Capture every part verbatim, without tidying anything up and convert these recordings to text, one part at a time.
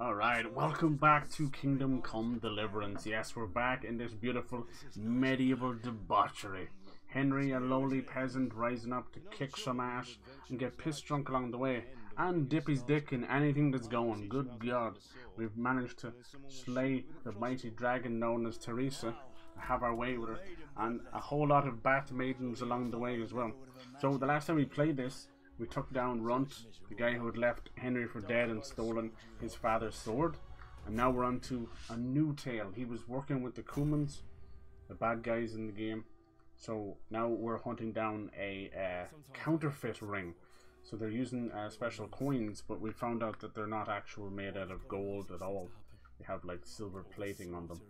Alright, welcome back to Kingdom Come Deliverance. Yes, we're back in this beautiful medieval debauchery. Henry, a lowly peasant rising up to kick some ass and get pissed drunk along the way and dip his dick in anything that's going. Good God, we've managed to slay the mighty dragon known as Teresa, have our way with her, and a whole lot of Bath Maidens along the way as well. So the last time we played this, we took down Runt, the guy who had left Henry for dead and stolen his father's sword. And now we're on to a new tale. He was working with the Cumans, the bad guys in the game. So now we're hunting down a uh, counterfeit ring. So they're using uh, special coins, but we found out that they're not actually made out of gold at all. They have like silver plating on them.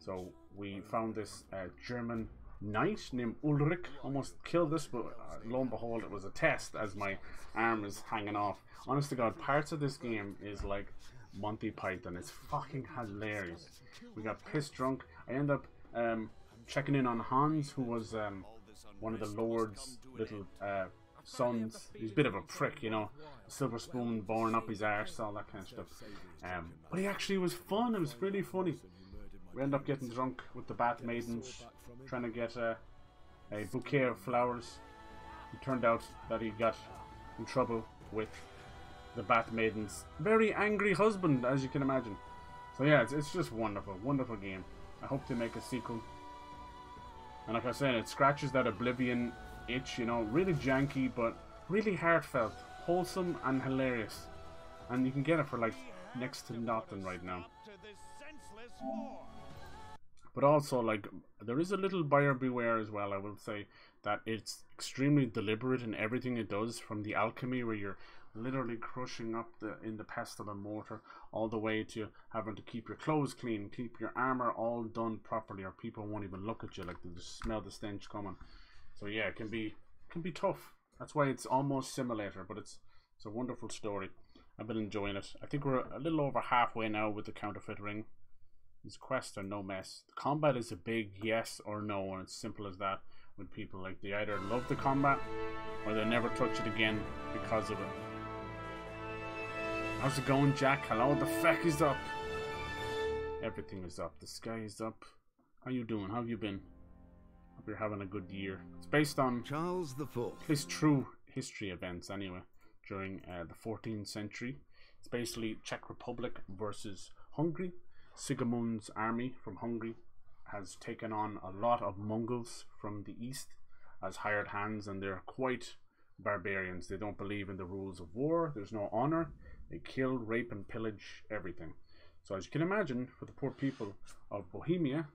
So we found this uh, German knight named Ulrich. Almost killed this, but uh, lo and behold, it was a test as my arm is hanging off. Honest to God, parts of this game is like Monty Python. It's fucking hilarious. We got pissed drunk. I end up um, checking in on Hans, who was um, one of the Lord's little uh, sons. He's a bit of a prick, you know. A silver spoon born up his arse, all that kind of stuff. Um, but he actually was fun. It was really funny. We end up getting drunk with the Bath Maidens, trying to get a, a bouquet of flowers. It turned out that he got in trouble with the Bath Maidens' very angry husband, as you can imagine. So yeah, it's, it's just wonderful, wonderful game. I hope they make a sequel. And like I said, it scratches that Oblivion itch, you know, really janky, but really heartfelt, wholesome and hilarious. And you can get it for like next to nothing right now. But also, like, there is a little buyer beware as well. I will say that it's extremely deliberate in everything it does, from the alchemy where you're literally crushing up the in the pestle and mortar, all the way to having to keep your clothes clean, keep your armor all done properly, or people won't even look at you. Like, they just smell the stench coming. So yeah, it can be can be tough. That's why it's almost simulator, but it's it's a wonderful story. I've been enjoying it. I think we're a little over halfway now with the counterfeit ring. These quests are no mess. The combat is a big yes or no, and it's simple as that with people. Like, they either love the combat or they never touch it again because of it. How's it going, Jack? Hello, the feck is up. Everything is up. The sky is up. How you doing? How have you been? Hope you're having a good year. It's based on Charles the Fourth. His true history events, anyway, during uh, the fourteenth century. It's basically Czech Republic versus Hungary. Sigismund's army from Hungary has taken on a lot of Mongols from the east as hired hands, and they're quite barbarians. They don't believe in the rules of war. There's no honor. They kill, rape and pillage everything. So as you can imagine, for the poor people of Bohemia,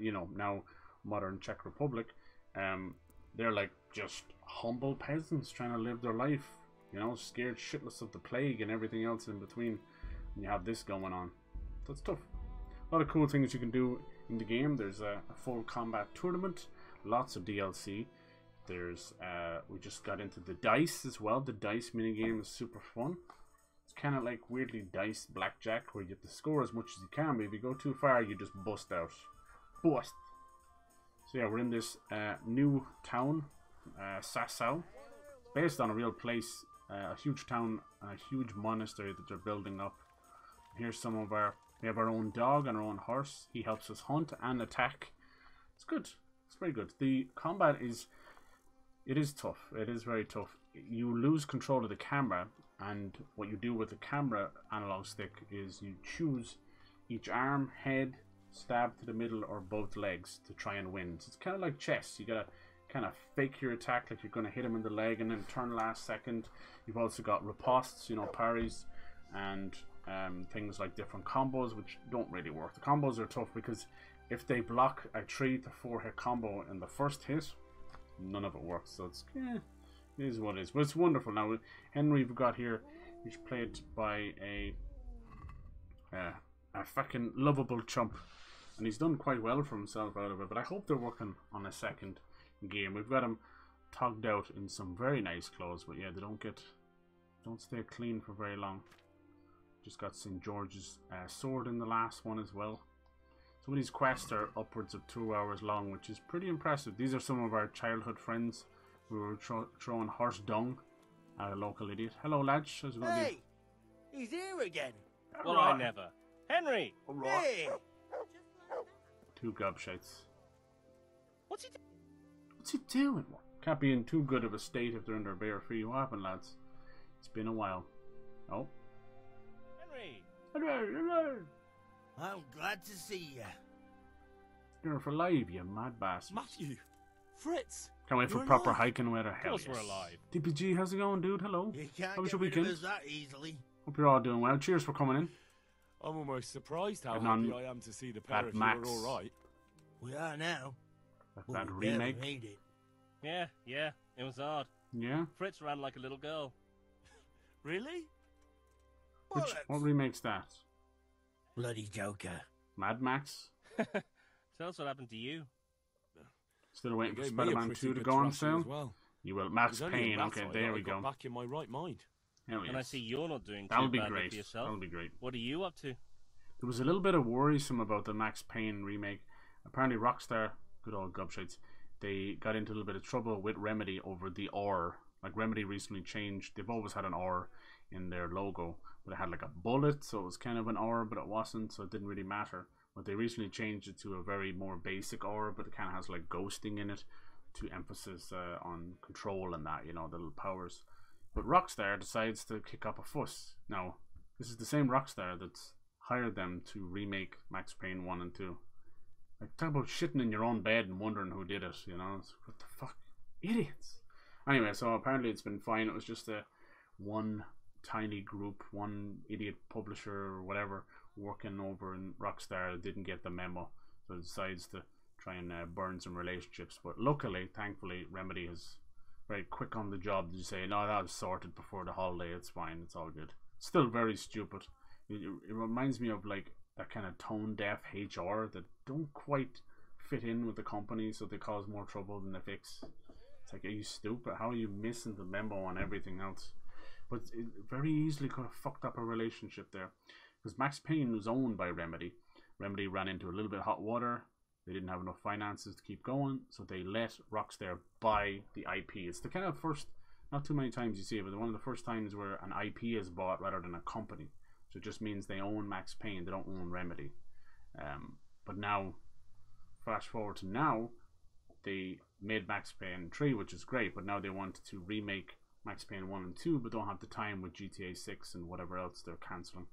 you know, now modern Czech Republic, um, they're like just humble peasants trying to live their life, you know, scared shitless of the plague and everything else in between, and you have this going on. So it's tough. A lot of cool things you can do in the game. There's a, a full combat tournament, lots of D L C. There's uh, we just got into the dice as well. The dice minigame is super fun. It's kind of like weirdly dice blackjack, where you have to score as much as you can, but if you go too far, you just bust out. Bust. So yeah, we're in this uh, new town, uh, Sázava, based on a real place, uh, a huge town, a huge monastery that they're building up. Here's some of our. We have our own dog and our own horse. He helps us hunt and attack. It's good. It's very good. The combat is... It is tough. It is very tough. You lose control of the camera. And what you do with the camera analog stick is you choose each arm, head, stab to the middle, or both legs to try and win. So it's kind of like chess. You gotta kind of fake your attack like you're going to hit him in the leg and then turn last second. You've also got ripostes, you know, parries, and... Um, things like different combos, which don't really work. The combos are tough because if they block a three to four hit combo in the first hit, none of it works. So it's eh, it is what it is. But it's wonderful. Now Henry, we've got here, he's played by a uh, a fucking lovable chump, and he's done quite well for himself out of it. But I hope they're working on a second game. We've got him togged out in some very nice clothes, but yeah, they don't get don't stay clean for very long. Just got Saint George's uh, sword in the last one as well. Some of these quests are upwards of two hours long, which is pretty impressive. These are some of our childhood friends. We were tro throwing horse dung at a local idiot. Hello, lads. How's it going? Hey, he's here again. Well, right. I never. Henry! All right. Hey! Two gobshakes. What's he doing? What's he doing? Can't be in too good of a state if they're under bare feet. What happened, lads? It's been a while. Oh. Henry! Henry! Henry! I'm glad to see you. You're alive, you mad bastard. Matthew! Fritz! Can't wait for you're proper alive. Hiking weather. Hell yes. We're alive. D P G, how's it going, dude? Hello. You can't How was your weekend? That easily. Hope you're all doing well. Cheers for coming in. I'm almost surprised how happy I am to see the pair of you are all right. We are now. That, that we remake. Made it. Yeah, yeah, it was hard. Yeah. Fritz ran like a little girl. Really? Which, well, what remake's that? Bloody Joker. Mad Max. Tell us what happened to you. Still waiting for Spider-Man two to go on sale. Well. You will. Max Payne. Okay, there we go. Back in my right mind. Hell yes. And I see you're not doing too badly for yourself. That'll be great. What are you up to? There was a little bit of worrisome about the Max Payne remake. Apparently Rockstar, good old gobshites, they got into a little bit of trouble with Remedy over the R. Like Remedy recently changed. They've always had an R in their logo, but it had like a bullet, so it was kind of an R, but it wasn't, so it didn't really matter. But they recently changed it to a very more basic R, but it kind of has like ghosting in it to emphasis uh, on control and that, you know, the little powers. But Rockstar decides to kick up a fuss. Now, this is the same Rockstar that's hired them to remake Max Payne one and two. Like, talk about shitting in your own bed and wondering who did it, you know? It's, what the fuck? Idiots! Anyway, so apparently it's been fine. It was just a one tiny group, one idiot publisher or whatever working over in Rockstar didn't get the memo. So it decides to try and uh, burn some relationships. But luckily, thankfully, Remedy has... very quick on the job. Did you say no? That was sorted before the holiday. It's fine. It's all good. Still very stupid. It, it reminds me of like that kind of tone deaf H R that don't quite fit in with the company, so they cause more trouble than they fix. It's like, are you stupid? How are you missing the memo on everything else? But it very easily could have fucked up a relationship there, because Max Payne was owned by Remedy. Remedy ran into a little bit of hot water. They didn't have enough finances to keep going, so they let Rockstar buy the I P. It's the kind of first, not too many times you see it, but one of the first times where an I P is bought rather than a company. So it just means they own Max Payne, they don't own Remedy. Um, but now, flash forward to now, they made Max Payne three, which is great, but now they want to remake Max Payne one and two, but don't have the time with G T A six and whatever else they're cancelling.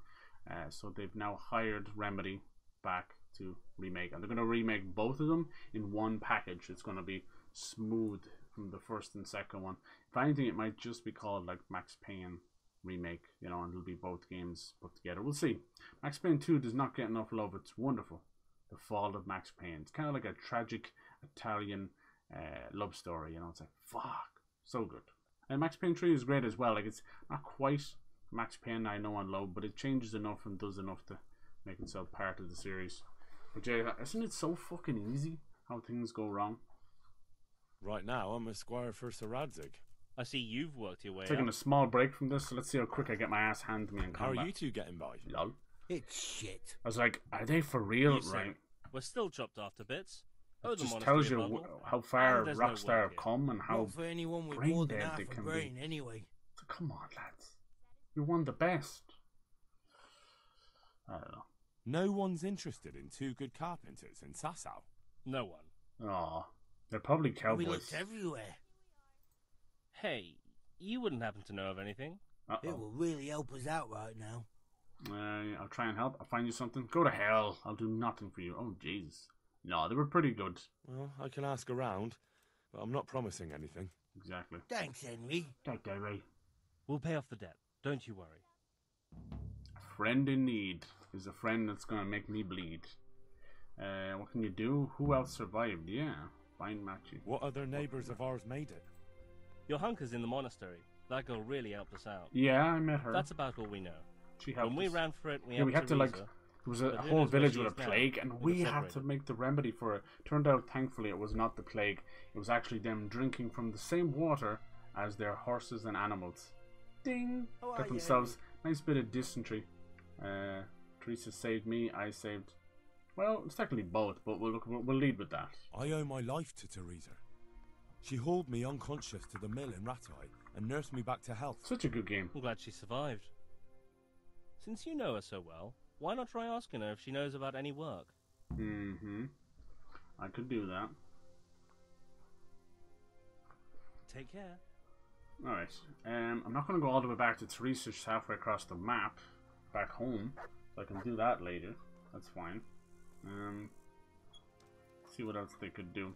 Uh, so they've now hired Remedy back to remake, and they're going to remake both of them in one package. It's going to be smooth from the first and second one. If anything, it might just be called like Max Payne remake, you know, and it'll be both games put together. We'll see. Max Payne two does not get enough love. It's wonderful. The Fall of Max Payne. It's kind of like a tragic Italian uh, love story, you know. It's like, fuck, so good. And Max Payne three is great as well. Like, it's not quite Max Payne I know and love, but it changes enough and does enough to make itself part of the series. But Jay, isn't it so fucking easy how things go wrong? Right now, I'm a squire for Sir Radzig. I see you've worked your way Taking up. A small break from this, so let's see how quick I get my ass handed to me in combat. How are you two getting by? Lol. It's shit. I was like, are they for real? You right? Say, we're still chopped after bits. It just tells you bubble. How far Rockstar no have come and how for anyone with brain more than dead half they can brain, be. Anyway. So come on, lads. You won the best. I don't know. No one's interested in two good carpenters in Sázava. No one. Aw, they're probably cowboys. We looked everywhere. Hey, you wouldn't happen to know of anything. Uh -oh. It will really help us out right now. Uh, I'll try and help. I'll find you something. Go to hell. I'll do nothing for you. Oh, Jesus. No, they were pretty good. Well, I can ask around, but I'm not promising anything. Exactly. Thanks, Henry. Don't worry. We'll pay off the debt. Don't you worry. A friend in need. Is a friend that's gonna make me bleed. Uh, what can you do? Who else survived? Yeah, find Matthew. What other neighbours of ours made it? Your hunker's in the monastery. That girl really helped us out. Yeah, I met her. That's about all we know. She helped. When we us. ran for it, we, yeah, we had to like. There was a but whole village with a plague, and we had to make the remedy for it. Turned out, thankfully, it was not the plague. It was actually them drinking from the same water as their horses and animals. Ding! How Got themselves you? Nice bit of dysentery. Uh. Teresa saved me, I saved... Well, it's technically both, but we'll, look, we'll, we'll lead with that. I owe my life to Teresa. She hauled me unconscious to the mill in Rattay and nursed me back to health. Such a good game. I'm glad she survived. Since you know her so well, why not try asking her if she knows about any work? Mm-hmm. I could do that. Take care. Alright. Um, I'm not going to go all the way back to Teresa, just halfway across the map. Back home. So I can do that later. That's fine. Um, see what else they could do.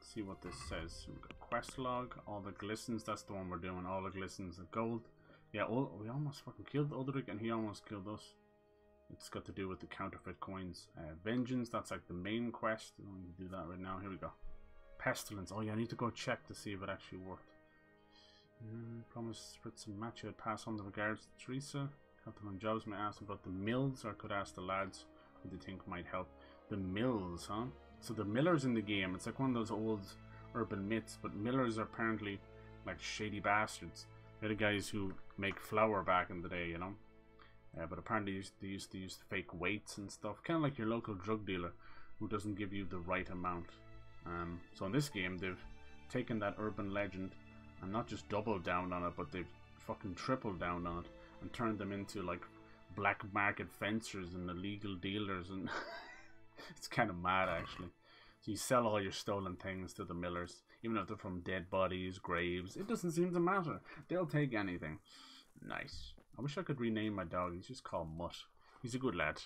See what this says. We've got quest log. All the glistens. That's the one we're doing. All the glistens of gold. Yeah, all, we almost fucking killed Ulrich and he almost killed us. It's got to do with the counterfeit coins. Uh, vengeance. That's like the main quest. We don't need to do that right now. Here we go. Pestilence. Oh yeah, I need to go check to see if it actually worked. Mm, promise Spritz and Match. I'd pass on the regards to Teresa. Help them on jobs. May ask about the mills, or I could ask the lads who they think might help. The mills, huh? So the millers in the game, it's like one of those old urban myths, but millers are apparently like shady bastards. They're the guys who make flour back in the day, you know. Uh, but apparently they used, they used to use fake weights and stuff, kind of like your local drug dealer who doesn't give you the right amount. Um, so in this game, they've taken that urban legend and not just doubled down on it, but they've fucking tripled down on it and turned them into like black market fencers and illegal dealers, and it's kind of mad actually. So you sell all your stolen things to the millers, even if they're from dead bodies, graves. It doesn't seem to matter. They'll take anything. Nice. I wish I could rename my dog. He's just called Mutt. He's a good lad.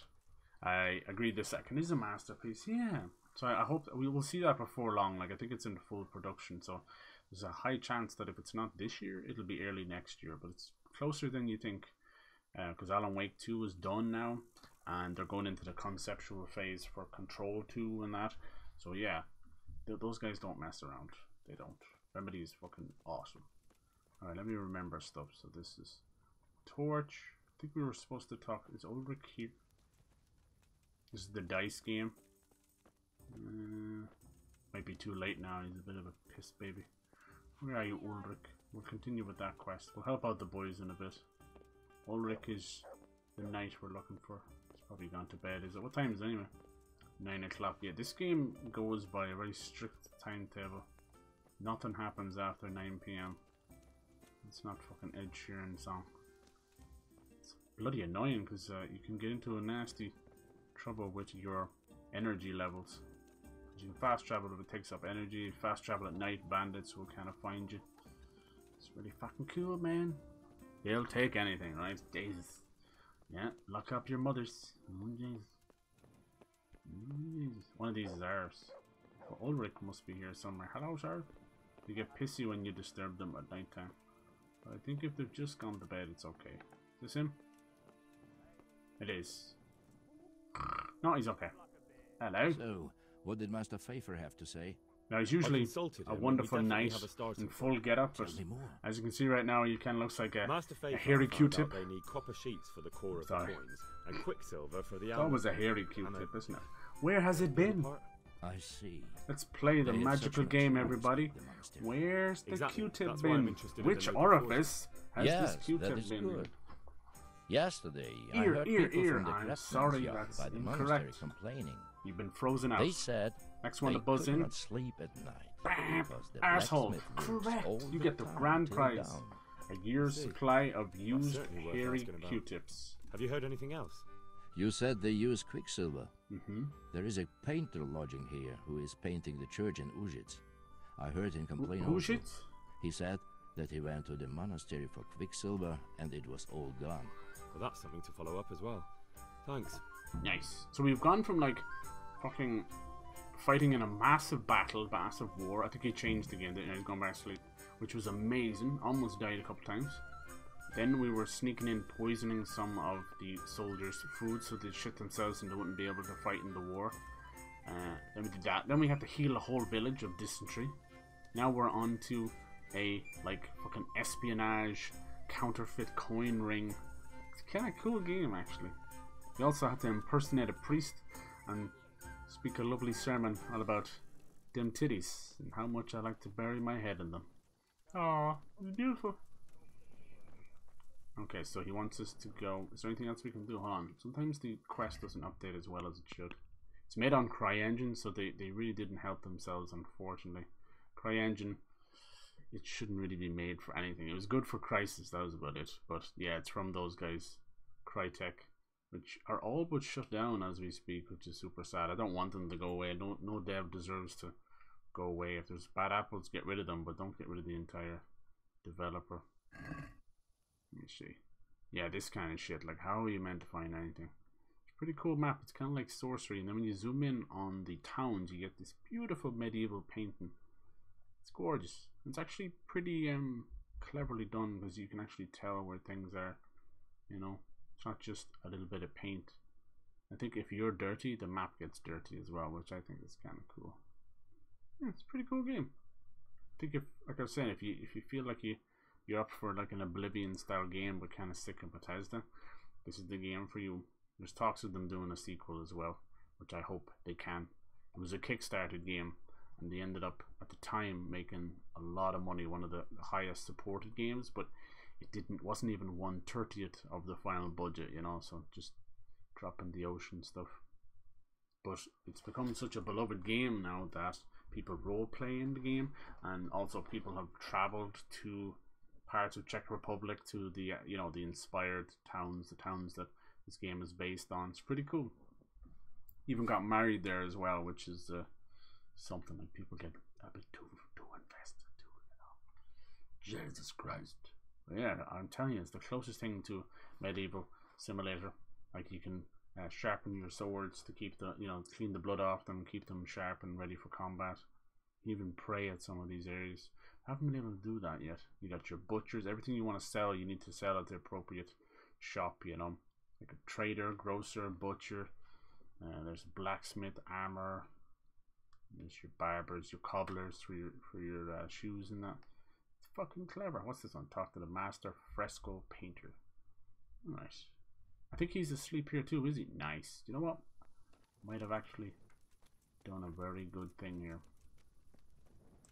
I agreed the second. He's a masterpiece. Yeah. So I hope we will see that before long. Like, I think it's in full production, so there's a high chance that if it's not this year, it'll be early next year. But it's closer than you think, because uh, Alan Wake two is done now, and they're going into the conceptual phase for Control two and that. So yeah, th those guys don't mess around. They don't. Remedy is fucking awesome. All right, let me remember stuff. So this is Torch. I think we were supposed to talk. Is Ulrich here? This is the dice game. Uh, might be too late now. He's a bit of a piss baby. Where are you, Ulrich? We'll continue with that quest. We'll help out the boys in a bit. Ulrich is the knight we're looking for. He's probably gone to bed. Is it? What time is it anyway? nine o'clock. Yeah, this game goes by a very strict timetable. Nothing happens after nine p m It's not fucking Ed Sheeran song. It's bloody annoying because uh, you can get into a nasty trouble with your energy levels. You can fast travel if it takes up energy. Fast travel at night, bandits will kind of find you. It's really fucking cool, man. They'll take anything, right? Jesus. Yeah, lock up your mothers. One of these is ours. Well, Ulrich must be here somewhere. Hello, sir. They get pissy when you disturb them at night time. But I think if they've just gone to bed, it's okay. Is this him? It is. No, he's okay. Hello. So, what did Master Feyfar have to say? Now, he's usually a wonderful knight in full getup, but as you can see right now, he kind of looks like a, a hairy Q-tip. They need copper sheets for the core of the coins and quicksilver for the armor. That was a hairy Q-tip, isn't it? Where has it been? I see. Let's play the magical game, everybody. Where's the Q-tip been? Which orifice has this Q-tip been? Yesterday, I heard people from the Craftsman's Yard by the monastery complaining. You've been frozen out. They said next one to buzz in. Sleep at night. Bam! Asshole! Correct! You get the grand prize. A year's supply of used hairy Q-tips. Have you heard anything else? You said they use quicksilver. Mm-hmm. There is a painter lodging here who is painting the church in Uzhitz. I heard him complain also. Uzhitz? He said that he went to the monastery for quicksilver and it was all gone. Well, that's something to follow up as well. Thanks. Nice. So we've gone from like fucking fighting in a massive battle, massive war. I think he changed the game, didn't he? He's gone back to sleep, which was amazing. Almost died a couple times. Then we were sneaking in, poisoning some of the soldiers' food so they'd shit themselves and they wouldn't be able to fight in the war. Uh, then we did that. Then we had to heal a whole village of dysentery. Now we're on to a like fucking espionage counterfeit coin ring. It's kind of a cool game actually. We also had to impersonate a priest and speak a lovely sermon all about them titties and how much I like to bury my head in them. Aww, it's beautiful. Okay, so he wants us to go. Is there anything else we can do? Hold on. Sometimes the quest doesn't update as well as it should. It's made on CryEngine, so they, they really didn't help themselves, unfortunately. CryEngine it shouldn't really be made for anything. It was good for Crysis, that was about it. But yeah, it's from those guys, Crytek, which are all but shut down as we speak, which is super sad. I don't want them to go away. No, no dev deserves to go away. If there's bad apples, get rid of them, but don't get rid of the entire developer. Let me see. Yeah, this kind of shit. Like, how are you meant to find anything? It's a pretty cool map. It's kind of like sorcery. And then when you zoom in on the towns, you get this beautiful medieval painting. It's gorgeous. It's actually pretty um cleverly done, because you can actually tell where things are. You know, it's not just a little bit of paint. I think if you're dirty, the map gets dirty as well, which I think is kind of cool. Yeah, it's a pretty cool game. I think if, like I was saying, if you if you feel like you you're up for like an Oblivion style game but kind of sick of Bethesda, this is the game for you. There's talks of them doing a sequel as well, which I hope they can. It was a Kickstarted game, and they ended up at the time making a lot of money, one of the highest supported games, but it didn't wasn't even one thirtieth of the final budget, you know, so just dropping the ocean stuff. But it's become such a beloved game now that people role play in the game, and also people have traveled to parts of Czech Republic, to the, you know, the inspired towns, the towns that this game is based on. It's pretty cool. Even got married there as well, which is uh, something that people get a bit too too invested to, you know. Jesus Christ. But yeah, I'm telling you, it's the closest thing to medieval simulator. Like, you can uh, sharpen your swords to keep the, you know, clean the blood off them, keep them sharp and ready for combat. Even pray at some of these areas. I haven't been able to do that yet. You got your butchers, everything you want to sell, you need to sell at the appropriate shop, you know, like a trader, grocer, butcher. Uh, there's blacksmith, armor. There's your barbers, your cobblers for your for your uh, shoes and that. It's fucking clever. What's this one? Talk to the master fresco painter. Nice. I think he's asleep here too, is he? Nice. You know what? Might have actually done a very good thing here.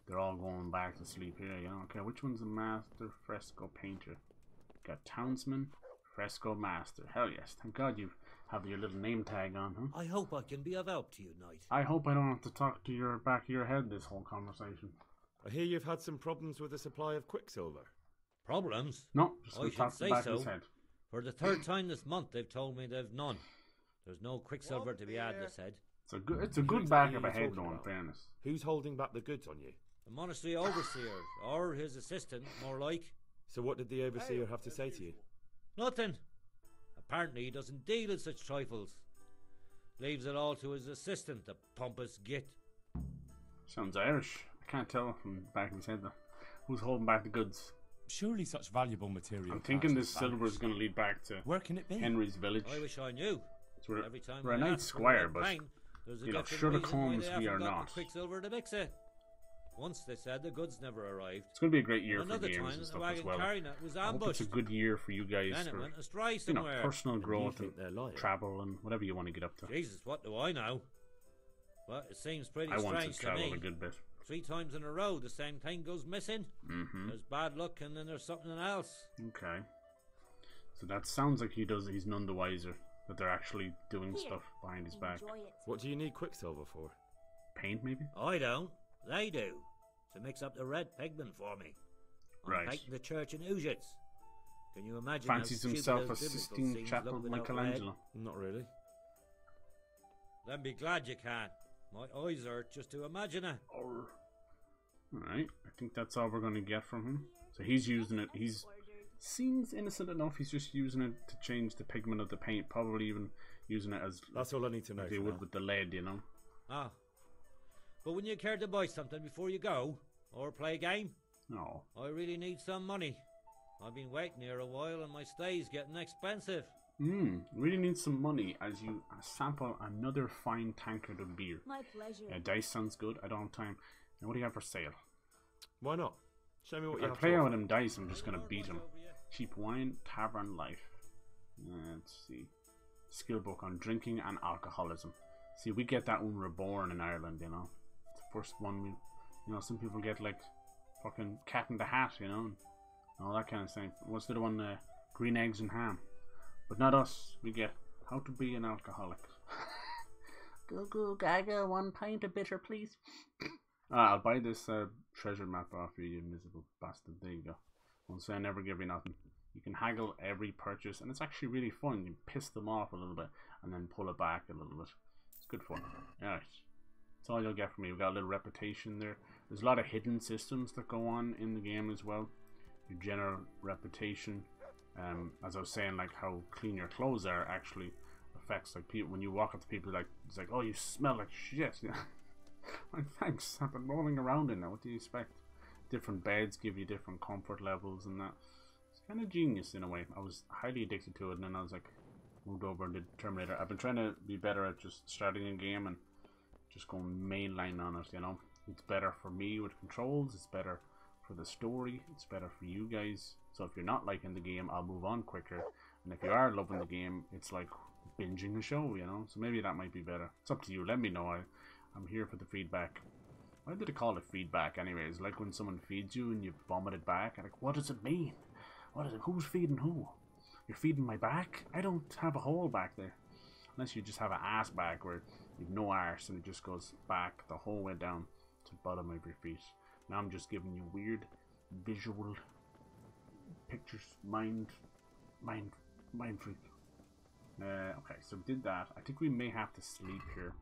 They're all going back to sleep here, you know. Okay, which one's the master fresco painter? Got townsman, fresco master. Hell yes, thank God you have your little name tag on, huh? I hope I can be of help to you, Knight. I hope I don't have to talk to your back of your head this whole conversation. I hear you've had some problems with the supply of quicksilver. Problems? No, just I should say back so. His head. For the third time this month, they've told me they've none. There's no quicksilver what to be had, they said. It's a good, it's a good back of a head, though, in fairness. Who's holding back the goods on you? The monastery overseer, or his assistant, more like. So what did the overseer have to say to you? Nothing. Apparently he doesn't deal in such trifles. Leaves it all to his assistant, the pompous git. Sounds Irish. I can't tell from the back of his head, though. Who's holding back the goods? Surely such valuable material. I'm thinking this silver is going to lead back to where can it be? Henry's village. I wish I knew. So we're, Every time we're a knight squire, but pain, you know, Sherlock Holmes we are not. Quicksilver to mix it. Once they said the goods never arrived. It's going to be a great year for games and stuff as well. I hope it's a good year for you guys for, you know, personal growth and travel and whatever you want to get up to. Jesus, what do I know? Well, it seems pretty strange to me. I want to travel a good bit. Three times in a row, the same thing goes missing. Mm-hmm. There's bad luck, and then there's something else. Okay. So that sounds like he does. He's none the wiser that they're actually doing Here. stuff behind his Enjoy back. It. What do you need quicksilver for? Paint, maybe? I don't. They do, to mix up the red pigment for me. I'm right. Painting the church in Ushitz. Can you imagine? Fancies himself a Sistine Chapel Michelangelo. Not really. Then be glad you can. My eyes hurt just to imagine it. All right, I think that's all we're going to get from him. So he's using it. He's seems innocent enough. He's just using it to change the pigment of the paint. Probably even using it as that's all I need to know. They would with the lead, you know. Ah. But wouldn't you care to buy something before you go? Or play a game? No. I really need some money. I've been waiting here a while and my stay's getting expensive. Mm, really need some money as you sample another fine tankard of beer. My pleasure. Yeah, dice sounds good. I don't have time. Now what do you have for sale? Why not? Show me what if you I have play out with him dice, I'm just going to beat him. Cheap wine, tavern life. Let's see. Skill book on drinking and alcoholism. See, we get that when we're born in Ireland, you know. First one, we, you know, some people get like fucking Cat in the Hat, you know, and all that kind of thing. What's the other one? Uh, green eggs and ham. But not us. We get how to be an alcoholic. Go go gaga, one pint of bitter, please. Ah, I'll buy this uh, treasure map after you, miserable bastard. There you go. Once I never give you nothing. You can haggle every purchase, and it's actually really fun. You piss them off a little bit, and then pull it back a little bit. It's good fun. Alright. That's all you'll get from me. We've got a little reputation there. There's a lot of hidden systems that go on in the game as well. Your general reputation. Um, as I was saying, like how clean your clothes are actually affects, like, people. When you walk up to people, like, it's like, oh, you smell like shit. Well, thanks. I've been rolling around in there. What do you expect? Different beds give you different comfort levels and that. It's kind of genius in a way. I was highly addicted to it, and then I was like, moved over and did Terminator. I've been trying to be better at just starting a game and just going mainline on it, you know. It's better for me with controls. It's better for the story. It's better for you guys. So if you're not liking the game, I'll move on quicker. And if you are loving the game, it's like binging a show, you know. So maybe that might be better. It's up to you. Let me know. I, I'm here for the feedback. Why did they call it feedback anyways? Like when someone feeds you and you vomit it back. I'm like, what does it mean? What is it? Who's feeding who? You're feeding my back? I don't have a hole back there. Unless you just have an ass back where you've no arse and it just goes back the whole way down to the bottom of your feet. Now I'm just giving you weird visual pictures. Mind, mind, mind freak. Uh, okay, so we did that. I think we may have to sleep here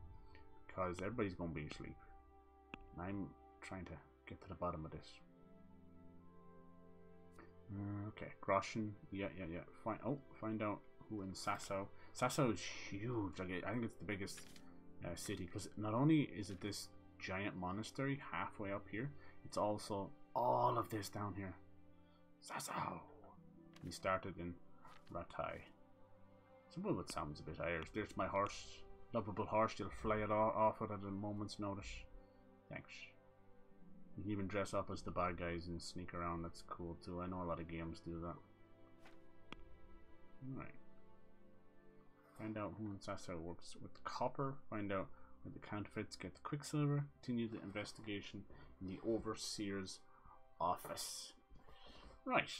because everybody's going to be asleep. And I'm trying to get to the bottom of this. Uh, okay, Groschen. Yeah, yeah, yeah. Find oh, find out who in Sázava. Sázava is huge. Like, I think it's the biggest uh, city because not only is it this giant monastery halfway up here, it's also all of this down here. Sázava. We started in Rattay. Some of it sounds a bit Irish. There's my horse, lovable horse. You'll fly it off at a moment's notice. Thanks. You can even dress up as the bad guys and sneak around. That's cool too. I know a lot of games do that. Alright. Find out who in Sázava works with copper. Find out where the counterfeits get the quicksilver. Continue the investigation in the overseer's office. Right.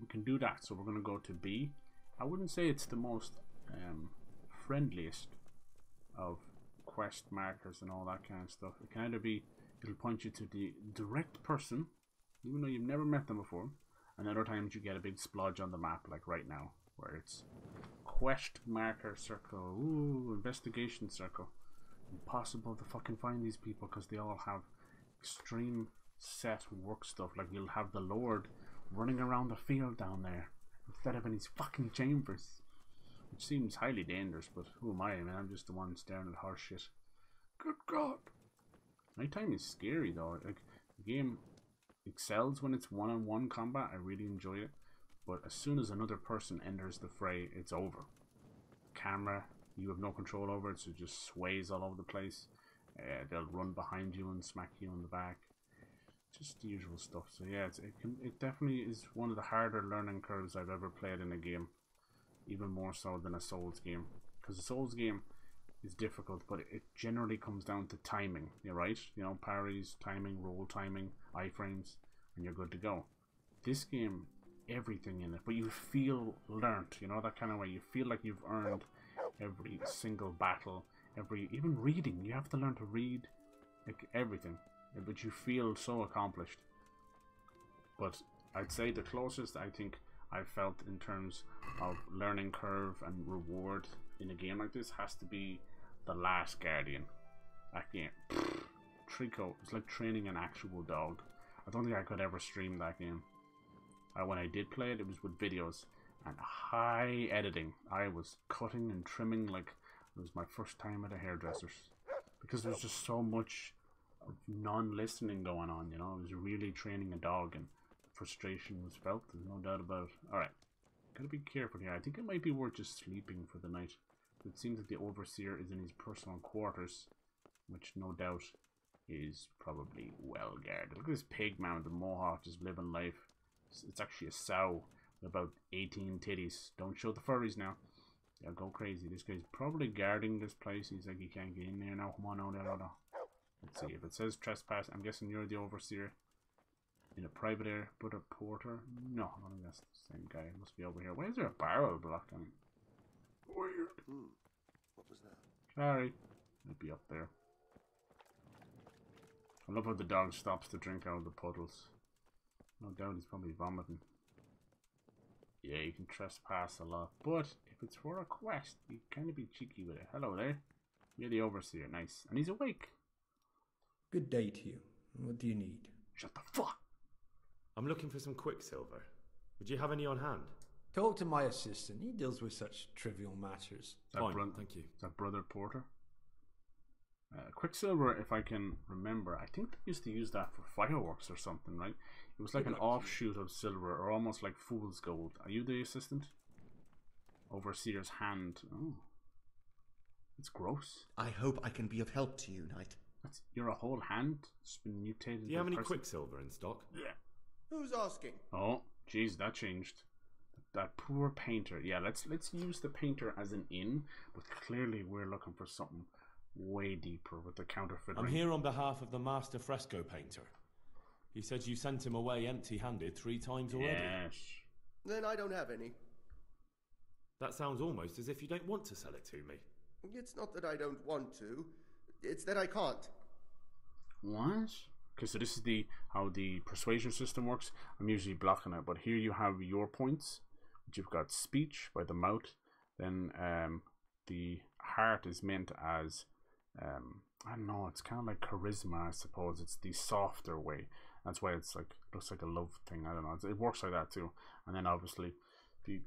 We can do that. So we're going to go to B. I wouldn't say it's the most um, friendliest of quest markers and all that kind of stuff. It can either be, it'll point you to the direct person, even though you've never met them before, and other times you get a big splodge on the map, like right now, where it's quest marker circle, ooh, investigation circle. Impossible to fucking find these people because they all have extreme set work stuff. Like, you'll have the Lord running around the field down there instead of in his fucking chambers. Which seems highly dangerous, but who am I? I mean, I'm just the one staring at horse shit. Good God! Nighttime is scary though. Like, the game excels when it's one-on-one combat. I really enjoy it. But as soon as another person enters the fray, it's over. Camera, you have no control over it, so it just sways all over the place. Uh, they'll run behind you and smack you on the back. Just the usual stuff. So yeah, it's, it can, it definitely is one of the harder learning curves I've ever played in a game. Even more so than a Souls game, because a Souls game is difficult, but it generally comes down to timing. You're right, you know, parries, timing, roll timing, iframes, and you're good to go. This game, everything in it, but you feel learnt, you know, that kind of way. You feel like you've earned every single battle, every, even reading. You have to learn to read, like, everything, but you feel so accomplished. But I'd say the closest I think I felt in terms of learning curve and reward in a game like this has to be The Last Guardian. That game, pfft, Trico, it's like training an actual dog. I don't think I could ever stream that game. Uh, when I did play it, it was with videos and high editing. I was cutting and trimming like it was my first time at a hairdresser's, because there was just so much non-listening going on, you know. It was really training a dog, and frustration was felt, there's no doubt about it. Alright, gotta be careful here. I think it might be worth just sleeping for the night. It seems that the overseer is in his personal quarters, which no doubt is probably well guarded. Look at this pig man with the mohawk just living life. It's, it's actually a sow with about eighteen titties. Don't show the furries now. They'll go crazy. This guy's probably guarding this place. He's like, you can't get in there now. Come on, no, no, no, no. Let's see, if it says trespass, I'm guessing you're the overseer. In a private air, but a porter? No, I don't think that's the same guy. It must be over here. Why is there a barrel block on it? Weird. What was that? Sorry. It'd be up there. I love how the dog stops to drink out of the puddles. No doubt he's probably vomiting. Yeah, you can trespass a lot, but if it's for a quest, you kind of be cheeky with it. Hello there. You're the overseer. Nice. And he's awake. Good day to you. What do you need? Shut the fuck! I'm looking for some quicksilver. Would you have any on hand? Talk to my assistant. He deals with such trivial matters. Fine, thank you. Is that Brother Porter? Uh, quicksilver, if I can remember, I think they used to use that for fireworks or something, right? It was like an offshoot of silver, or almost like fool's gold. Are you the assistant? Overseer's hand. Oh. It's gross. I hope I can be of help to you, Knight. That's, you're a whole hand? It's been mutated. Do you have any person? Quicksilver in stock? Yeah. Who's asking? Oh, jeez, that changed. That poor painter. Yeah, let's let's use the painter as an in, but clearly we're looking for something way deeper with the counterfeit. I'm ring. Here on behalf of the master fresco painter. He said you sent him away empty-handed three times already. Yes. Then I don't have any. That sounds almost as if you don't want to sell it to me. It's not that I don't want to. It's that I can't. What? Okay, so this is the how the persuasion system works. I'm usually blocking it, but here you have your points. Which you've got speech by the mouth. Then um, the heart is meant as... Um, I don't know, it's kind of like charisma, I suppose. It's the softer way. That's why it's like looks like a love thing. I don't know. It works like that too. And then obviously the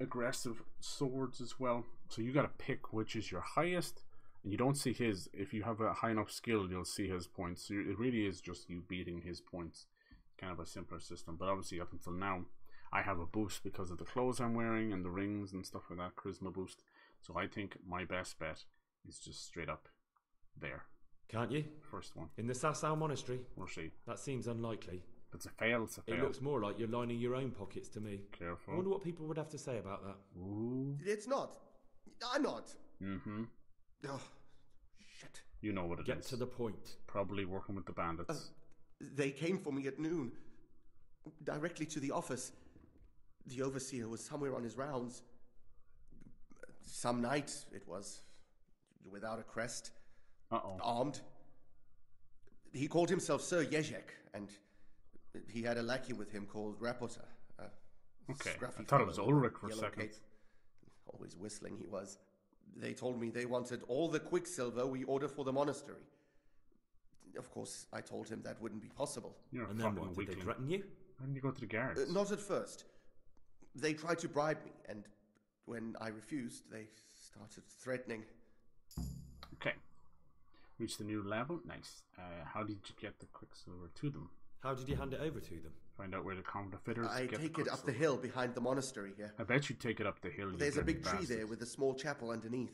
aggressive swords as well. So you got to pick which is your highest. And you don't see his. If you have a high enough skill, you'll see his points. So it really is just you beating his points. Kind of a simpler system. But obviously up until now, I have a boost because of the clothes I'm wearing and the rings and stuff like that. Charisma boost. So I think my best bet. It's just straight up there. Can't you? First one. In the Sasau Monastery. Or she. That seems unlikely. But it's a fail, it's a fail. It looks more like you're lining your own pockets to me. Careful. I wonder what people would have to say about that. Ooh. It's not. I'm not. Mm-hmm. Oh, shit. You know what it Get is. Get to the point. Probably working with the bandits. Uh, they came for me at noon. Directly to the office. The overseer was somewhere on his rounds. Some night it was. Without a crest, uh-oh. Armed. He called himself Sir Jezhek, and he had a lackey with him called Rapota. Okay, I thought it was Ulrich for a second. Cape. Always whistling he was. They told me they wanted all the quicksilver we order for the monastery. Of course, I told him that wouldn't be possible. You're and then what, did they threaten you? Why didn't you go to the guards? Uh, not at first. They tried to bribe me, and when I refused, they started threatening... Okay, reach the new level. Nice. Uh, how did you get the quicksilver to them? How did you hand it over to them? Find out where the counterfeiters. I get take the it up the hill behind the monastery here. I bet you take it up the hill. There's a big tree there with a small chapel underneath.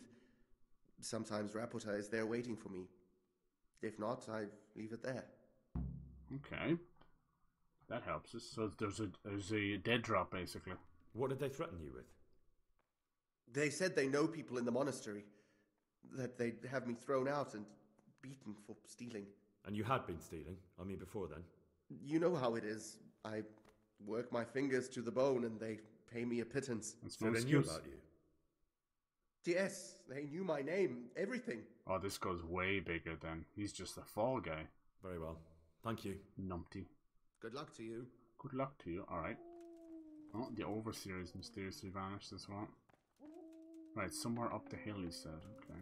Sometimes Rapota is there waiting for me. If not, I leave it there. Okay, that helps us. So there's a there's a dead drop basically. What did they threaten you with? They said they know people in the monastery. That they'd have me thrown out and beaten for stealing. And you had been stealing, I mean before then. You know how it is. I work my fingers to the bone and they pay me a pittance. That's so they knew about you? Yes, they knew my name, everything. Oh, this goes way bigger then. He's just a fall guy. Very well. Thank you. Numpty. Good luck to you. Good luck to you, alright. Oh, the overseer is mysteriously vanished as well. Right, somewhere up the hill he said, okay.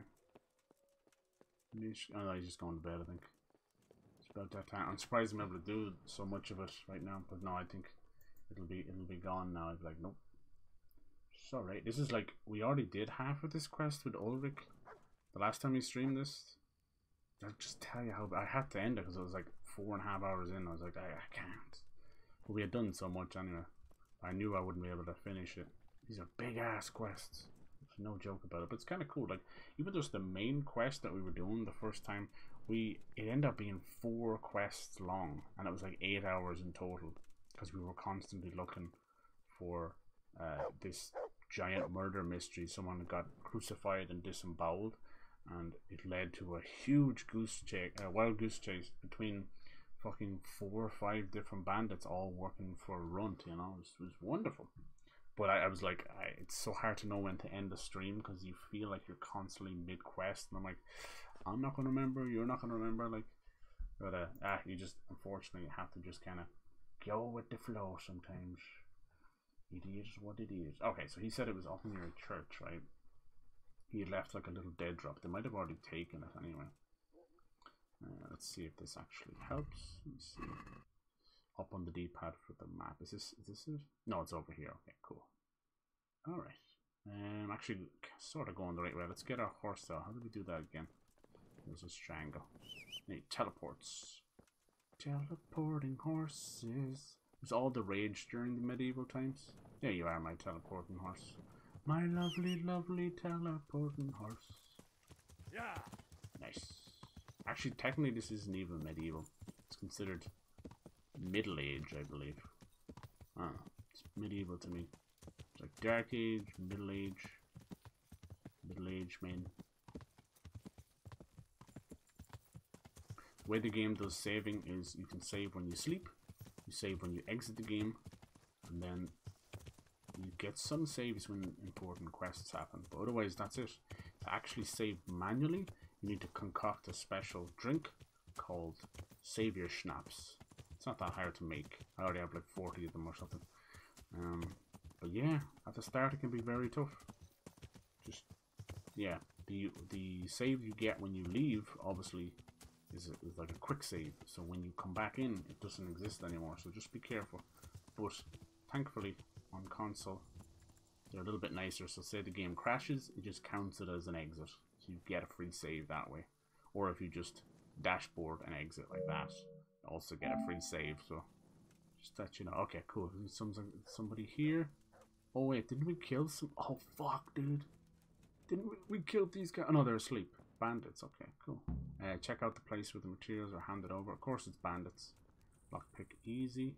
Oh, he's just going to bed, I think. It's about that time. I'm surprised I'm able to do so much of it right now, but no, I think it'll be it'll be gone now. I'd be like, nope. It's alright. This is like we already did half of this quest with Ulrich. The last time we streamed this, I'll just tell you how I had to end it because it was like four and a half hours in. I was like, I, I can't. But we had done so much anyway. I knew I wouldn't be able to finish it. These are big ass quests. No joke about it, but it's kind of cool. Like even just the main quest that we were doing the first time, we it ended up being four quests long, and it was like eight hours in total because we were constantly looking for uh, this giant murder mystery. Someone got crucified and disemboweled, and it led to a huge goose chase, a wild goose chase between fucking four or five different bandits all working for Runt. You know, it was, it was wonderful. But I, I was like, I, it's so hard to know when to end the stream because you feel like you're constantly mid-quest. And I'm like, I'm not going to remember. You're not going to remember. Like, But uh, ah, you just unfortunately have to just kind of go with the flow sometimes. It is what it is. Okay, so he said it was up near a church, right? He had left like a little dead drop. They might have already taken it anyway. Uh, let's see if this actually helps. Let's see. Up on the D-pad for the map. Is this, is this it? No, it's over here. Okay, cool. All right. Um, actually, sort of going the right way. Let's get our horse though. How do we do that again? There's this triangle. Hey, teleports. Teleporting horses. It was all the rage during the medieval times. There you are, my teleporting horse. My lovely, lovely teleporting horse. Yeah. Nice. Actually, technically, this isn't even medieval. It's considered middle age, I believe. Ah, it's medieval to me. It's like dark age, middle age, middle age, man. The way the game does saving is you can save when you sleep. You save when you exit the game, and then you get some saves when important quests happen, but otherwise that's it. To actually save manually, you need to concoct a special drink called Savior Schnapps. It's not that hard to make. I already have like forty of them or something. Um, but yeah, at the start it can be very tough. Just, yeah, the the save you get when you leave, obviously, is like a quick save, so when you come back in it doesn't exist anymore, so just be careful. But thankfully on console they're a little bit nicer, so say the game crashes, it just counts it as an exit, so you get a free save that way. Or if you just dashboard and exit like that, you also get a free save. So just let you know. Okay, cool. Something, somebody here. Oh wait, didn't we kill some? Oh fuck, dude, didn't we, we killed these guys? Oh no, they're asleep. Bandits, okay, cool. Uh, check out the place where the materials are handed over. Of course it's bandits. Lockpick easy.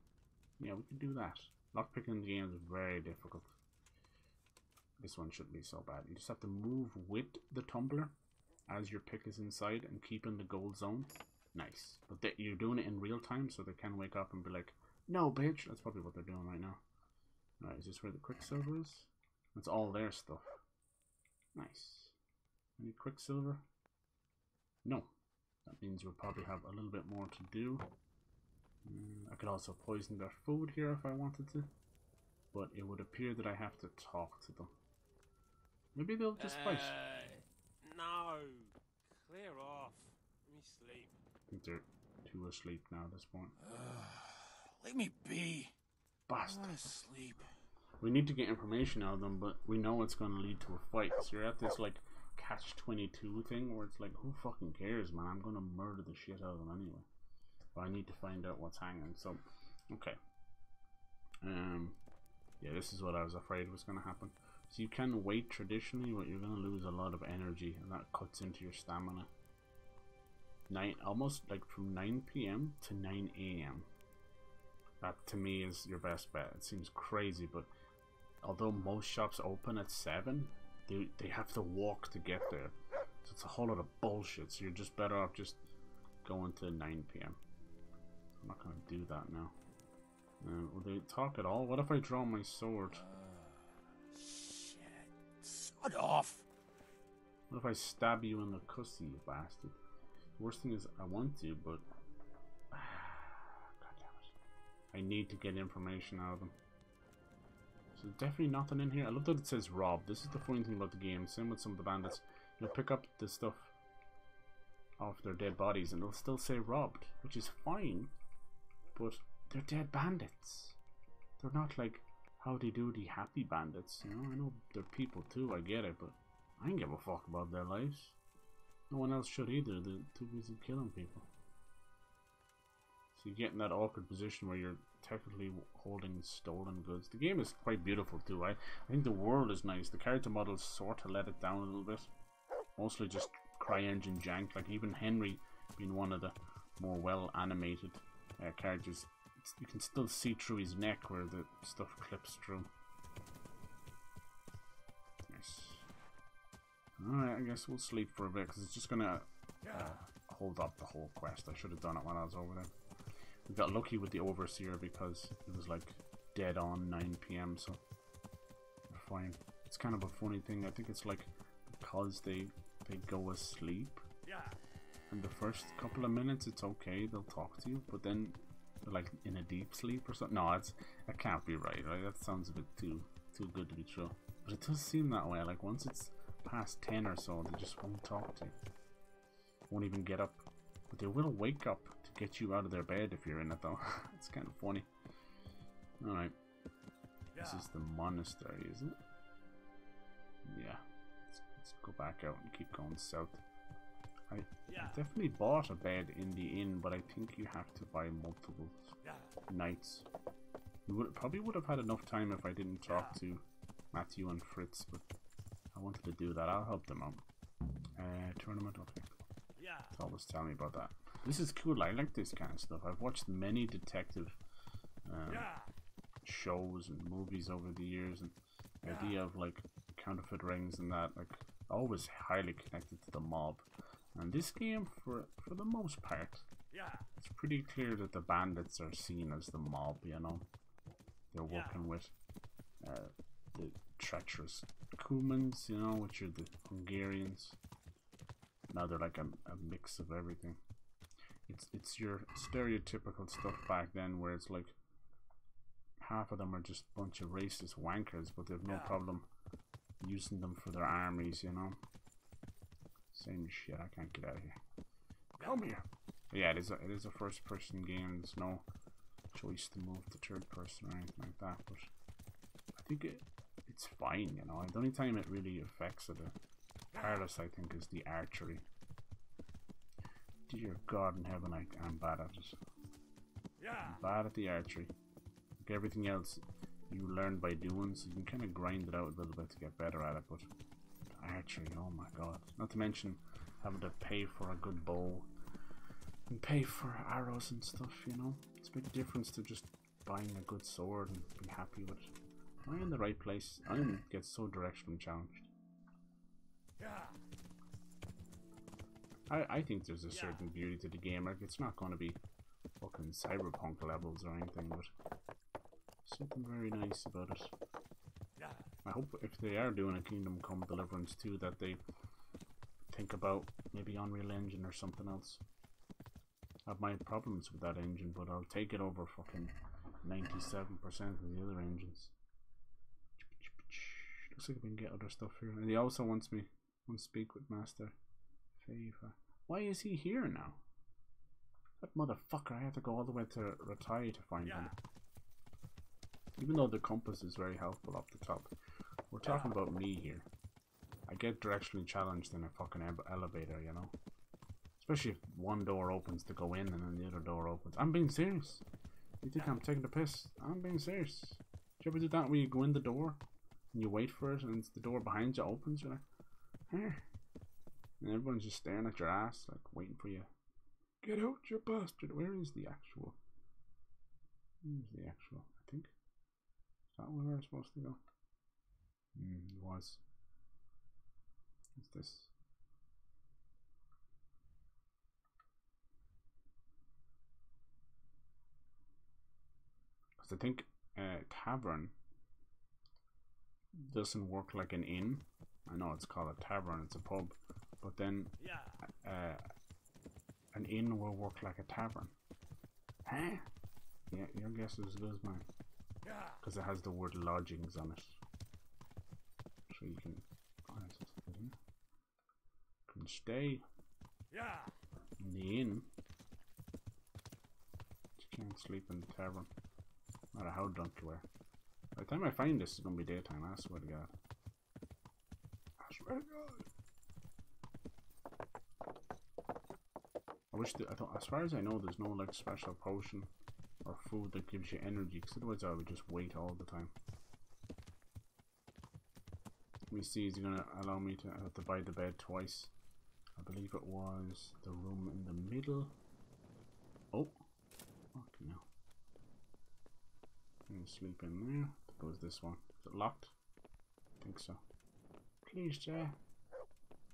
Yeah, we can do that. Lockpicking in the game is very difficult. This one shouldn't be so bad. You just have to move with the tumbler as your pick is inside and keep in the gold zone. Nice. But they, you're doing it in real time, so they can wake up and be like, no, bitch. That's probably what they're doing right now. Alright, is this where the quicksilver is? That's all their stuff. Nice. Any quicksilver? No. That means we'll probably have a little bit more to do. Mm, I could also poison their food here if I wanted to. But it would appear that I have to talk to them. Maybe they'll just fight. Uh, no. Clear off. Let me sleep. I think they're too asleep now at this point. Uh, let me be. Bastard. I want to sleep. We need to get information out of them, but we know it's going to lead to a fight. So you're at this, like, catch twenty-two thing where it's like, who fucking cares, man? I'm gonna murder the shit out of them anyway, but I need to find out what's hanging. So okay, um yeah, this is what I was afraid was gonna happen. So you can wait traditionally, but you're gonna lose a lot of energy and that cuts into your stamina. Nine, almost like from nine p m to nine a m that to me is your best bet. It seems crazy, but although most shops open at seven, They, they have to walk to get there, so it's a whole lot of bullshit. So you're just better off just going to nine p m I'm not going to do that now. Uh, will they talk at all? What if I draw my sword? Uh, shit. Shut off! What if I stab you in the cussy, you bastard? The worst thing is I want to, but... God damn it. I need to get information out of them. So definitely nothing in here. I love that it says rob. This is the funny thing about the game. Same with some of the bandits. You'll pick up the stuff off their dead bodies and it'll still say robbed, which is fine. But they're dead bandits. They're not like how they do the happy bandits. You know, I know they're people too, I get it, but I don't give a fuck about their lives. No one else should either. They're too busy killing people. You get in that awkward position where you're technically holding stolen goods. The game is quite beautiful too. I, I think the world is nice. The character models sort of let it down a little bit. Mostly just CryEngine jank. Like even Henry being one of the more well animated uh, characters. It's, you can still see through his neck where the stuff clips through. Nice. Alright, I guess we'll sleep for a bit because it's just going to uh, hold up the whole quest. I should have done it when I was over there. We got lucky with the Overseer because it was like dead on nine p m so we're fine. It's kind of a funny thing. I think it's like because they they go asleep. Yeah. and the first couple of minutes it's okay, they'll talk to you, but then like in a deep sleep or something. No, it's, that can't be right, right? That sounds a bit too too good to be true. But it does seem that way, like once it's past ten or so, they just won't talk to you. Won't even get up. But they will wake up to get you out of their bed if you're in it though. It's kind of funny. Alright. Yeah. This is the monastery, isn't it? Yeah. Let's, let's go back out and keep going south. I, yeah. I definitely bought a bed in the inn, but I think you have to buy multiple yeah. nights. You would, probably would have had enough time if I didn't talk yeah. to Matthew and Fritz, but I wanted to do that. I'll help them out. Uh, tournament, okay. Yeah. It's always telling me about that. This is cool. I like this kind of stuff. I've watched many detective um, yeah. shows and movies over the years, and the yeah. idea of like counterfeit rings and that, like, always highly connected to the mob. And this game, for for the most part, yeah. it's pretty clear that the bandits are seen as the mob. You know, they're working yeah. with uh, the treacherous Cumans, you know, which are the Hungarians. Now they're like a, a mix of everything. It's it's your stereotypical stuff back then, where it's like half of them are just a bunch of racist wankers, but they've no yeah. problem using them for their armies, you know. Same shit. I can't get out of here. Come here. But yeah, it is a, it is a first-person game. There's no choice to move to third-person or anything like that. But I think it it's fine, you know. The only time it really affects it, uh, Paris, I think, is the archery. Dear God in heaven, I, I'm bad at it. Yeah. I'm bad at the archery. Like everything else, you learn by doing, so you can kind of grind it out a little bit to get better at it, but archery, oh my god. Not to mention having to pay for a good bow and pay for arrows and stuff, you know. It's a big difference to just buying a good sword and be happy with it. Am I in the right place? I get so directionally challenged. Yeah. I, I think there's a certain beauty to the game. Like, it's not going to be fucking cyberpunk levels or anything, but something very nice about it. I hope if they are doing a Kingdom Come Deliverance too, that they think about maybe Unreal Engine or something else. I've my problems with that engine, but I'll take it over fucking ninety-seven percent of the other engines. Looks like we can get other stuff here. And he also wants me to speak with Master Feyfar. Why is he here now? That motherfucker, I have to go all the way to Rattay to find yeah. him. Even though the compass is very helpful off the top. We're talking about me here. I get directionally challenged in a fucking elevator, you know? Especially if one door opens to go in and then the other door opens. I'm being serious. You think I'm taking the piss? I'm being serious. Do you ever do that when you go in the door and you wait for it and the door behind you opens? You're like, eh. And everyone's just staring at your ass, like waiting for you. Get out, you bastard. Where is the actual? Where's the actual? I think. Is that where we're supposed to go? Mm, it was. What's this? Because I think uh, tavern doesn't work like an inn. I know it's called a tavern, it's a pub, but then yeah. uh, an inn will work like a tavern. Huh? Yeah, your guess is as good as mine. Because it has the word lodgings on it, so you can, oh, you can stay yeah. in the inn. You can't sleep in the tavern, no matter how drunk you are. By the time I find this, it's gonna be daytime. I swear to God. I swear to God. I wish that, I thought, as far as I know, there's no like special potion or food that gives you energy, because otherwise I would just wait all the time. Let me see, is he going to allow me to have to buy the bed twice? I believe it was the room in the middle. Oh, fucking hell. I'm going to sleep in there. There goes this one. Is it locked? I think so. Please, Jay.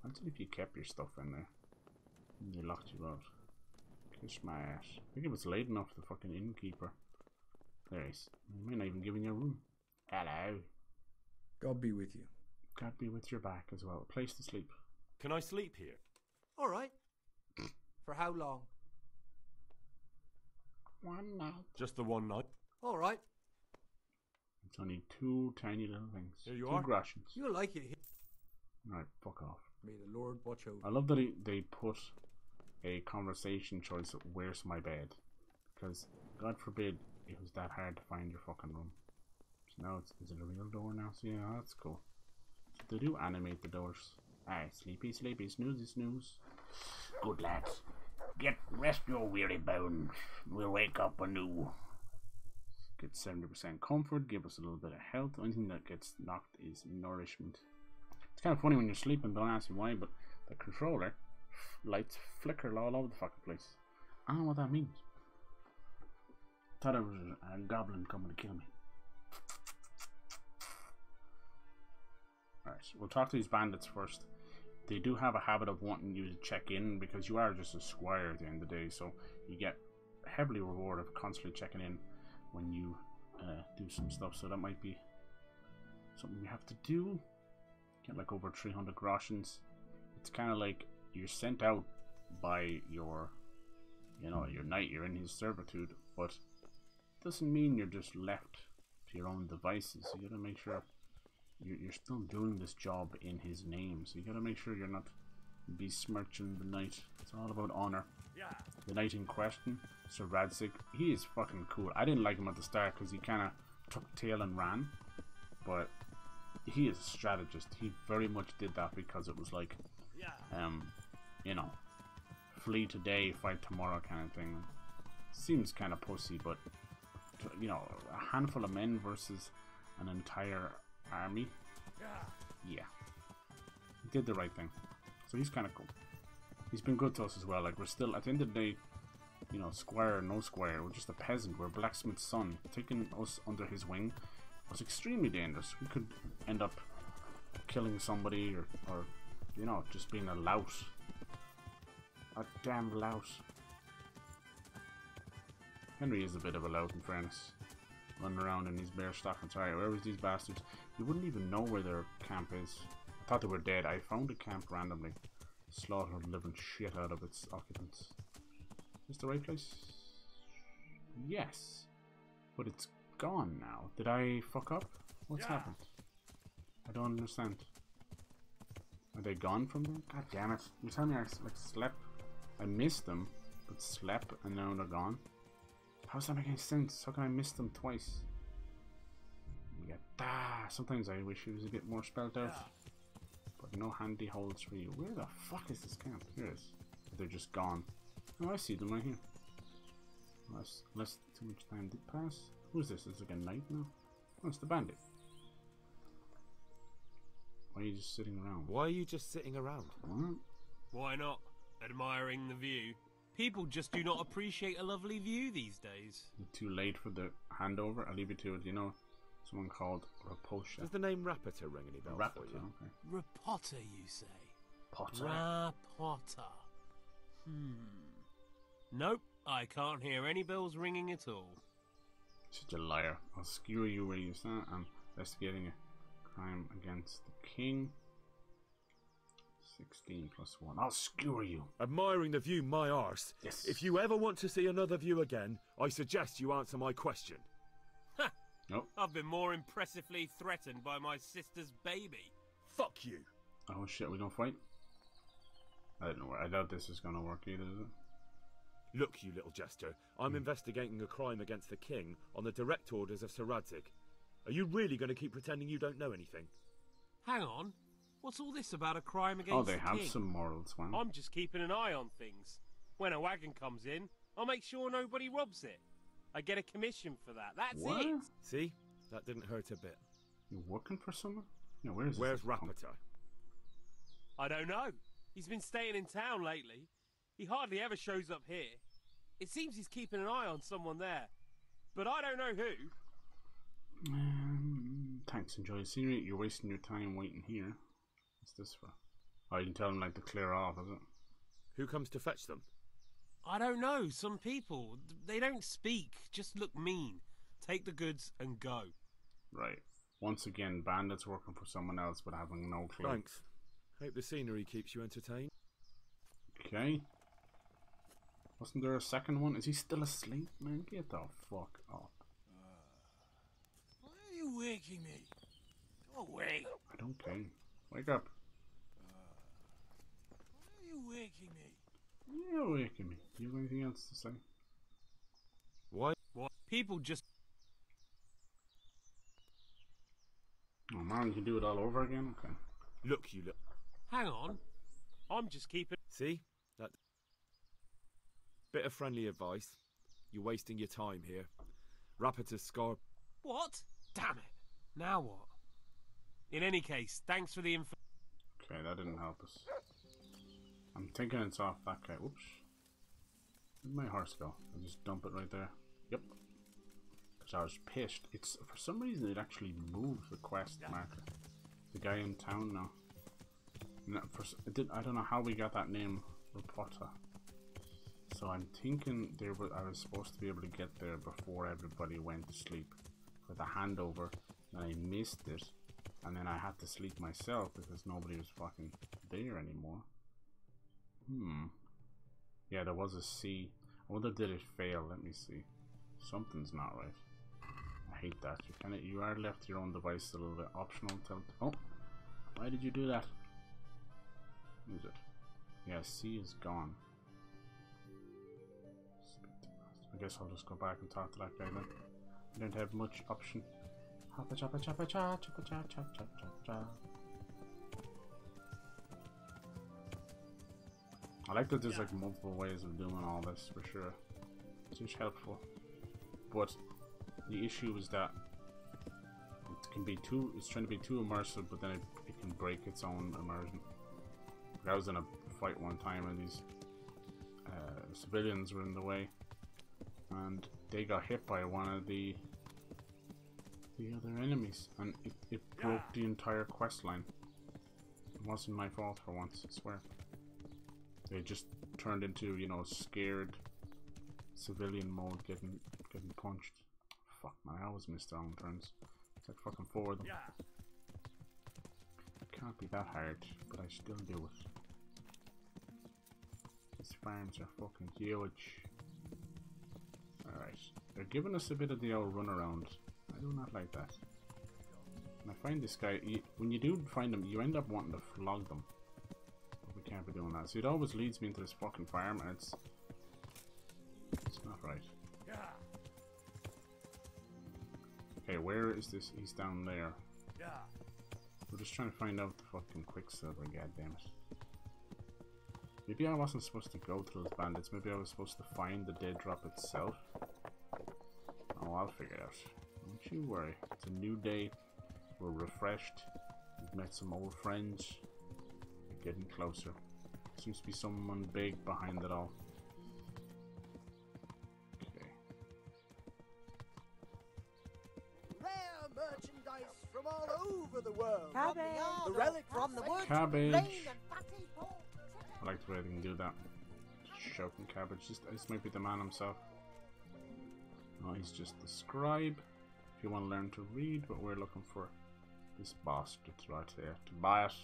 Imagine if you kept your stuff in there and they locked you out. My ass. I think it was late enough for the fucking innkeeper. There he is. He may not even give in your room. Hello. God be with you. God be with your back as well. A place to sleep. Can I sleep here? Alright. For how long? One night. Just the one night. All right. It's only two tiny little things. Here you two are. Rations. You'll like it. Right, fuck off. May the Lord watch over. I love that he, they put a conversation choice of where's my bed, because God forbid it was that hard to find your fucking room. So now it's, is it a real door now? So yeah, that's cool. So they do animate the doors. Aye, sleepy, sleepy, snoozy, snooze. Good lads, get rest your weary bones. We'll wake up anew. Get seventy percent comfort, give us a little bit of health. The only thing that gets knocked is nourishment. It's kind of funny when you're sleeping, don't ask me why, but the controller lights flicker all over the fucking place. I don't know what that means. Thought it was a goblin coming to kill me. Alright, so we'll talk to these bandits first. They do have a habit of wanting you to check in because you are just a squire at the end of the day, so you get heavily rewarded for constantly checking in when you uh, do some stuff, so that might be something you have to do. Get like over three hundred groshens. It's kind of like you're sent out by your, you know, your knight, you're in his servitude, but it doesn't mean you're just left to your own devices. You gotta make sure you're, you're still doing this job in his name, so you gotta make sure you're not besmirching the knight. It's all about honor. Yeah. The knight in question, Sir Radzig, he is fucking cool. I didn't like him at the start because he kind of took tail and ran, but he is a strategist. He very much did that because it was like, um, you know, flee today, fight tomorrow kind of thing. Seems kind of pussy, but, you know, a handful of men versus an entire army. Yeah. He did the right thing. So he's kind of cool. He's been good to us as well. Like, we're still, at the end of the day, you know, squire or no squire, we're just a peasant. We're a blacksmith's son. Taking us under his wing was extremely dangerous. We could end up killing somebody or, or you know, just being a louse. A damn louse. Henry is a bit of a lout, in fairness. Running around in his bare stockings. Sorry, where was these bastards? You wouldn't even know where their camp is. I thought they were dead. I found a camp randomly. Slaughtered the living shit out of its occupants. Is this the right place? Yes. But it's gone now. Did I fuck up? What's yeah. happened? I don't understand. Are they gone from them? God damn it. You're telling me I like, slept. I missed them, but slept and now they're gone? How does that make any sense? How can I miss them twice? Yeah, ah, sometimes I wish it was a bit more spelled out. Yeah. But no handy holds for you. Where the fuck is this camp? Here it is. They're just gone. Oh, I see them right here. Unless, unless too much time did pass. Who is this? Is it like a knight now? Oh, it's the bandit. Why are you just sitting around? Why are you just sitting around? What? Why not? Admiring the view. People just do not appreciate a lovely view these days. You're too late for the handover. I'll leave you to it. You know, someone called Rapota. Does the name Rapota ring any bells Rapota, for you? Okay. Rapota, you say? Potter. Rapota. Hmm. Nope, I can't hear any bells ringing at all. Such a liar. I'll skewer you where you stand. I'm investigating a crime against the king. sixteen plus one. I'll skewer you. Admiring the view, my arse. Yes. If you ever want to see another view again, I suggest you answer my question. Ha! Nope. I've been more impressively threatened by my sister's baby. Fuck you. Oh shit, we gonna fight? I don't know where. I doubt this is gonna work either, is it? Look, you little jester. I'm hmm. investigating a crime against the king on the direct orders of Sir Radzig. Are you really going to keep pretending you don't know anything? Hang on. What's all this about a crime against the king? Oh, they have king? some morals, man. I'm just keeping an eye on things. When a wagon comes in, I'll make sure nobody robs it. I get a commission for that. That's what? it. See? That didn't hurt a bit. You're working for someone? No, where is Where's Rapota? I don't know. He's been staying in town lately. He hardly ever shows up here. It seems he's keeping an eye on someone there. But I don't know who. Um, thanks, enjoy the scenery. You're wasting your time waiting here. What's this for? Oh, you can tell them like to clear off, is it? Who comes to fetch them? I don't know. Some people. They don't speak. Just look mean. Take the goods and go. Right. Once again, bandits working for someone else but having no clue. Thanks. Hope the scenery keeps you entertained. Okay. Wasn't there a second one? Is he still asleep, man? Get the fuck up. Why are you waking me? Go away. I don't play. Wake up. Why are you waking me? You're waking me. Do you have anything else to say? Why? Why? People just... Oh man, you can do it all over again? Okay. Look, you look. Hang on. I'm just keeping... See? That... Bit of friendly advice. You're wasting your time here. Rapota Scar... What? Damn it. Now what? In any case, thanks for the info... Okay, that didn't help us. I'm thinking it's off that guy. Whoops. Where'd my horse go? I'll just dump it right there. Yep. Because I was pissed. It's, for some reason it actually moved the quest marker. The guy in town now. No, for, it did, I don't know how we got that name, Rapota. So I'm thinking there were, I was supposed to be able to get there before everybody went to sleep with a handover, and I missed it, and then I had to sleep myself because nobody was fucking there anymore. Hmm. Yeah, there was a C. I wonder did it fail? Let me see. Something's not right. I hate that. You kind of you are left to your own device a little bit. Optional tilt. Oh, why did you do that? Is it? Yeah, C is gone. I guess I'll just go back and talk to that guy then. I don't have much option. Hoppa choppa choppa cha choppa cha cha cha cha cha. I like that there's like multiple ways of doing all this for sure. It's just helpful. But the issue is that it can be too, it's trying to be too immersive, but then it, it can break its own immersion. I was in a fight one time and these uh, civilians were in the way and they got hit by one of the the other enemies and it, it broke the entire quest line. It wasn't my fault for once, I swear. They just turned into, you know, scared civilian mode getting getting punched. Fuck man, I always miss their own turns. It's like fucking forward them. It can't be that hard, but I still do it. These farms are fucking huge. Alright. They're giving us a bit of the old runaround. I do not like that. And I find this guy, you, when you do find them, you end up wanting to flog them. But we can't be doing that. So it always leads me into this fucking farm and it's... It's not right. Okay, where is this? He's down there. We're just trying to find out the fucking Quicksilver, goddammit. Maybe I wasn't supposed to go to those bandits, maybe I was supposed to find the dead drop itself. Oh, I'll figure it out. Don't you worry. It's a new day. We're refreshed. We've met some old friends. We're getting closer. Seems to be someone big behind it all. Okay. Rare merchandise from all over the world. Cabbage. The relic from the woods. Cabbage. I like the way they can do that. Shouting cabbage. Just, this might be the man himself. No, he's just the scribe. If you want to learn to read, but we're looking for this bastard right here. Tobias.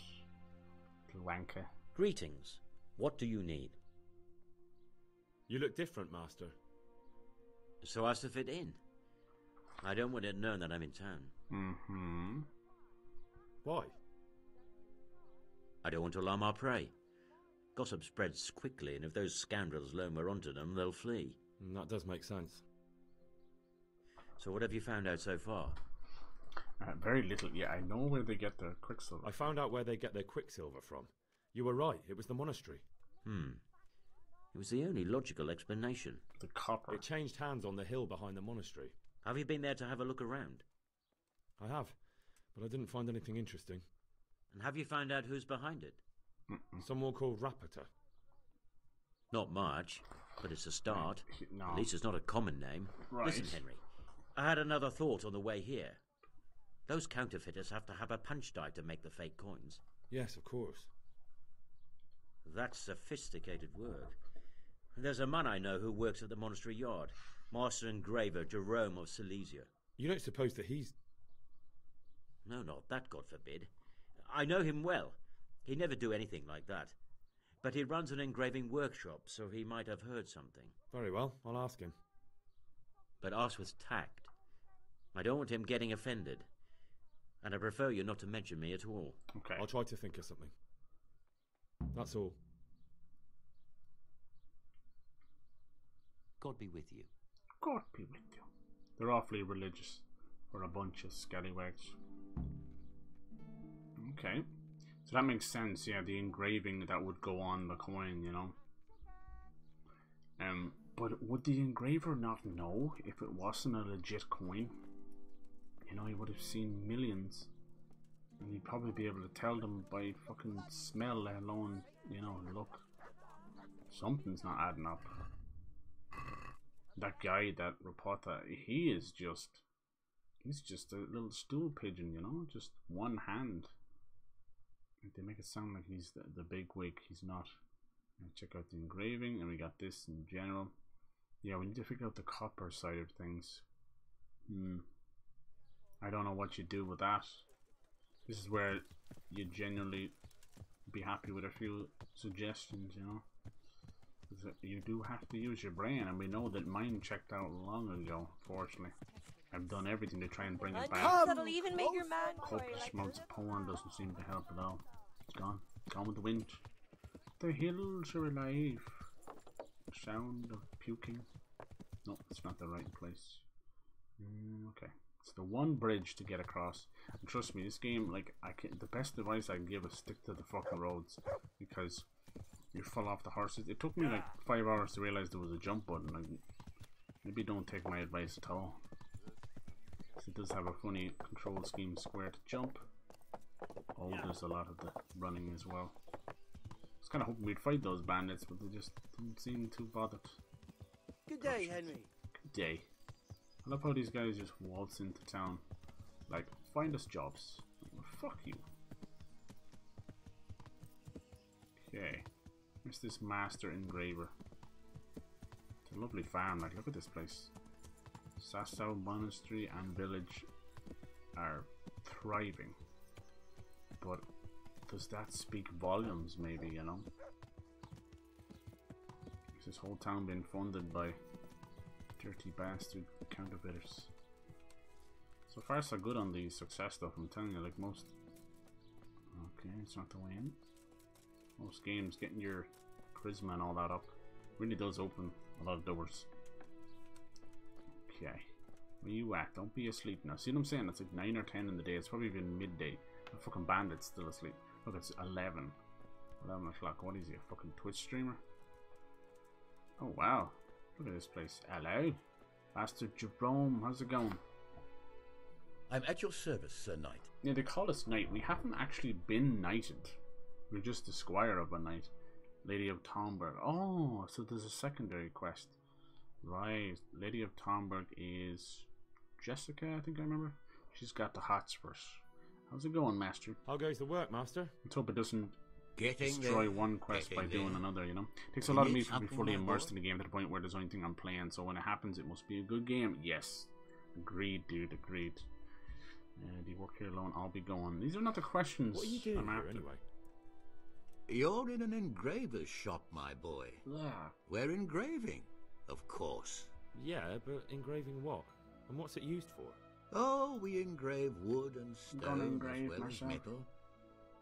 Little wanker. Greetings. What do you need? You look different, master. So as to fit in. I don't want it known that I'm in town. Mm-hmm. Why? I don't want to alarm our prey. Gossip spreads quickly, and if those scoundrels learn we're onto them, they'll flee. That does make sense. So what have you found out so far? Uh, very little. Yeah, I know where they get their Quicksilver. I found out where they get their Quicksilver from. You were right. It was the monastery. Hmm. It was the only logical explanation. The copper. It changed hands on the hill behind the monastery. Have you been there to have a look around? I have, but I didn't find anything interesting. And have you found out who's behind it? Mm-mm. Someone called Rapota. Not much, but it's a start. No. At least it's not a common name. Right. Listen, Henry, I had another thought on the way here. Those counterfeiters have to have a punch die to make the fake coins. Yes, of course. That's sophisticated work. There's a man I know who works at the monastery yard, Master Engraver Jerome of Silesia. You don't suppose that he's... No, not that, God forbid. I know him well. He'd never do anything like that. but he runs an engraving workshop, so he might have heard something. Very well, I'll ask him. But ask with tact. I don't want him getting offended. And I prefer you not to mention me at all. Okay. I'll try to think of something. That's all. God be with you. God be with you. They're awfully religious. Or a bunch of scallywags. Okay. So that makes sense, yeah, the engraving that would go on the coin, you know. Um, but would the engraver not know if it wasn't a legit coin? You know, he would have seen millions. And he'd probably be able to tell them by fucking smell, let alone, you know, look. Something's not adding up. That guy, that Rapota, he is just... He's just a little stool pigeon, you know? Just one hand. They make it sound like he's the, the big wig. He's not. Check out the engraving, and we got this in general. Yeah, we need to figure out the copper side of things. Hmm. I don't know what you do with that. This is where you generally be happy with a few suggestions, you know? You do have to use your brain, and we know that mine checked out long ago, fortunately. I've done everything to try and bring it back. That'll even make your man cry. Smokes porn doesn't seem to help at all. It's gone. Gone with the wind. The hills are alive. The sound of puking. No, it's not the right place. Mm, okay. It's the one bridge to get across. And trust me, this game, like, I can, the best advice I can give is stick to the fucking roads. Because you fall off the horses. It took me like five hours to realize there was a jump button. Like, maybe don't take my advice at all. It does have a funny control scheme, square to jump. Oh, there's a lot of the running as well. I was kind of hoping we'd fight those bandits, but they just didn't seem too bothered. Good day, gotcha. Henry. Good day. I love how these guys just waltz into town. Like, find us jobs. Well, fuck you. Okay. Where's this master engraver? It's a lovely farm, like, look at this place. Sázava Monastery and village are thriving, but does that speak volumes, maybe, you know? Is this whole town being funded by dirty bastard counterfeiters? So far so good on the success stuff, I'm telling you, like most. Okay, it's not the way in. Most games, getting your charisma and all that up really does open a lot of doors. Okay, where you at? Don't be asleep now. See what I'm saying? It's like nine or ten in the day. It's probably even midday. A fucking bandit's still asleep. Look, it's eleven. eleven o'clock. What is he, a fucking Twitch streamer? Oh, wow. Look at this place. Hello? Master Jerome, how's it going? I'm at your service, Sir Knight. Yeah, they call us Knight. We haven't actually been knighted. We're just the squire of a knight. Lady of Talmberg. Oh, so there's a secondary quest. Right, Lady of Talmberg is Jessica, I think I remember. She's got the hot spurs. How's it going, Master? How goes the work, Master? Let's hope it doesn't Getting destroy there. one quest Getting by there. doing another, you know? It takes a lot of me to be fully immersed in the game to the point where there's only thing I'm playing, so when it happens, it must be a good game. Yes. Agreed, dude, agreed. Uh, do you work here alone? I'll be going. These are not the questions what are you doing I'm after. Anyway? You're in an engraver's shop, my boy. Yeah. We're engraving. Of course. Yeah, but engraving what? And what's it used for? Oh, we engrave wood and stone as well as metal.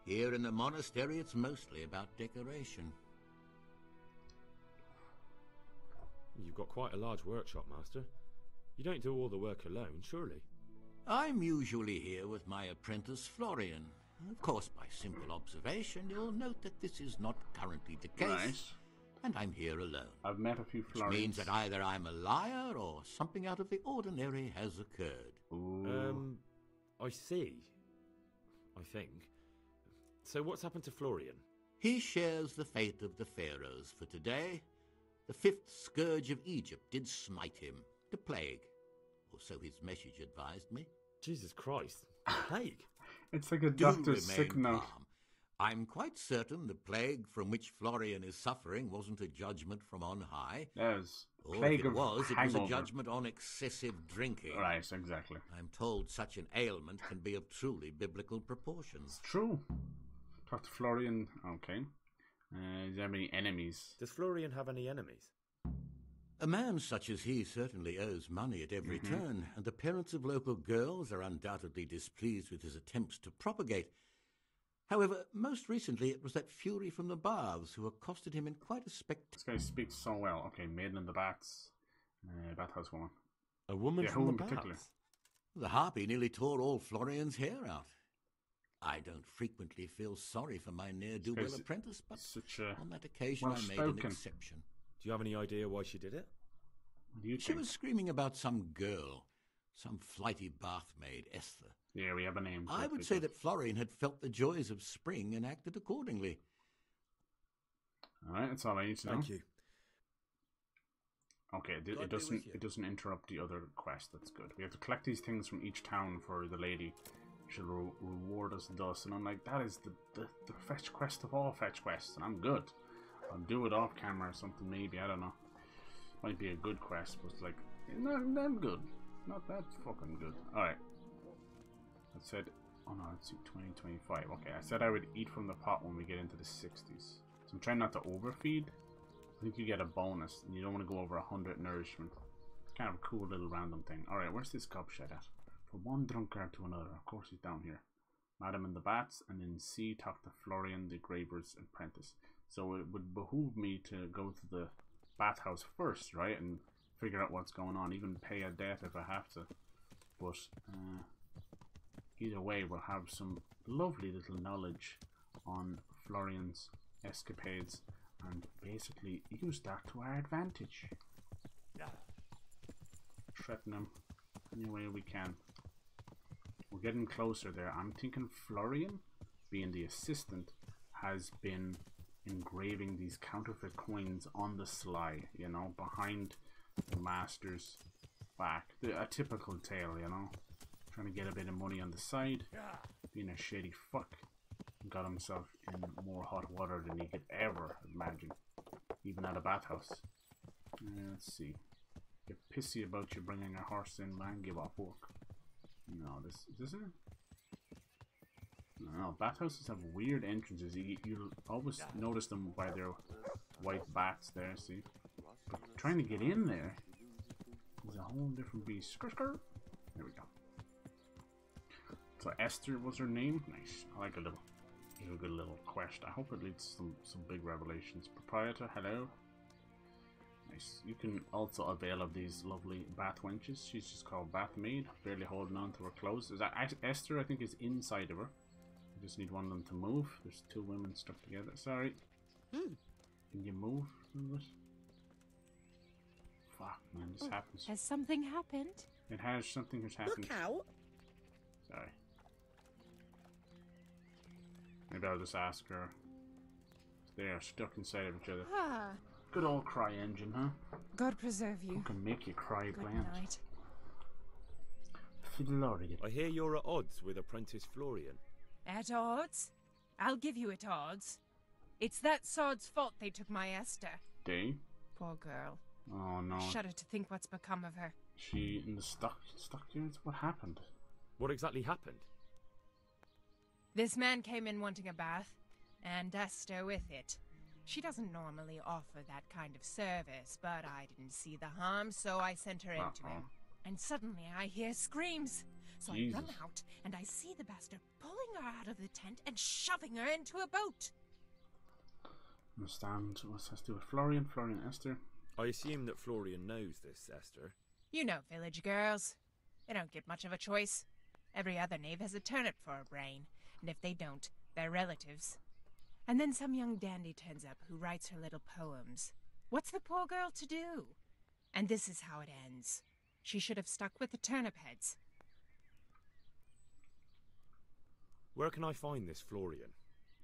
Here in the monastery, it's mostly about decoration. You've got quite a large workshop, Master. You don't do all the work alone, surely? I'm usually here with my apprentice, Florian. Of course, by simple observation, you'll note that this is not currently the case. Nice. And I'm here alone. I've met a few Florians. Which means that either I'm a liar or something out of the ordinary has occurred. Ooh. Um, I see. I think. So what's happened to Florian? He shares the fate of the pharaohs for today. The fifth scourge of Egypt did smite him. The plague. Or so his message advised me. Jesus Christ. The plague? It's like a doctor's sick note. I'm quite certain the plague from which Florian is suffering wasn't a judgment from on high. Yes. Or if it was, it was a judgment on excessive drinking. Right, exactly. I'm told such an ailment can be of truly biblical proportions. It's true. Doctor Florian, okay. Uh, does he have any enemies? Does Florian have any enemies? A man such as he certainly owes money at every mm-hmm. turn, and the parents of local girls are undoubtedly displeased with his attempts to propagate. However, most recently it was that fury from the Baths who accosted him in quite a spect... This guy speaks so well. Okay, Maiden and the Baths. Uh, bathhouse woman. A woman yeah, from the Baths? The harpy nearly tore all Florian's hair out. I don't frequently feel sorry for my ne'er-do-well apprentice, but such a on that occasion well I made spoken. an exception. Do you have any idea why she did it? What do you she think? was screaming about some girl, some flighty bathmaid, Esther. Yeah, we have a name. I would say that Florian had felt the joys of spring and acted accordingly. All right, that's all I need to know. Thank you. Okay, it, it doesn't it doesn't interrupt the other quest. That's good. We have to collect these things from each town for the lady. She'll re reward us thus. And I'm like, that is the, the the fetch quest of all fetch quests, and I'm good. I'll do it off camera or something, maybe, I don't know. Might be a good quest, but it's like, not that good. Not that fucking good. Alright. I said, oh no, let's see, twenty, twenty-five. Okay, I said I would eat from the pot when we get into the sixties. So I'm trying not to overfeed. I think you get a bonus, and you don't want to go over one hundred nourishment. It's kind of a cool little random thing. Alright, where's this gobshite at? From one drunkard to another. Of course he's down here. Madam and the Bats, and then C talked to Florian the Graver's apprentice. So it would behoove me to go to the bathhouse first, right? And figure out what's going on, even pay a debt if I have to. But uh, either way, we'll have some lovely little knowledge on Florian's escapades and basically use that to our advantage. Yeah. Threaten him any way we can. We're getting closer there. I'm thinking Florian, being the assistant, has been engraving these counterfeit coins on the sly, you know, behind the master's back. A typical tale, you know. Trying to get a bit of money on the side, being a shady fuck. Got himself in more hot water than he could ever imagine, even at a bathhouse. Uh, let's see. Get pissy about you bringing a horse in, man. Give up work. No, this is this it? No, bathhouses have weird entrances. You, you'll always notice them by their white bats there, see? But trying to get in there is a whole different beast. There we go. So Esther was her name? Nice. I like a little, a good little quest. I hope it leads to some, some big revelations. Proprietor, hello. Nice. You can also avail of these lovely bath wenches. She's just called Bath Maid. Barely holding on to her clothes. Is that Esther? I think is inside of her. I just need one of them to move. There's two women stuck together. Sorry. Mm. Can you move? Fuck, man, this oh, happens. Has something happened? It has. Something has happened. Look out! Sorry. Maybe I'll just ask her. They are stuck inside of each other. Ah. Good old CryEngine, huh? God preserve you. Who can make you cry, Bland? Florian. I hear you're at odds with apprentice Florian. At odds? I'll give you at odds. It's that sod's fault they took my Esther. They? Poor girl. Oh no. I shudder to think what's become of her. She in the stock stockyards? What happened? What exactly happened? This man came in wanting a bath, and Esther with it. She doesn't normally offer that kind of service, but I didn't see the harm, so I sent her uh-huh. into him. And suddenly I hear screams. So Jesus. I run out, and I see the bastard pulling her out of the tent and shoving her into a boat. Understand what has to do with Florian, Florian, Esther. I assume that Florian knows this, Esther. You know village girls. They don't get much of a choice. Every other knave has a turnip for a brain, and if they don't, they're relatives. And then some young dandy turns up who writes her little poems. What's the poor girl to do? And this is how it ends. She should have stuck with the turnip heads. Where can I find this Florian?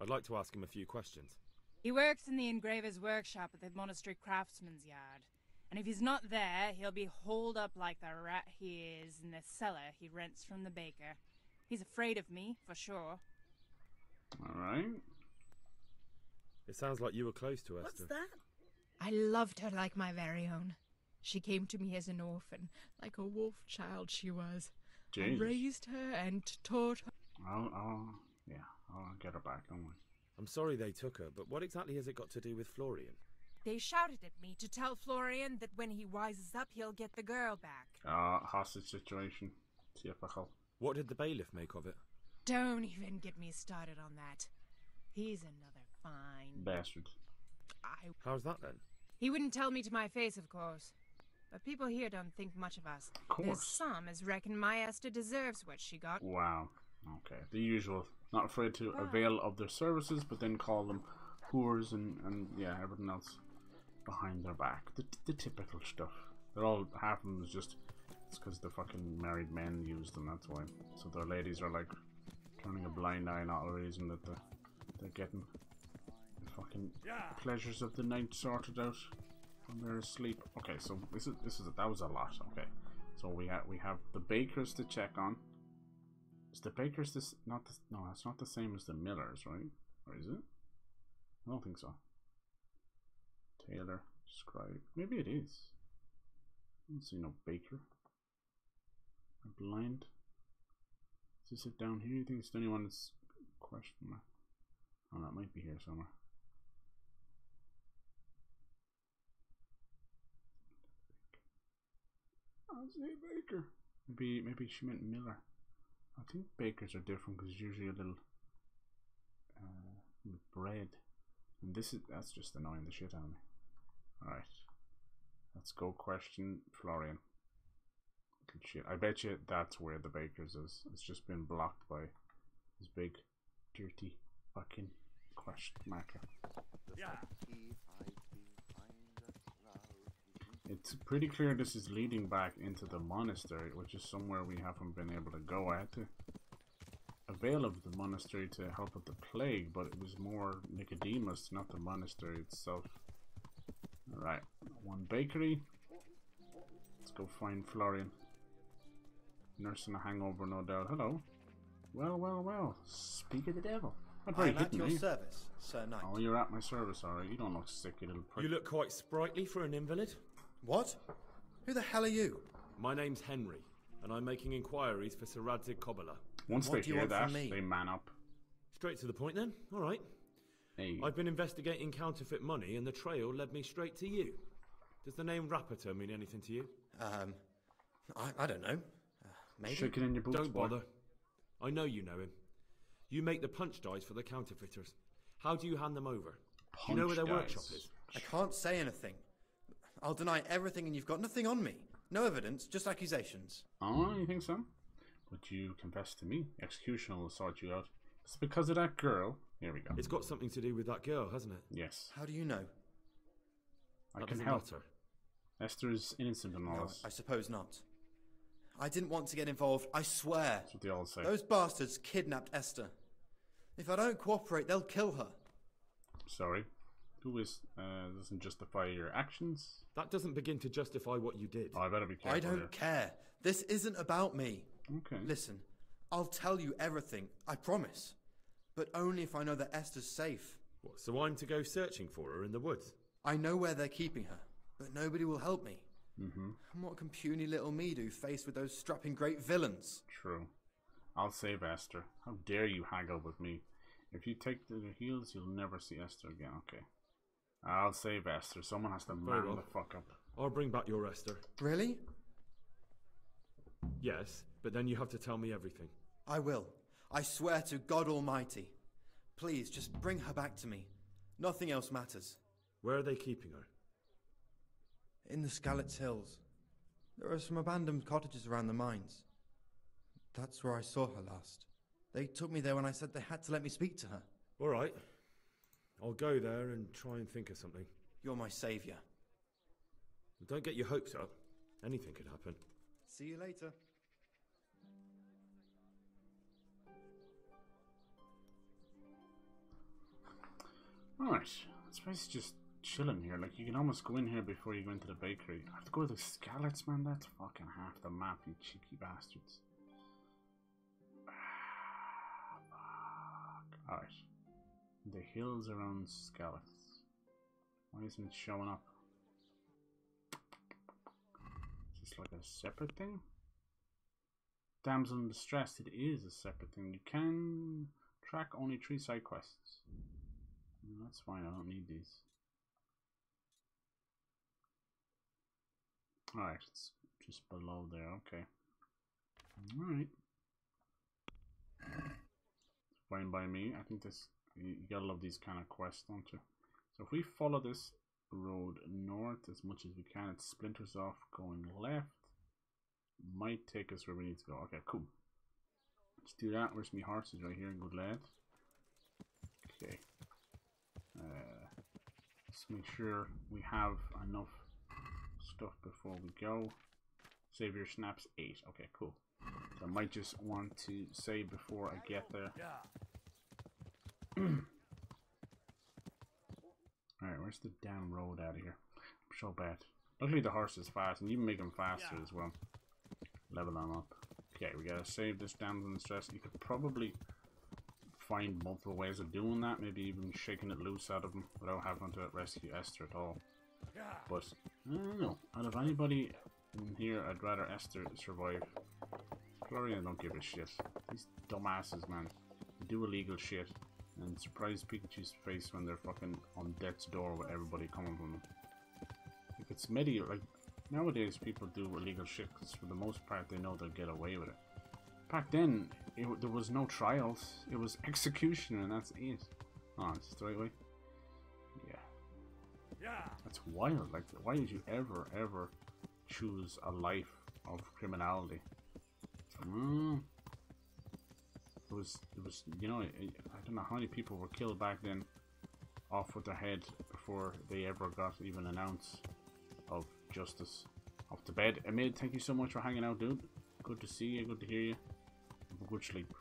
I'd like to ask him a few questions. He works in the engraver's workshop at the monastery craftsman's yard. And if he's not there, he'll be holed up like the rat he is in the cellar he rents from the baker. He's afraid of me, for sure. All right. It sounds like you were close to Esther. What's that? I loved her like my very own. She came to me as an orphan, like a wolf child she was. Jeez. I raised her and taught her. Oh, yeah, I'll get her back, don't we? I'm sorry they took her, but what exactly has it got to do with Florian? They shouted at me to tell Florian that when he wises up, he'll get the girl back. Ah, uh, hostage situation. What did the bailiff make of it? Don't even get me started on that. He's another fine... bastard. I... How's that then? He wouldn't tell me to my face, of course. But people here don't think much of us. Of course. There's some as reckon my Esther deserves what she got. Wow. Okay. The usual. Not afraid to oh. avail of their services, but then call them whores and, and yeah, everything else behind their back. The, the typical stuff. They're all, half of them is just... It's because the fucking married men use them, that's why. So their ladies are like turning a blind eye, not the reason that they're, they're getting the fucking yeah. pleasures of the night sorted out when they're asleep. Okay, so this is this is that was a lot. Okay, so we have we have the bakers to check on. Is the bakers this not the, no? It's not the same as the millers, right? Or is it? I don't think so. Tailor, scribe, maybe it is. I don't see no baker. I'm blind. Does it sit down here? You think it's the only one that's question mark? Oh, that might be here somewhere. I say baker. Maybe maybe she meant miller. I think bakers are different because usually a little uh, bread. And this is that's just annoying the shit out of me. All right, let's go question Florian. Shit. I bet you that's where the baker's is. It's just been blocked by this big, dirty fucking question marker. Yeah. It's pretty clear this is leading back into the monastery, which is somewhere we haven't been able to go. I had to avail of the monastery to help with the plague, but it was more Nicodemus, not the monastery itself. Alright, one bakery. Let's go find Florian. Nursing a hangover, no doubt. Hello. Well, well, well. Speak of the devil. I'm very good, at your service, Sir Knight. Oh, you're at my service, alright. You don't look sick, you little prick. You look quite sprightly for an invalid. What? Who the hell are you? My name's Henry, and I'm making inquiries for Sir Radzig Kobyla. Once they hear that, they man up. Straight to the point, then. Alright. Hey. I've been investigating counterfeit money, and the trail led me straight to you. Does the name Rapota mean anything to you? Um, I, I don't know. Maybe. Shaking in your boots, Don't bother. Boy. I know you know him. You make the punch dies for the counterfeiters. How do you hand them over? Punch do you know where their dies. workshop is? I can't say anything. I'll deny everything and you've got nothing on me. No evidence, just accusations. Oh, you think so? But you confess to me. Executioner will sort you out. It's because of that girl. Here we go. It's got something to do with that girl, hasn't it? Yes. How do you know? I that can help matter. her. Esther is innocent in all no, this. I suppose not. I didn't want to get involved, I swear. That's what they all say. Those bastards kidnapped Esther. If I don't cooperate, they'll kill her. Sorry. Who is, uh, doesn't justify your actions? That doesn't begin to justify what you did. Oh, I better be careful. I don't here. care. This isn't about me. Okay. Listen, I'll tell you everything, I promise. But only if I know that Esther's safe. What, so I'm to go searching for her in the woods? I know where they're keeping her, but nobody will help me. Mm-hmm. And what can puny little me do faced with those strapping great villains? True. I'll save Esther. How dare you haggle with me? If you take to the heels, you'll never see Esther again. Okay. I'll save Esther. Someone has to man the fuck up. Or bring back your Esther. Really? Yes, but then you have to tell me everything. I will. I swear to God Almighty. Please, just bring her back to me. Nothing else matters. Where are they keeping her? In the Skalitz Hills. There are some abandoned cottages around the mines. That's where I saw her last. They took me there when I said they had to let me speak to her. All right. I'll go there and try and think of something. You're my saviour. Don't get your hopes up. Anything could happen. See you later. All right. It's basically just... chilling here, like you can almost go in here before you go into the bakery. I have to go to the Skalitz, man. That's fucking half the map, you cheeky bastards. Ah, fuck. Alright. The hills around Skalitz. Why isn't it showing up? Is this like a separate thing? Damsel in distress, it is a separate thing. You can track only three side quests. No, that's fine, I don't need these. Alright, it's just below there, okay. Alright. Fine by me. I think this, you gotta love these kind of quests, don't you? So if we follow this road north as much as we can, it splinters off going left. Might take us where we need to go. Okay, cool. Let's do that. Where's me horses? Right here, good lad. Okay. Uh, let's make sure we have enough stuff before we go. Save your snaps eight. Okay, cool. So I might just want to save before I get there. Alright, where's the damn road out of here? I'm so bad. Luckily the horse is fast, and you can make them faster as well. Level them up. Okay, we gotta save this damsel in stress. You could probably find multiple ways of doing that. Maybe even shaking it loose out of them without having to rescue Esther at all. But, I don't know. Out of anybody in here, I'd rather Esther survive. Florian don't give a shit. These dumbasses, man. They do illegal shit. And surprise Pikachu's face when they're fucking on death's door with everybody coming from them. If it's medieval, like, nowadays people do illegal shit because for the most part they know they'll get away with it. Back then, it, there was no trials. It was execution and that's it. Oh, it's the right way? Yeah. Yeah. That's wild. Like, why did you ever, ever choose a life of criminality? Mm. It was, it was, you know, it, I don't know how many people were killed back then off with their head before they ever got even an ounce of justice. Off to bed. Amid, thank you so much for hanging out, dude. Good to see you, good to hear you. Have a good sleep.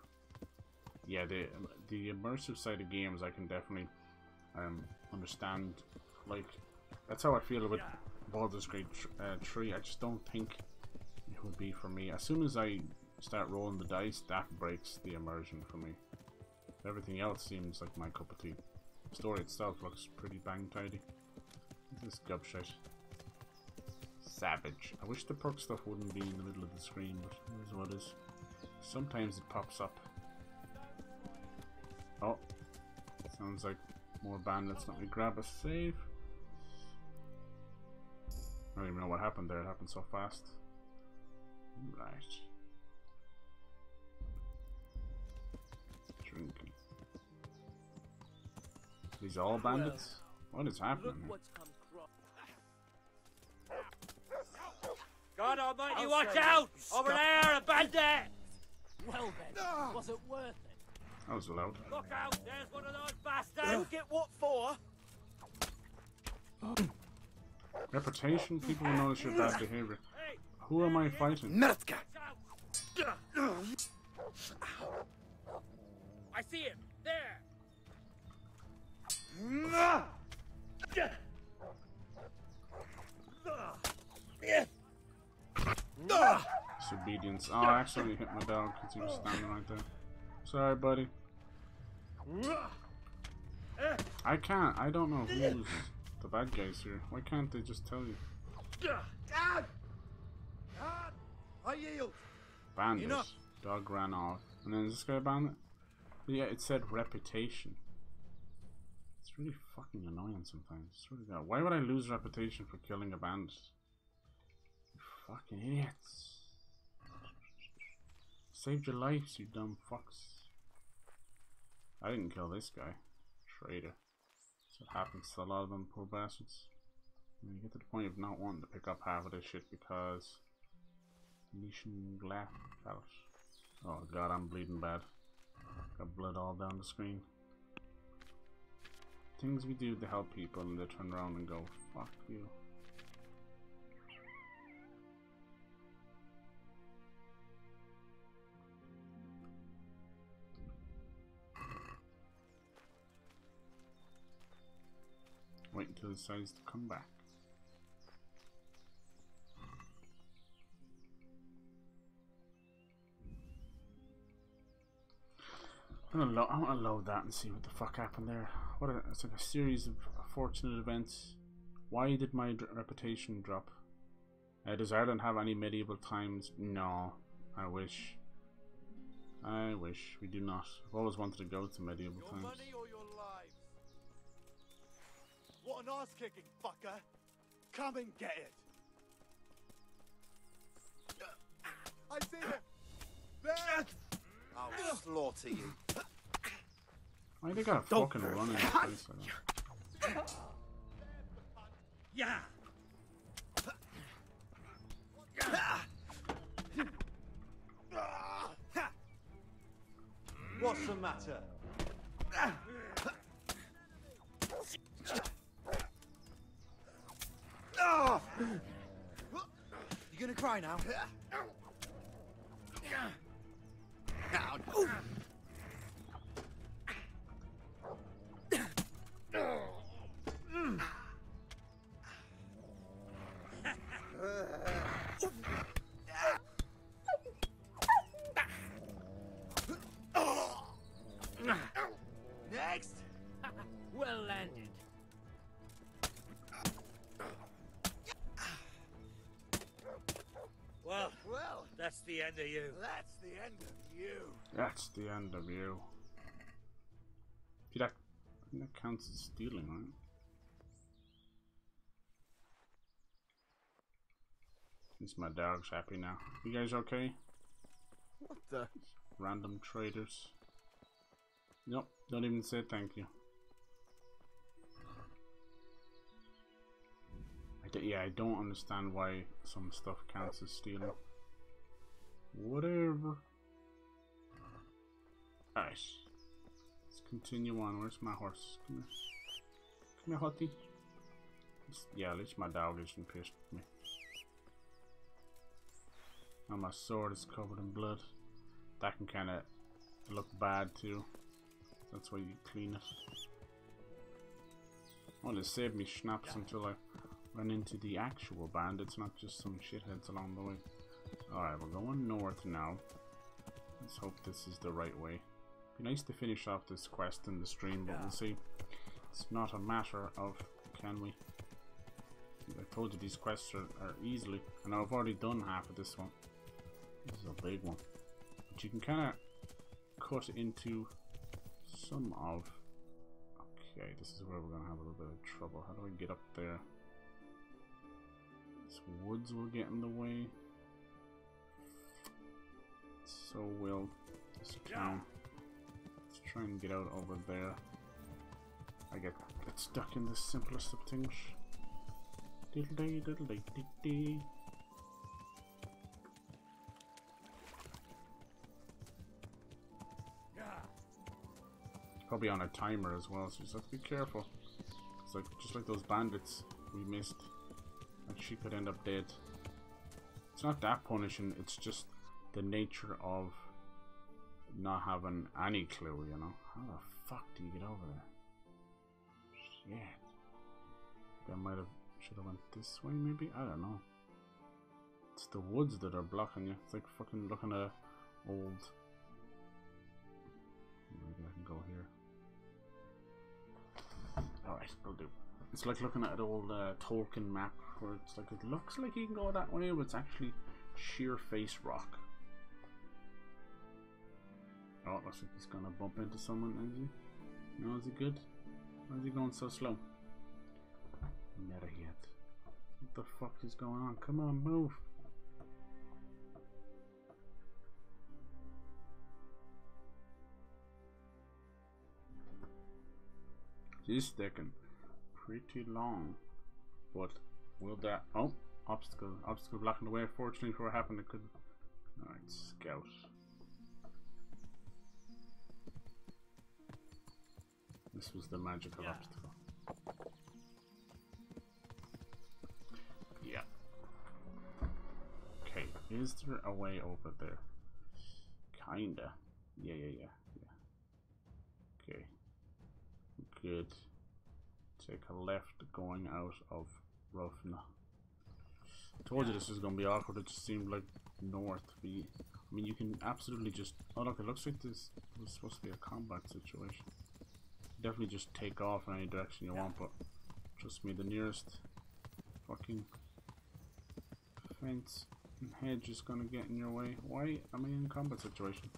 Yeah, the the immersive side of games, I can definitely um, understand. Like, that's how I feel about Baldur's Gate uh, three. I just don't think it would be for me. As soon as I start rolling the dice, that breaks the immersion for me. Everything else seems like my cup of tea. The story itself looks pretty bang tidy. This gobshite. Savage. I wish the perk stuff wouldn't be in the middle of the screen, but here's what it is. Sometimes it pops up. Oh. Sounds like more bandits. Let me grab a save. I don't even know what happened there. It happened so fast. Right. Drinking. These all bandits? What is happening here? God almighty, watch out! Over there, a bandit! Well then, was it worth it? That was loud. Look out, there's one of those bastards! You get what for? Reputation? People will notice your bad behavior. Who am I fighting? I see him! There! Disobedience. Oh, I accidentally hit my dog because he was standing right there. Sorry, buddy. I can't. I don't know who's the bad guys here. Why can't they just tell you? Bandits. Dog ran off. And then is this guy a bandit? Yeah, it said reputation. It's really fucking annoying sometimes. Why would I lose reputation for killing a bandit? You fucking idiots. Saved your lives, you dumb fucks. I didn't kill this guy. Traitor. That's what happens to a lot of them poor bastards. And you get to the point of not wanting to pick up half of this shit because... Nation glass. Oh god, I'm bleeding bad. Got blood all down the screen. Things we do to help people and they turn around and go, fuck you. Wait until it decides to come back. I'm gonna, lo I'm gonna load that and see what the fuck happened there. What a, it's like a series of fortunate events. Why did my d reputation drop? Uh, does Ireland have any medieval times? No. I wish. I wish. We do not. I've always wanted to go to medieval your times. Money or your lives. What an ass-kicking, fucker! Come and get it! I see it! There! I'll slaughter you. Why they got a fucking run in the place like that? Yeah! What's the matter? You gonna cry now? Next! Well landed. Well, well, that's the end of you. That's the end of you. That's the end of you. That, that counts as stealing, right? At least my dog's happy now. You guys okay? What the? Random traders. Nope, don't even say thank you. Yeah, I don't understand why some stuff counts as stealing. Whatever. Alright. Let's continue on. Where's my horse? Come here. Come here, Hottie. Yeah, at least my dog isn't pissed at me. Now my sword is covered in blood. That can kind of look bad too. That's why you clean it. Well, it saved me schnapps until I run into the actual bandits, not just some shitheads along the way. Alright, we're going north now. Let's hope this is the right way. Be nice to finish off this quest in the stream, but we'll see. It's not a matter of can we. I told you these quests are, are easily, and I've already done half of this one. This is a big one. But you can kind of cut into some of... Okay, this is where we're going to have a little bit of trouble. How do I get up there? Woods will get in the way, so will this town. Let's try and get out over there. I get get stuck in the simplest of things. Diddle day, diddle day, diddle day. Probably on a timer as well, so you just have to be careful. It's like just like those bandits we missed. She could end up dead. It's not that punishing, it's just the nature of not having any clue, you know. How the fuck do you get over there? Shit. That might have should have went this way maybe? I don't know. It's the woods that are blocking you. It's like fucking looking at old. Maybe I can go here. Alright, we'll do. It's like looking at an old uh, Tolkien map where it's like it looks like you can go that way, but it's actually sheer face rock. Oh, it looks like he's gonna bump into someone, is he? No, is he good? Why is he going so slow? Never yet. What the fuck is going on? Come on, move! He's sticking pretty long, but will that? Oh, obstacle, obstacle blocking the way. Fortunately for what happened, it could. All right, scout. This was the magical yeah. obstacle. Yeah. Okay, is there a way over there? Kinda. Yeah, yeah, yeah, yeah. Okay. Good. Take a left going out of Rufna. I told you this was going to be awkward. It just seemed like north. I mean, you can absolutely just... Oh, look, it looks like this was supposed to be a combat situation. Definitely just take off in any direction you want, but trust me, the nearest fucking fence and hedge is going to get in your way. Why am I in a combat situation?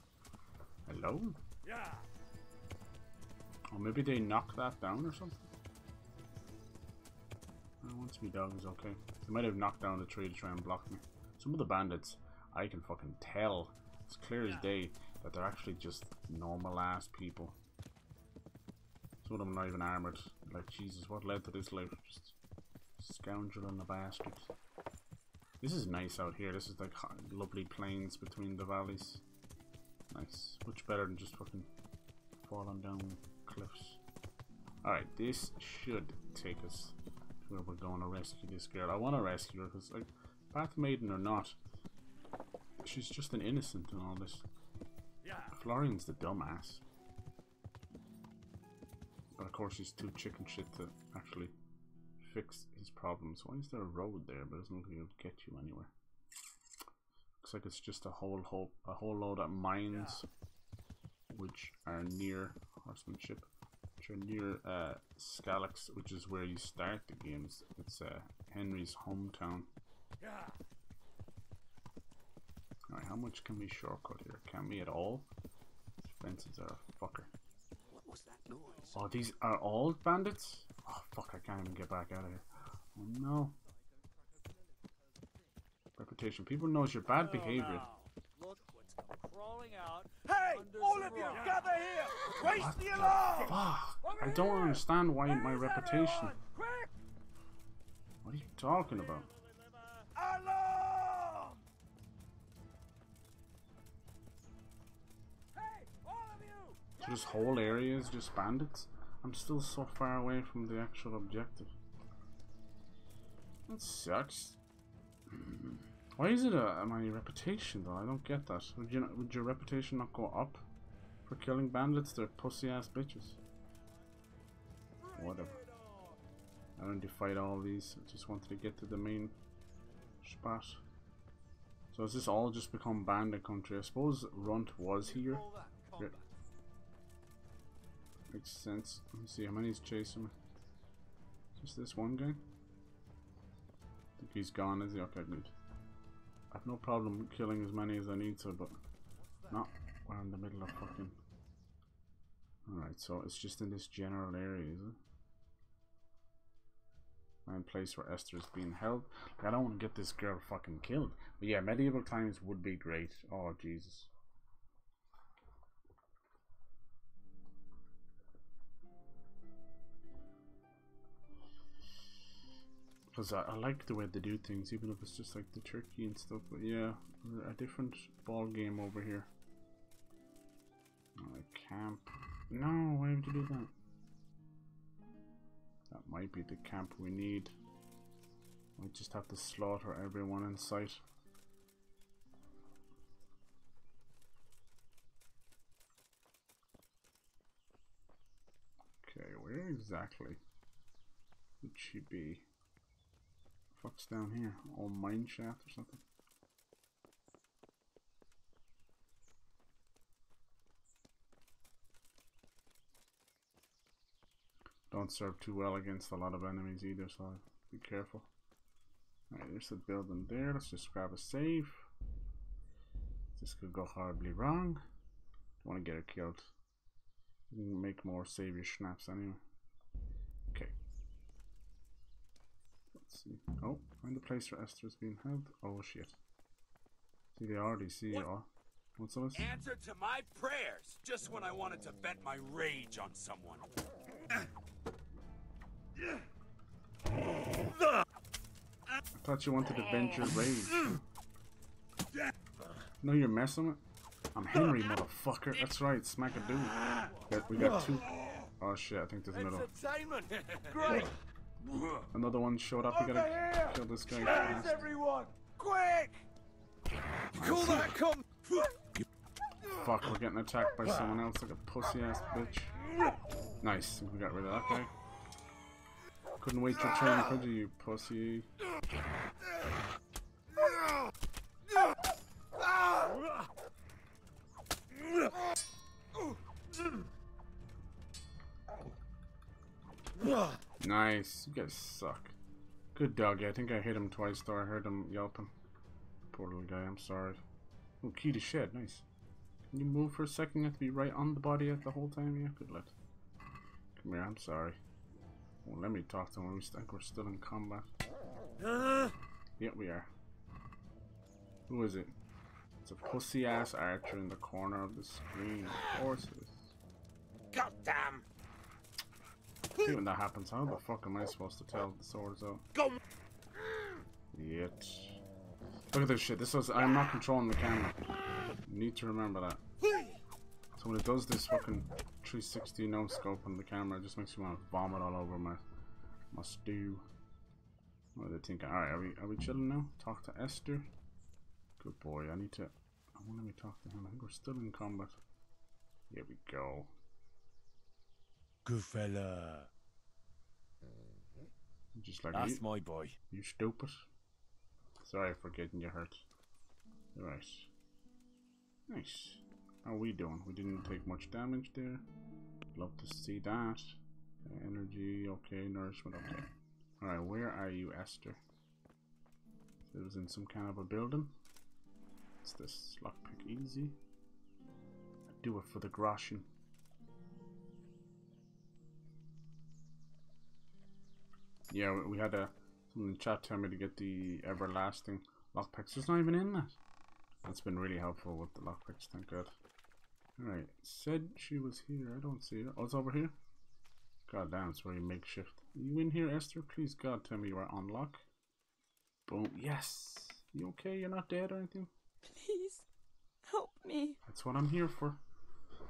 Hello? Yeah. Or maybe they knocked that down or something? Oh, once me dog is okay. They might have knocked down the tree to try and block me. Some of the bandits, I can fucking tell, it's clear as day, that they're actually just normal ass people. Some of them not even armoured. Like, Jesus, what led to this life? Just scoundrel and a bastard. This is nice out here. This is like hot, lovely plains between the valleys. Nice. Much better than just fucking falling down cliffs. Alright, this should take us to where we're going to rescue this girl. I want to rescue her because, like, Bath Maiden or not, she's just an innocent in all this. Yeah. Florian's the dumbass. But of course he's too chicken shit to actually fix his problems. Why is there a road there? But it's not going to get you anywhere. Looks like it's just a whole whole a whole load of mines, yeah. Which are near horsemanship, which are near uh, Skalitz, which is where you start the games. It's uh, Henry's hometown. Yeah. Alright, how much can we shortcut here? Can we at all? These fences are a fucker. What was that noise? Oh, these are all bandits? Oh fuck, I can't even get back out of here. Oh no. Reputation. People knows your bad behavior. Oh, look what's crawling out. Hey! All of you! Gather here! Raise the alarm! Fuck! I don't understand why my reputation. What are you talking about? Alarm! Hey, all of you! So this whole area is just bandits? I'm still so far away from the actual objective. That sucks. Why is it a, a my reputation though? I don't get that. Would you not, would your reputation not go up for killing bandits? They're pussy ass bitches. Whatever. I don't need to fight all these. I just wanted to get to the main spot. So has this all just become bandit country? I suppose Runt was here. Yeah. Makes sense. Let me see how many is chasing me. Just this one guy. He's gone, is he? Okay, good. I have no problem killing as many as I need to, but not we're in the middle of fucking. Alright, so it's just in this general area, is it? Main place where Esther is being held. Like, I don't want to get this girl fucking killed. But yeah, medieval times would be great. Oh, Jesus. Because I, I like the way they do things, even if it's just like the turkey and stuff, but yeah, a different ball game over here. Alright, camp. No, why would you do that? That might be the camp we need. We just have to slaughter everyone in sight. Okay, where exactly would she be? Fuck's down here? All mine shaft or something? Don't serve too well against a lot of enemies either, so be careful. Alright, there's a building there. Let's just grab a save. This could go horribly wrong. Don't want to get her killed. Make more savior snaps anyway. Okay. See. Oh, find the place where Esther is being held. Oh shit. See, they already see it all. What's all this? Answer to my prayers just when I wanted to vent my rage on someone. I thought you wanted to vent your rage. No, you're messing with. I'm Henry, motherfucker. That's right, smack a dude. We got two. Oh shit, I think there's another one. Great. Another one showed up. We gotta kill this guy. Chase everyone, quick! Call that com. Fuck, we're getting attacked by someone else like a pussy ass bitch. Nice, we got rid of that guy. Couldn't wait your turn, could you, you pussy? Nice, you guys suck. Good doggy, I think I hit him twice though, I heard him yelping. Poor little guy, I'm sorry. Oh, key to shed, nice. Can you move for a second? You have to be right on the body at the whole time, yeah? Good luck. Come here, I'm sorry. Well, let me talk to him. I think we're still in combat. Uh. Yep, we are. Who is it? It's a pussy ass archer in the corner of the screen. Horses. Goddamn! See when that happens. How the fuck am I supposed to tell the swords though? Go. Yet. Look at this shit. This was. I'm not controlling the camera. You need to remember that. So when it does this fucking three sixty no scope on the camera, it just makes me want to vomit all over my my stew. What are they thinking? All right, are we are we chilling now? Talk to Esther. Good boy. I need to. I want to let me talk to him. I think we're still in combat. Here we go. Good fella. Just like that's you, my boy. You stupid. Sorry for getting you hurt. All right. Nice. How are we doing? We didn't take much damage there. Love to see that. Energy, okay. Nourishment, okay. Alright, where are you, Esther? It was in some kind of a building. What's this? Lockpick easy. I do it for the groschen. Yeah, we had a... someone in chat tell me to get the everlasting lockpicks. It's not even in that. That's been really helpful with the lockpicks, thank God. Alright, said she was here. I don't see her. Oh, it's over here? God damn, it's very makeshift. Are you in here, Esther? Please, God, tell me you are on lock. Boom. Yes! You okay? You're not dead or anything? Please, help me. That's what I'm here for.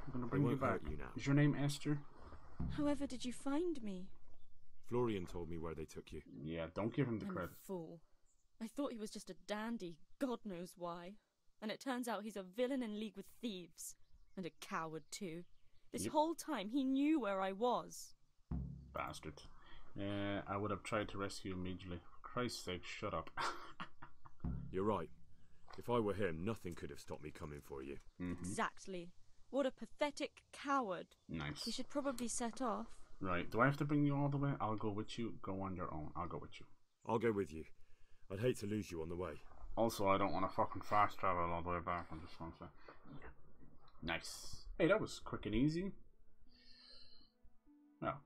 I'm gonna bring you back. You now. Is your name Esther? However did you find me? Florian told me where they took you. Yeah, don't give him the I'm credit. A fool. I thought he was just a dandy, God knows why. And it turns out he's a villain in league with thieves. And a coward, too. This yep. whole time, he knew where I was. Bastard. Uh, I would have tried to rescue you immediately. For Christ's sake, shut up. You're right. If I were him, nothing could have stopped me coming for you. Mm-hmm. Exactly. What a pathetic coward. Nice. We should probably set off. Right. Do I have to bring you all the way? I'll go with you. Go on your own. I'll go with you. I'll go with you. I'd hate to lose you on the way. Also, I don't want to fucking fast travel all the way back. I just want to say. Nice. Hey, that was quick and easy. Well,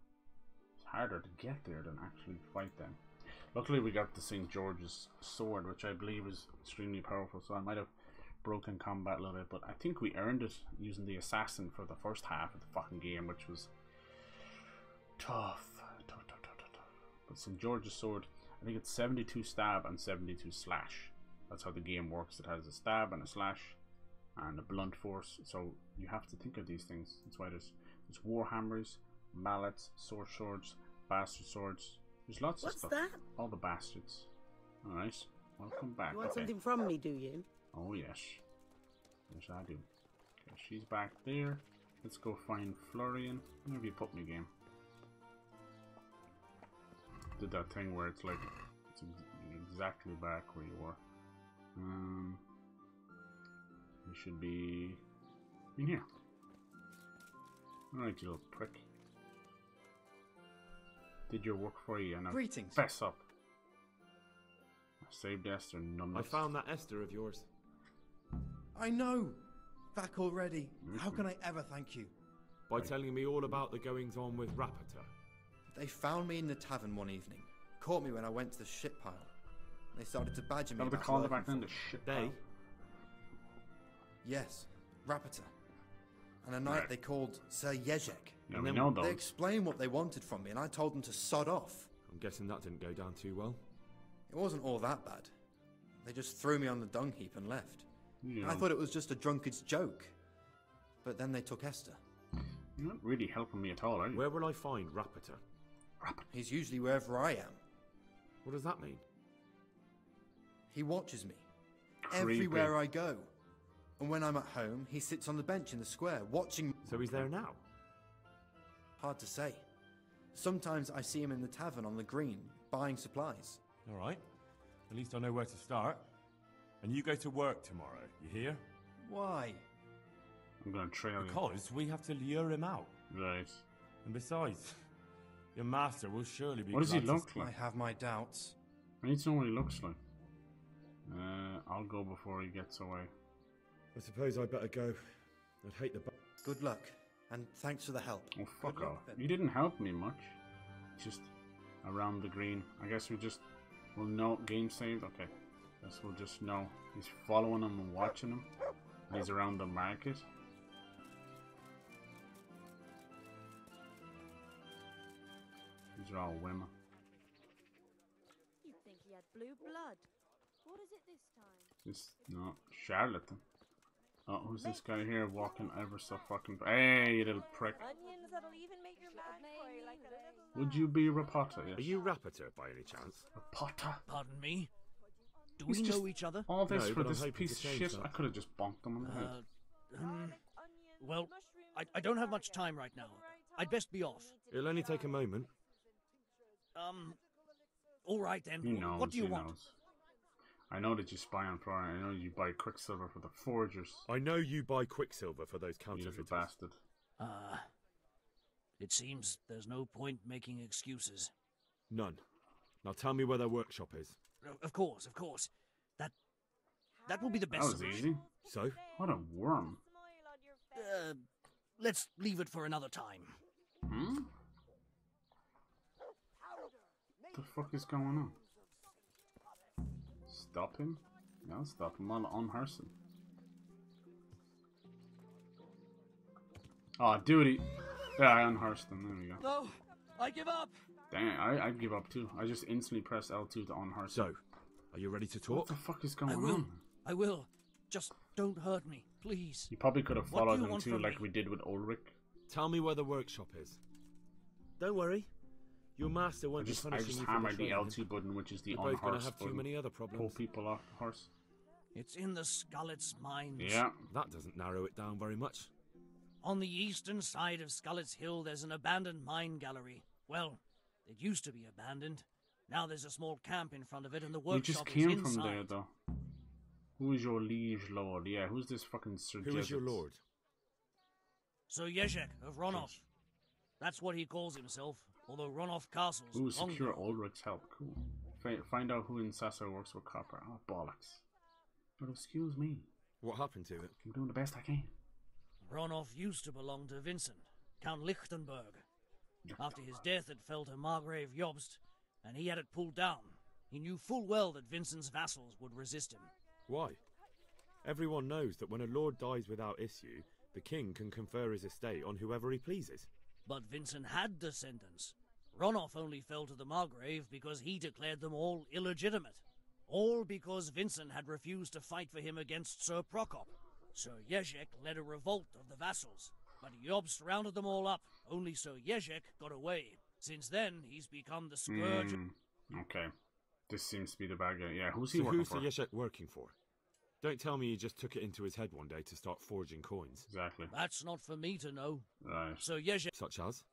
it's harder to get there than actually fight them. Luckily, we got the Saint George's sword, which I believe is extremely powerful, so I might have broken combat a little bit, but I think we earned it using the assassin for the first half of the fucking game, which was tough. Tough, tough, tough, tough, tough. But Saint George's sword, I think it's seventy-two stab and seventy-two slash. That's how the game works. It has a stab and a slash and a blunt force. So you have to think of these things. That's why there's there's war hammers, mallets, sword swords, bastard swords. There's lots What's of stuff. What's that? All the bastards. All right. Welcome back. You want okay. something from me, do you? Oh yes, yes I do. Okay, she's back there. Let's go find Florian. Where have you put me, game? Did that thing where it's like it's exactly back where you are. Um, you should be in here. Alright, you little prick. Did your work for you and I Greetings. Fess up. I saved Esther nonetheless. I found that Esther of yours. I know! Back already. Mm-hmm. How can I ever thank you? By right. telling me all about the goings on with Rapota. They found me in the tavern one evening. Caught me when I went to the shit pile. They started to badger me. They called back then the shit pile. Yes, Rapota. And a night right. they called Sir Jezhek. Yeah, and then they explained what they wanted from me, and I told them to sod off. I'm guessing that didn't go down too well. It wasn't all that bad. They just threw me on the dung heap and left. Yeah. And I thought it was just a drunkard's joke. But then they took Esther. You're not really helping me at all, are you? Where will I find Rapota? Rapota. He's usually wherever I am. What does that mean? He watches me. Creepy. Everywhere I go. And when I'm at home, he sits on the bench in the square, watching... So he's there now? Hard to say. Sometimes I see him in the tavern on the green, buying supplies. All right. At least I know where to start. And you go to work tomorrow, you hear? Why? I'm going to trail him. Because we have to lure him out. Right. And besides, your master will surely be... What does he look like? I have my doubts. I need to know what he looks like. Uh, I'll go before he gets away. I suppose I'd better go. I'd hate the... Good luck, and thanks for the help. Oh, fuck off. You didn't help me much. Just around the green. I guess we just will know. Game saved. Okay. I guess we'll just know. He's following him and watching him. He's around the market. These are all women. You'd think he had blue blood. What is it this time? This no charlatan. Oh, who's this guy here walking ever so fucking? Hey, you little prick! Onions that'll even make your mouth water like a... Would you be Rapota? Yes. Are you Rapota by any chance? Rapota? Pardon me. Do we know each other? All this no, for this piece of shit. That. I could have just bonked him on the head. Uh, um, well, I, I don't have much time right now. I'd best be off. It'll only take a moment. Um. All right then. He knows, what do you he want? Knows. I know that you spy on Florian. I know you buy Quicksilver for the forgers. I know you buy Quicksilver for those counterfeiters. You bastard. Ah. Uh, it seems there's no point making excuses. None. Now tell me where their workshop is. Of course, of course. That that will be the best. That was solution. Easy. So? What a worm. Uh, let's leave it for another time. Hmm? What the fuck is going on? Stop him? No, stop him. I'll unhearse him. Aw, oh, duty. Yeah, I unhearsed him. There we go. No, I give up. Dang it, I, I give up too. I just instantly press L two to unhearse him. So, are you ready to talk? What the fuck is going I will. on? I will. Just don't hurt me, please. You probably could have followed him too, like me? we did with Ulrich. Tell me where the workshop is. Don't worry. Your master won't I just, be punishing I just you hammered the L two button, which is the on horse gonna have too many other problems. Pull people off horse. It's in the Skalitz mines. Yeah. That doesn't narrow it down very much. On the eastern side of Skalitz Hill, there's an abandoned mine gallery. Well, it used to be abandoned. Now there's a small camp in front of it, and the workshop is inside. You just came from there, though. Who is your liege lord? Yeah, who's this fucking Sir Jezhek? Who is your lord? Sir Jezhek of Ronoff. That's what he calls himself. Although Ronoff Castle's Ooh, secure Ulrich's help. Cool. F find out who in Sasso works with copper. Oh, bollocks. But excuse me. What happened to it? I'm doing the best I can. Ronoff used to belong to Vincent, Count Lichtenberg. After his death, it fell to Margrave Jobst, and he had it pulled down. He knew full well that Vincent's vassals would resist him. Why? Everyone knows that when a lord dies without issue, the king can confer his estate on whoever he pleases. But Vincent had descendants. Ronoff only fell to the Margrave because he declared them all illegitimate. All because Vincent had refused to fight for him against Sir Prokop. Sir Jezhek led a revolt of the vassals, but Jobst rounded them all up. Only Sir Jezhek got away. Since then, he's become the scourge. Mm, okay. This seems to be the bad guy. Yeah, who's he so working who's for? Who's Sir Jezhek working for? Don't tell me he just took it into his head one day to start forging coins. Exactly. That's not for me to know. Right. So Jezhek... Such as?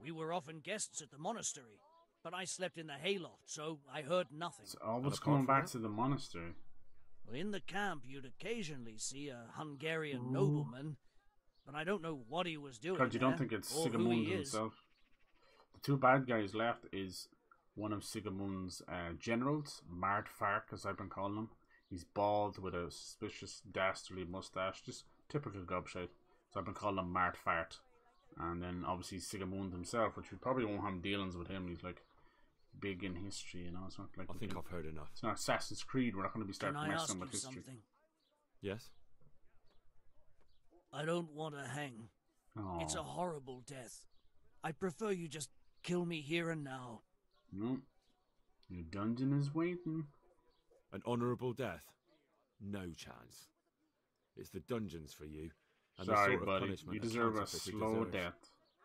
We were often guests at the monastery, but I slept in the hayloft, so I heard nothing. It's always coming back that? to the monastery. Well, in the camp, you'd occasionally see a Hungarian Ooh. nobleman, but I don't know what he was doing God, you there, don't think it's Sigismund himself? The two bad guys left is... One of Sigismund's uh, generals, Mart Fark, as I've been calling him. He's bald with a suspicious, dastardly mustache. Just typical gobshite. So I've been calling him Mart Fart. And then, obviously, Sigismund himself, which we probably won't have dealings with him. He's, like, big in history, you know? It's not like I think big... I've heard enough. It's not Assassin's Creed. We're not going to be starting messing with history. Something? Yes? I don't want to hang. Aww. It's a horrible death. I prefer you just kill me here and now. No, your dungeon is waiting. An honourable death? No chance. It's the dungeons for you. And Sorry, the sort buddy. Of punishment you deserve a slow death.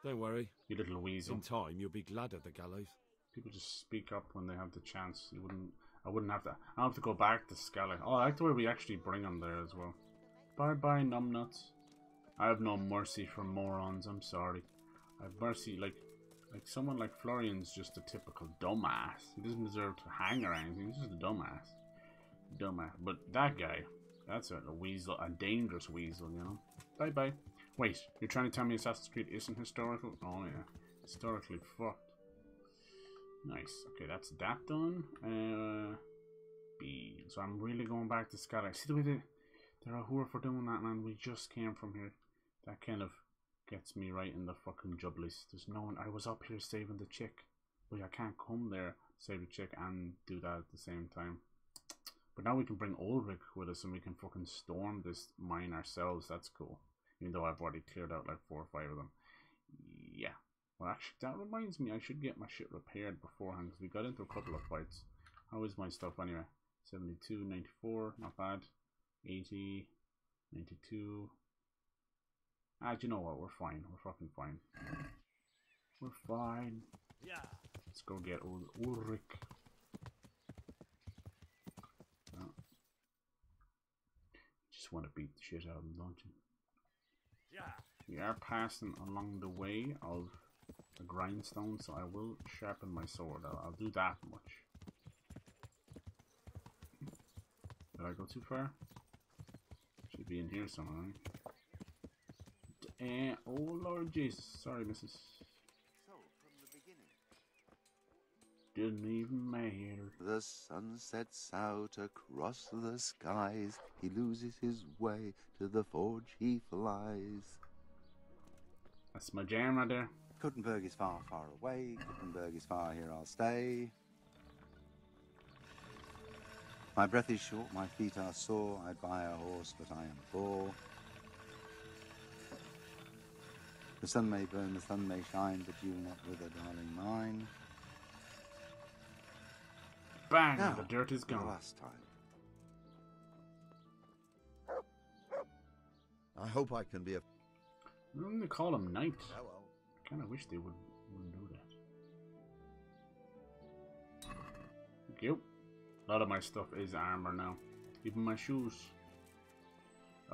Don't worry, you little weasel. In time, you'll be glad of the gallows. People just speak up when they have the chance. You wouldn't. I wouldn't have to. I have to go back to Scala. Oh, I like the way we actually bring them there as well. Bye, bye, numbnuts. I have no mercy for morons. I'm sorry. I have mercy like. Like, someone like Florian's just a typical dumbass. He doesn't deserve to hang or anything. He's just a dumbass. Dumbass. But that guy, that's a, a weasel, a dangerous weasel, you know? Bye-bye. Wait, you're trying to tell me Assassin's Creed isn't historical? Oh, yeah. Historically fucked. Nice. Okay, that's that done. Uh, B. So I'm really going back to Skalitz. See the way they, they're a whore for doing that, man. We just came from here. That kind of gets me right in the fucking job list. There's no one. I was up here saving the chick, but I can't come there, save the chick, and do that at the same time. But now we can bring Ulrich with us, and we can fucking storm this mine ourselves. That's cool. Even though I've already cleared out like four or five of them. Yeah. Well, actually, that reminds me, I should get my shit repaired beforehand, because we got into a couple of fights. How is my stuff anyway? seventy-two, ninety-four, not bad. eighty, ninety-two. Ah, do you know what? We're fine. We're fucking fine. We're fine. Yeah. Let's go get old Ulrich. Oh. Just want to beat the shit out of him, don't you? Yeah. We are passing along the way of a grindstone, so I will sharpen my sword. I'll, I'll do that much. Did I go too far? Should be in here somewhere. Right? Uh, oh Lord Jesus, sorry, missus. So from the beginning, didn't even matter. The sun sets out across the skies. He loses his way to the forge. He flies. That's my jam right there. Kuttenberg is far, far away. Kuttenberg is far. Here I'll stay. My breath is short, my feet are sore, I'd buy a horse, but I am poor. The sun may burn, the sun may shine, but you not wither, darling mine. Bang! Now, the dirt is gone. Last time. I hope I can be a... Mm, they call him Knight. Hello. I kind of wish they would, wouldn't do that. Thank you. A lot of my stuff is armor now. Even my shoes.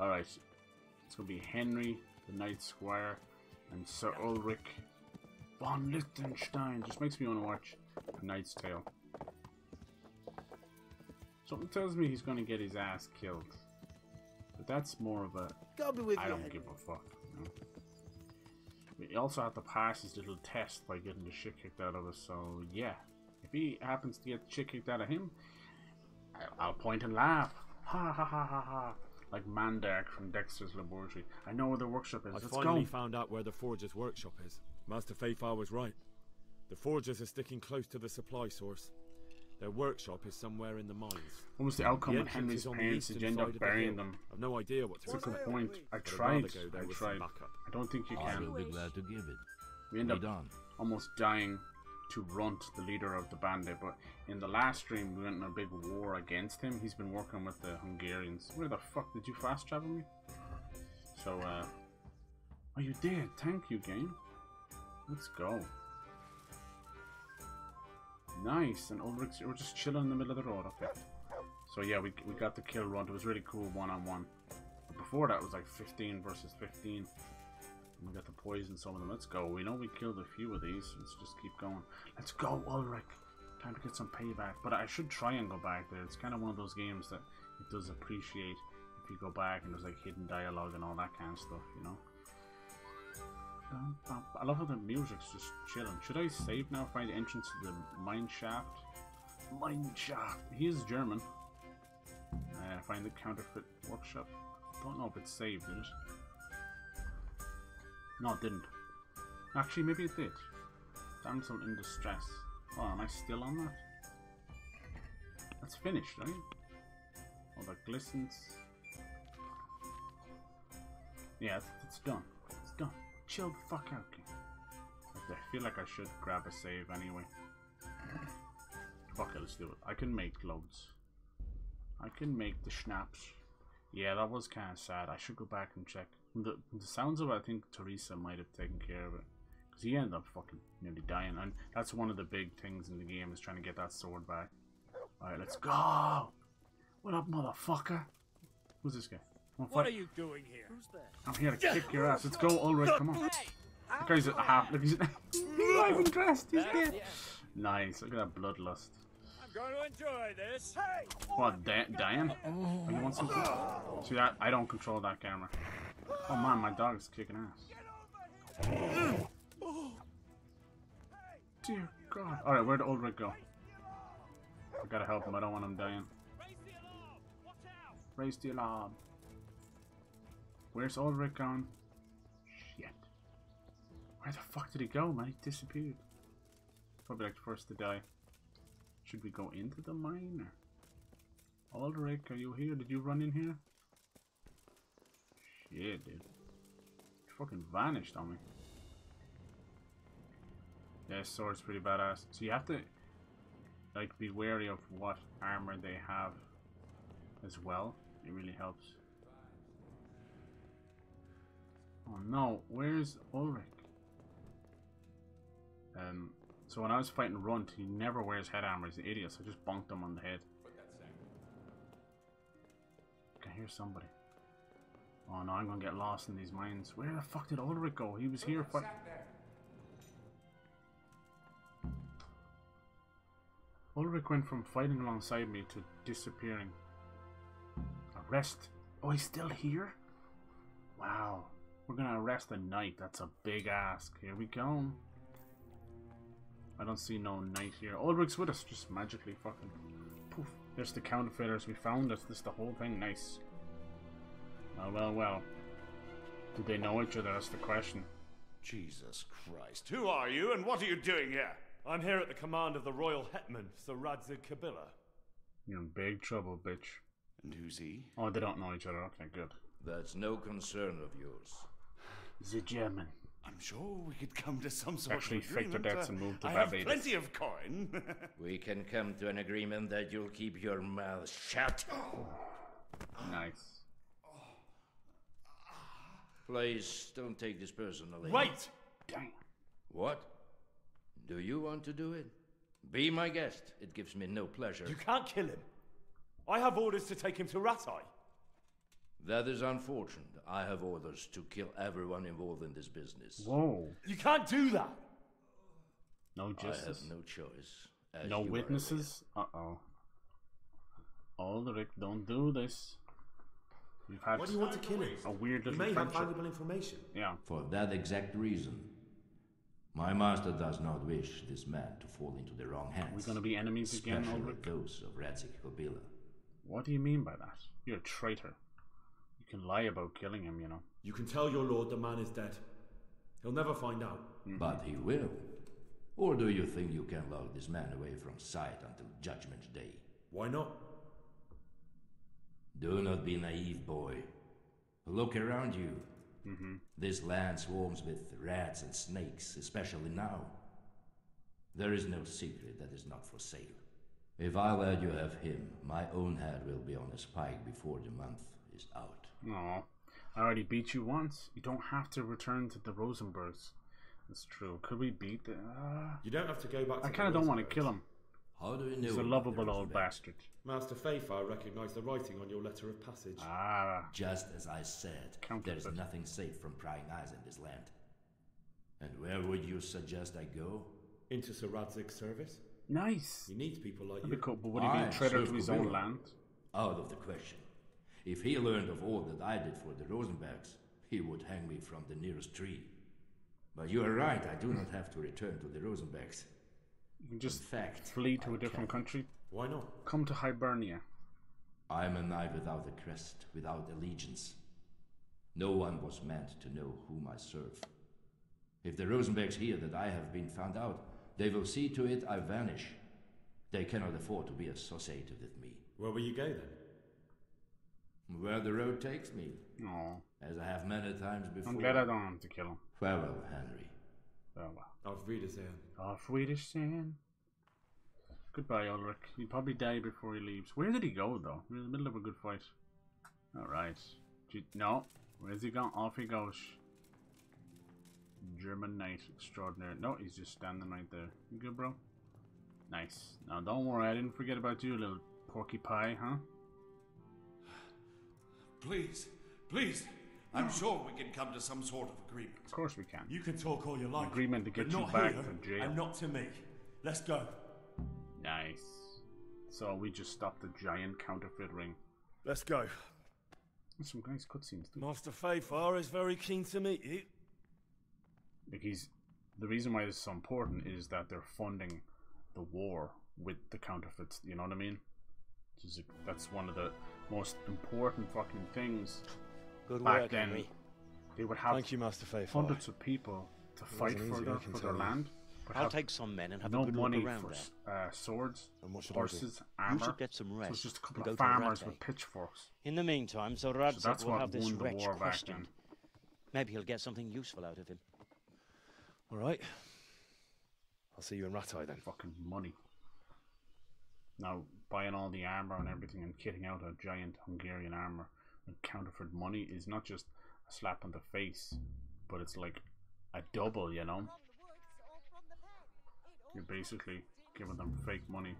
Alright. It's going to be Henry, the Knight Squire, and Sir Ulrich von Liechtenstein. Just makes me want to watch A Knight's Tale. Something tells me he's going to get his ass killed. But that's more of a... With I don't you, give Henry. a fuck. You know? We also have to pass his little test by getting the shit kicked out of us. So, yeah. If he happens to get the shit kicked out of him, I'll point and laugh. Ha ha ha ha ha. Like Mandark from Dexter's Laboratory. I know where the workshop is. I Let's finally go. found out where the Forger's workshop is. Master Feyfar was right. The Forgers are sticking close to the supply source. Their workshop is somewhere in the mines. What was the outcome the of Henry's parents' agenda of burying the them? I've no idea what's That's a good point. I tried. I tried. I don't think you can. I'll be glad to give it. We end up done. almost dying to Runt, the leader of the bandit, but in the last stream we went in a big war against him. He's been working with the Hungarians. Where the fuck did you fast travel me? So, uh... oh, you did! Thank you, game. Let's go. Nice, and Ulrich, we're just chilling in the middle of the road. Okay. So yeah, we, we got to kill Runt. It was really cool one-on-one. But before that, it was like fifteen versus fifteen. We got to poison some of them. Let's go. We know we killed a few of these. Let's just keep going. Let's go, Ulrich. Time to get some payback. But I should try and go back there. It's kind of one of those games that it does appreciate if you go back and there's like hidden dialogue and all that kind of stuff, you know? I love how the music's just chilling. Should I save now? Find the entrance to the mine shaft? Mine shaft. He is German. Uh, find the counterfeit workshop. Don't know if it's saved, is it? No, it didn't. Actually, maybe it did. Damsel in distress. Oh, am I still on that? That's finished, right? All that glistens. Yeah, it's done. It's done. Chill the fuck out, kid. I feel like I should grab a save anyway. Fuck it, let's do it. I can make loads. I can make the schnapps. Yeah, that was kind of sad. I should go back and check. The, the sounds of it, I think Teresa might have taken care of it, because he ended up fucking nearly dying, and that's one of the big things in the game is trying to get that sword back. Alright, let's go! What up, motherfucker? Who's this guy? What are you doing here? Who's there? I'm here to kick your ass. Let's go, Ulrich, come on. That guy's at the half. Look, he's not even dressed, he's dead. Nice, look at that bloodlust. Going to enjoy this. Hey, what, da Diane? Oh, you want something? Oh. See, I, I don't control that camera. Oh man, my dog is kicking ass. Oh. Oh. Dear God. Alright, where'd Ulrich go? I gotta help him, I don't want him dying. Raise the alarm. Where's Ulrich gone? Shit. Where the fuck did he go, man? He disappeared. Probably like the first to die. Should we go into the mine? Or... Ulrich, are you here? Did you run in here? Shit, dude. You fucking vanished on me. Yeah, this sword's pretty badass. So you have to, like, be wary of what armor they have as well. It really helps. Oh no, where's Ulrich? Um, so when I was fighting Runt, he never wears head armor. He's an idiot, so I just bonked him on the head. I can hear somebody. Oh no, I'm gonna get lost in these mines. Where the fuck did Ulrich go? He was here fighting. Ulrich went from fighting alongside me to disappearing. Arrest. Oh, he's still here? Wow. We're gonna arrest a knight. That's a big ask. Here we go. I don't see no knight here. Ulrich's with us, just magically fucking poof. There's the counterfeiters. We found us. This is the whole thing. Nice. Oh, well, well. Did they know each other? That's the question. Jesus Christ. Who are you and what are you doing here? I'm here at the command of the royal hetman, Sir Radzig Kobyla. You're in big trouble, bitch. And who's he? Oh, they don't know each other. Okay, good. That's no concern of yours. The German. I'm sure we could come to some sort Actually, of agreement. Actually, fake their debts and move to I Bath Maidens. Plenty of coin. We can come to an agreement that you'll keep your mouth shut. Nice. Please don't take this personally. Wait! Damn. What? Do you want to do it? Be my guest. It gives me no pleasure. You can't kill him. I have orders to take him to Rattay. That is unfortunate. I have orders to kill everyone involved in this business. Whoa. You can't do that. No justice. I have no choice. No witnesses? Uh-oh. Ulrich, don't do this. You've had Why do you want to kill him? A weird little friendship. You may have valuable information. Yeah. For that exact reason. My master does not wish this man to fall into the wrong hands. Are we going to be enemies again, Ulrich? Those of Radzig Kobyla. What do you mean by that? You're a traitor. You can lie about killing him, you know. You can tell your lord the man is dead. He'll never find out. Mm-hmm. But he will. Or do you think you can lock this man away from sight until Judgment Day? Why not? Do not be naive, boy. Look around you. Mm-hmm. This land swarms with rats and snakes, especially now. There is no secret that is not for sale. If I let you have him, my own head will be on a spike before the month is out. Aww. I already beat you once. You don't have to return to the Rosenbergs. That's true. Could we beat the... Uh... You don't have to go back to I kind of don't want to kill him. How do you know? He's a lovable old bastard. Master Feyfar recognized the writing on your letter of passage. Ah. Just as I said, there is nothing safe from prying eyes in this land. And where would you suggest I go? Into Sir Radzig's service. Nice. He needs people like That'd you. Cool, but would he be a traitor to his own land? Out of the question. If he learned of all that I did for the Rosenbergs, he would hang me from the nearest tree. But you are right, I do not have to return to the Rosenbergs. You can just fact, flee to I a different can. country. Why not? Come to Hibernia. I am a knight without a crest, without allegiance. No one was meant to know whom I serve. If the Rosenbergs hear that I have been found out, they will see to it I vanish. They cannot afford to be associated with me. Where will you go then? Where the road takes me. Aww. As I have many times before. I'm glad I don't have to kill him. Farewell, Henry. Oh, well. Auf Wiedersehen. Auf Wiedersehen. Goodbye, Ulrich. He'll probably die before he leaves. Where did he go, though? We're in the middle of a good fight. Alright. No. Where's he gone? Off he goes. German knight extraordinaire. No, he's just standing right there. You good, bro? Nice. Now, don't worry. I didn't forget about you, little porky pie, huh? Please. Please. I'm sure we can come to some sort of agreement. Of course we can. You can talk all your life. An agreement to get you back here, from jail. And not to me. Let's go. Nice. So we just stopped the giant counterfeit ring. Let's go. That's some nice cutscenes. Master Feyfar is very keen to meet you. Like he's, the reason why this is so important is that they're funding the war with the counterfeits. You know what I mean? That's one of the most important fucking things. Good Back work, then, Henry. They would have Thank you, Master Feyfar. Hundreds of people to fight for their, for their land. I'll take some men and have no a good money look around for uh, swords, horses, armor. You should get some rest. So it's just a couple of farmers with pitchforks. In the meantime, Sir Radzig so will have this wretch questioned. Maybe he'll get something useful out of him. All right. I'll see you in Rattay then. Fucking money. Now, buying all the armor and everything and kitting out a giant Hungarian armor with counterfeit money is not just a slap on the face, but it's like a double, you know? You're basically giving them fake money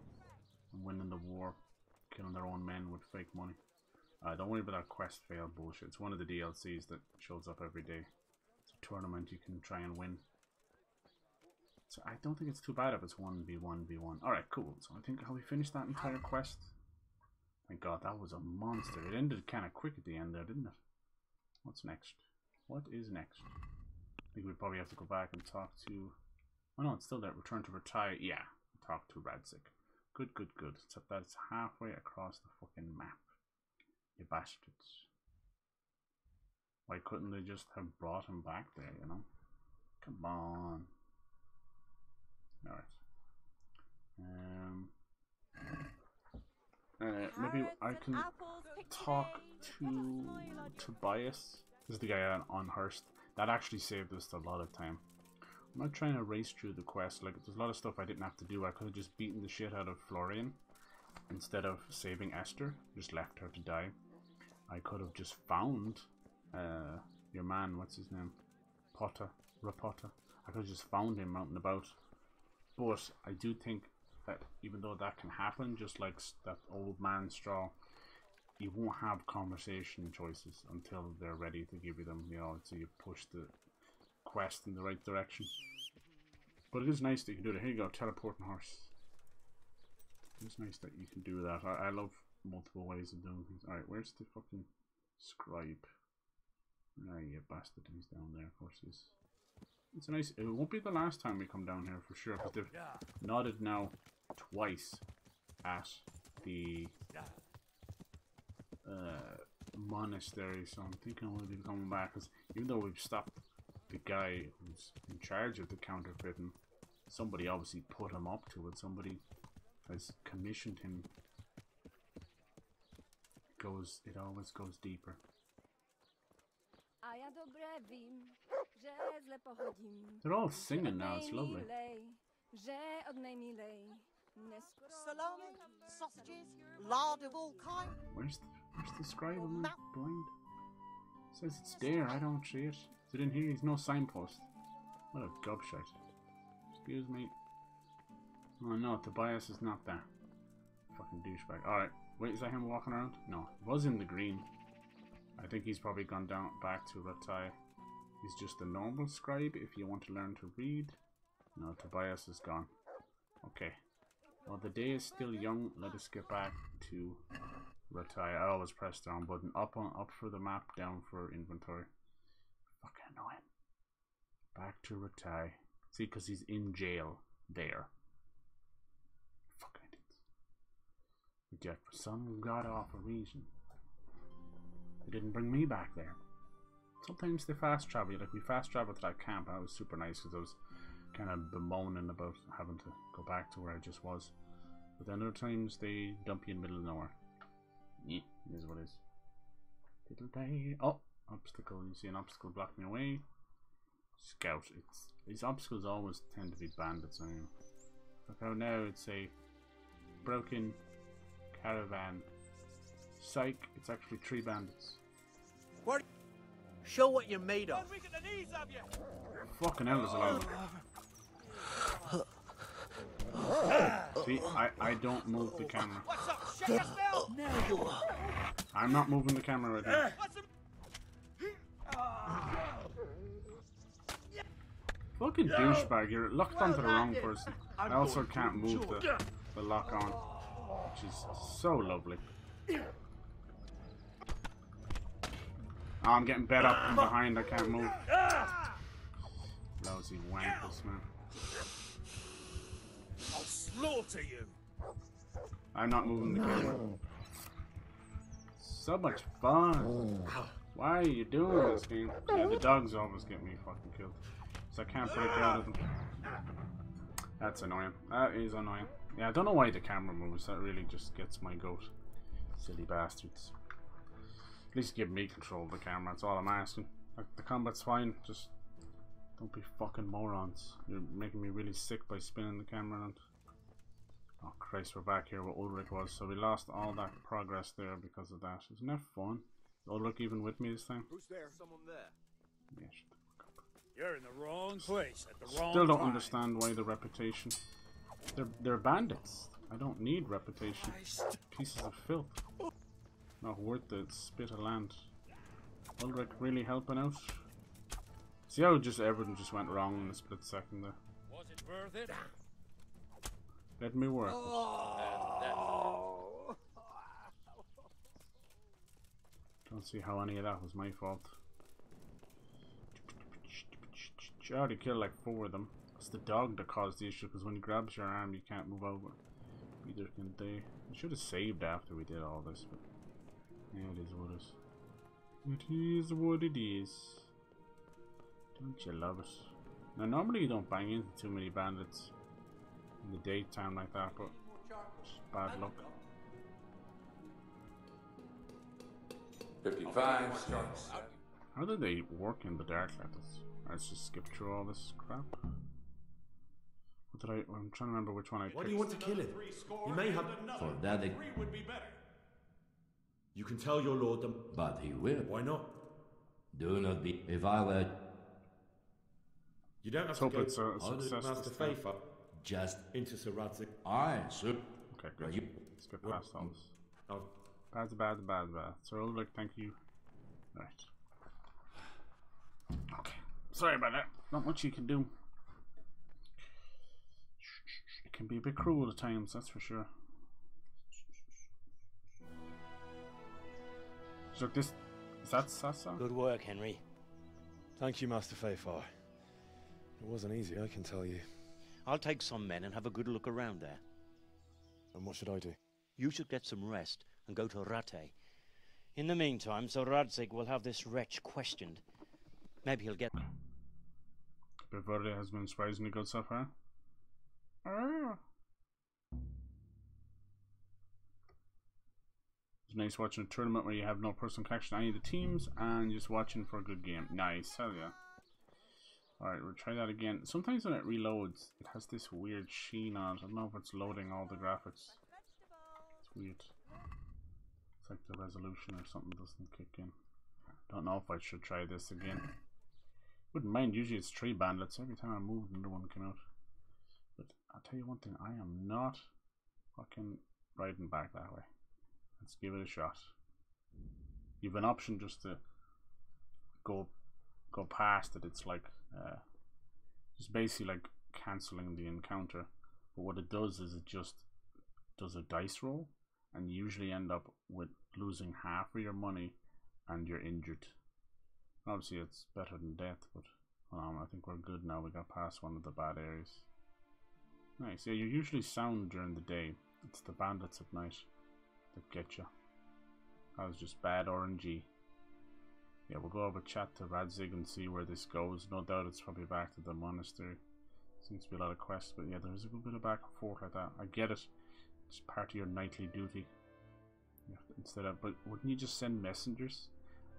and winning the war, killing their own men with fake money. Uh, don't worry about that quest fail bullshit. It's one of the D L Cs that shows up every day. It's a tournament you can try and win. So I don't think it's too bad if it's one v one v one. Alright, cool. So I think how we finished that entire quest. Thank God, that was a monster. It ended kind of quick at the end there, didn't it? What's next? What is next? I think we probably have to go back and talk to... Oh no, it's still there. Return to Rattay. Yeah, talk to Radzig. Good, good, good. Except that it's halfway across the fucking map. You bastards. Why couldn't they just have brought him back there, you know? Come on. Alright. Um, uh, maybe I can talk to Tobias. This is the guy on, on Hearst. That actually saved us a lot of time. I'm not trying to race through the quest. Like, there's a lot of stuff I didn't have to do. I could have just beaten the shit out of Florian instead of saving Esther. Just left her to die. I could have just found uh, your man. What's his name? Potter. Rapota. I could have just found him out and about. But I do think that even though that can happen, just like that old man straw, you won't have conversation choices until they're ready to give you them, you know, so you push the quest in the right direction. But it is nice that you can do that. Here you go, teleporting horse. It's nice that you can do that. I, I love multiple ways of doing things. Alright, where's the fucking scribe? Ah, you bastard, he's down there, of course he is. It's a nice, it won't be the last time we come down here for sure, because they've nodded now twice at the uh, monastery, so I'm thinking we'll be coming back, because even though we've stopped the guy who's in charge of the counterfeiting, somebody obviously put him up to it, somebody has commissioned him. It goes, it always goes deeper. They're all singing now, it's lovely. Salami, sausages, lard of all kinds. Where's the, where's the scribe? Am I blind? It says it's there, I don't see it. Is it in here? He's no signpost. What a gobshite. Excuse me. Oh no, Tobias is not there. Fucking douchebag. Alright, wait, is that him walking around? No, it was in the green. I think he's probably gone down back to Rattay. He's just a normal scribe if you want to learn to read. No, Tobias is gone. Okay. Well, the day is still young. Let us get back to Rattay. I always press down button. Up on up for the map, down for inventory. Fucking annoying. Back to Rattay. See, because he's in jail there. Fucking idiots. Reject for some god-awful reason. They didn't bring me back there. Sometimes they fast travel. Like, we fast traveled to that camp and that was super nice because I was kind of bemoaning about having to go back to where I just was. But then other times they dump you in the middle of nowhere. Yeah, it is what it is. Little day. Oh, obstacle. You see an obstacle blocking your way. Scout. It's these obstacles always tend to be bandits. I mean, look how now it's a broken caravan. Psych. It's actually three bandits. What? Show what you're made of. Fucking hell is allowed. See, I, I don't move the camera. I'm not moving the camera right now. Fucking douchebag, you're locked onto the wrong person. I also can't move the, the lock on, which is so lovely. Oh, I'm getting bed up from behind, I can't move. Lousy wankers, man. I'll slaughter you. I'm not moving the camera. So much fun. Why are you doing this game? Yeah, the dogs almost get me fucking killed. so I can't break out of them. That's annoying. That is annoying. Yeah, I don't know why the camera moves. That really just gets my goat. Silly bastards. At least give me control of the camera. That's all I'm asking. Like, the combat's fine. Just don't be fucking morons. You're making me really sick by spinning the camera around. Oh Christ, we're back here where Ulrich was. So we lost all that progress there because of that. Isn't that fun? Is Ulrich even with me this time? Who's there? Someone there. Yeah, shut the fuck up. You're in the wrong place at the wrong time. Still don't understand why the reputation. They're they're bandits. I don't need reputation. Pieces of filth. Not worth the spit of land. Ulrich really helping out. See how just everything just went wrong in a split second there. Was it worth it? Let me work. Oh. Don't see how any of that was my fault. I already killed like four of them. It's the dog that caused the issue because when he grabs your arm you can't move over. Neither can they. We should have saved after we did all this, but yeah, it is what it is. It is what it is. Don't you love it? Now normally you don't bang into too many bandits in the daytime like that, but bad luck. fifty-five. How do they work in the dark like this? Let's just skip through all this crap. What did I? I'm trying to remember which one I. What do you want to kill it? You may have for that. It would be better. You can tell your lord them, but he will. Why not? Do not be. If I were, you don't have Let's to go. It's a success Master Feyfar. Just into Sir Radzig. Aye, sir. Okay, good. You... Let's get past all this. Oh. Bad, bad, bad, bad. Sir Ulrich, thank you. All right. Okay. Sorry about that. Not much you can do. It can be a bit cruel at times, that's for sure. So this is that Sázava? Good work, Henry. Thank you, Master Feyfar. It wasn't easy, I can tell you. I'll take some men and have a good look around there. And what should I do? You should get some rest and go to Rattay. In the meantime, Sir Radzig will have this wretch questioned. Maybe he'll get... Bavaria has been surprisingly good so far. Ah. It's nice watching a tournament where you have no personal connection to any of the teams and just watching for a good game. Nice, hell yeah. Alright, we'll try that again. Sometimes when it reloads, it has this weird sheen on it. I don't know if it's loading all the graphics. It's weird. It's like the resolution or something doesn't kick in. Don't know if I should try this again. Wouldn't mind, usually it's three bandits. Every time I moved, another one came out. But I'll tell you one thing, I am not fucking riding back that way. Let's give it a shot. You've an option just to go go past it. It's like uh just basically like cancelling the encounter, but what it does is it just does a dice roll and you usually end up with losing half of your money and you're injured. Obviously it's better than death, but um I think we're good now. We got past one of the bad areas. Nice. Yeah, you're usually sound during the day. It's the bandits at night that get you. That was just bad R N G. Yeah, we'll go have a chat to Radzig and see where this goes. No doubt it's probably back to the monastery. Seems to be a lot of quests, but yeah, there's a good bit of back and forth like that. I get it. It's part of your nightly duty. Yeah, instead of, but wouldn't you just send messengers?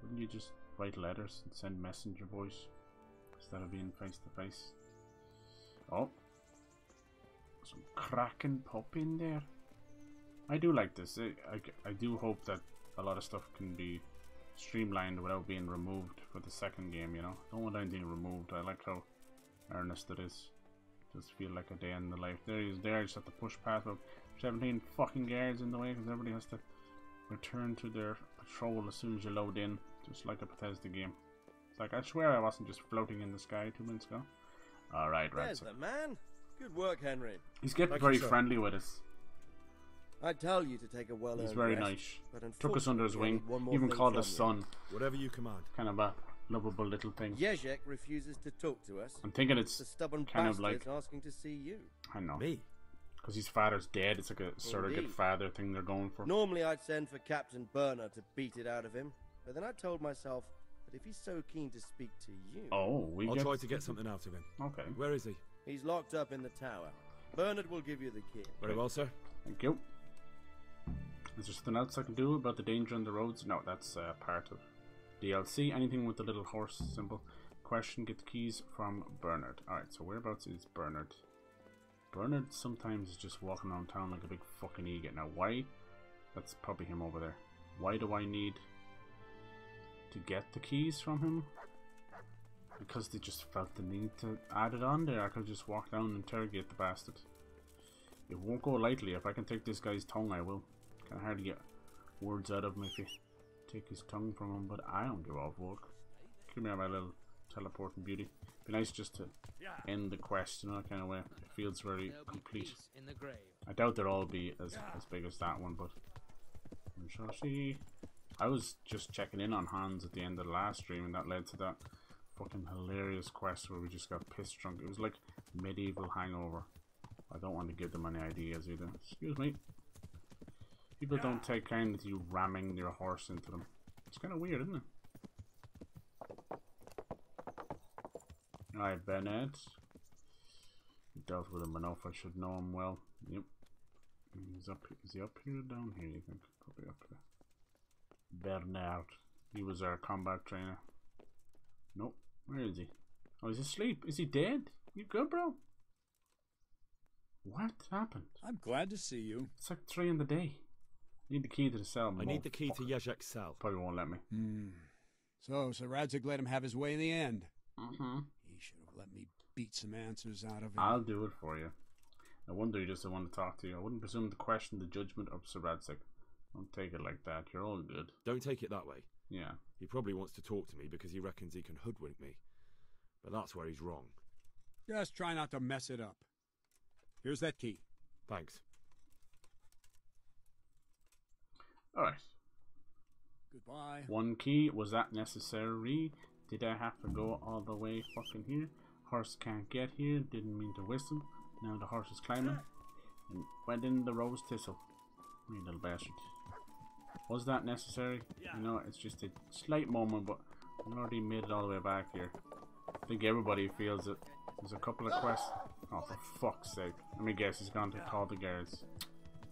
Wouldn't you just write letters and send messenger boys instead of being face to face? Oh, some cracking pop in there. I do like this. I, I, I do hope that a lot of stuff can be streamlined without being removed for the second game, you know. I don't want anything removed. I like how earnest it is. Just feel like a day in the life. There he is there, I just have to push past about seventeen fucking guards in the way because everybody has to return to their patrol as soon as you load in. Just like a Bethesda game. It's like, I swear I wasn't just floating in the sky two minutes ago. Alright, right. There's the man. Good work, Henry. He's getting like very friendly with us. I tell you to take a well-earned rest. He's very nice. Took us under his wing. Even called us son. Whatever you command. Kind of a lovable little thing. Jezhek refuses to talk to us. I'm thinking it's the stubborn kind of like asking to see you. I know. Me. Because his father's dead. It's like a surrogate Indeed. father thing they're going for. Normally I'd send for Captain Burner to beat it out of him, but then I told myself But if he's so keen to speak to you... Oh, we I'll get... try to get something out of him. Okay. Where is he? He's locked up in the tower. Bernard will give you the key. Very well, sir. Thank you. Is there something else I can do about the danger on the roads? No, that's uh, part of D L C. Anything with the little horse symbol. Question, get the keys from Bernard. Alright, so whereabouts is Bernard? Bernard sometimes is just walking around town like a big fucking egot. Now why? That's probably him over there. Why do I need to get the keys from him? Because they just felt the need to add it on there. I could just walk down and interrogate the bastard. It won't go lightly. If I can take this guy's tongue, I will. Can hardly get words out of him if you take his tongue from him, but I don't give a fuck. Come here, my little teleporting beauty. Be nice just to end the quest in that kind of way. It feels very complete. I doubt they'll all be as, as big as that one, but we shall see. I was just checking in on Hans at the end of the last stream, and that led to that fucking hilarious quest where we just got pissed drunk. It was like medieval hangover. I don't want to give them any ideas either. Excuse me. People don't take kindly to you ramming your horse into them. It's kind of weird, isn't it? Alright, Bernard. Dealt with him enough. I should know him well. Yep. He's up, is he up here or down here, you think? Probably up there. Bernard. He was our combat trainer. Nope. Where is he? Oh, he's asleep. Is he dead? You good, bro? What happened? I'm glad to see you. It's like three in the day. Need the key to the cell. I need the key to Jezhek's cell. Probably won't let me. Mm. So, Sir Radzig let him have his way in the end. Mm-hmm. He should have let me beat some answers out of him. I'll do it for you. No wonder he doesn't want to talk to you. I wouldn't presume to question the judgment of Sir Radzig. Don't take it like that. You're all good. Don't take it that way. Yeah. He probably wants to talk to me because he reckons he can hoodwink me. But that's where he's wrong. Just try not to mess it up. Here's that key. Thanks. Alright. Goodbye. One key. Was that necessary? Did I have to go all the way fucking here? Horse can't get here. Didn't mean to whistle. Now the horse is climbing. And went in the rose thistle. You little bastard. Was that necessary? Yeah. You know, it's just a slight moment, but I've already made it all the way back here. I think everybody feels it. There's a couple of quests. Oh, for fuck's sake. Let me guess, he's gone to call the guards.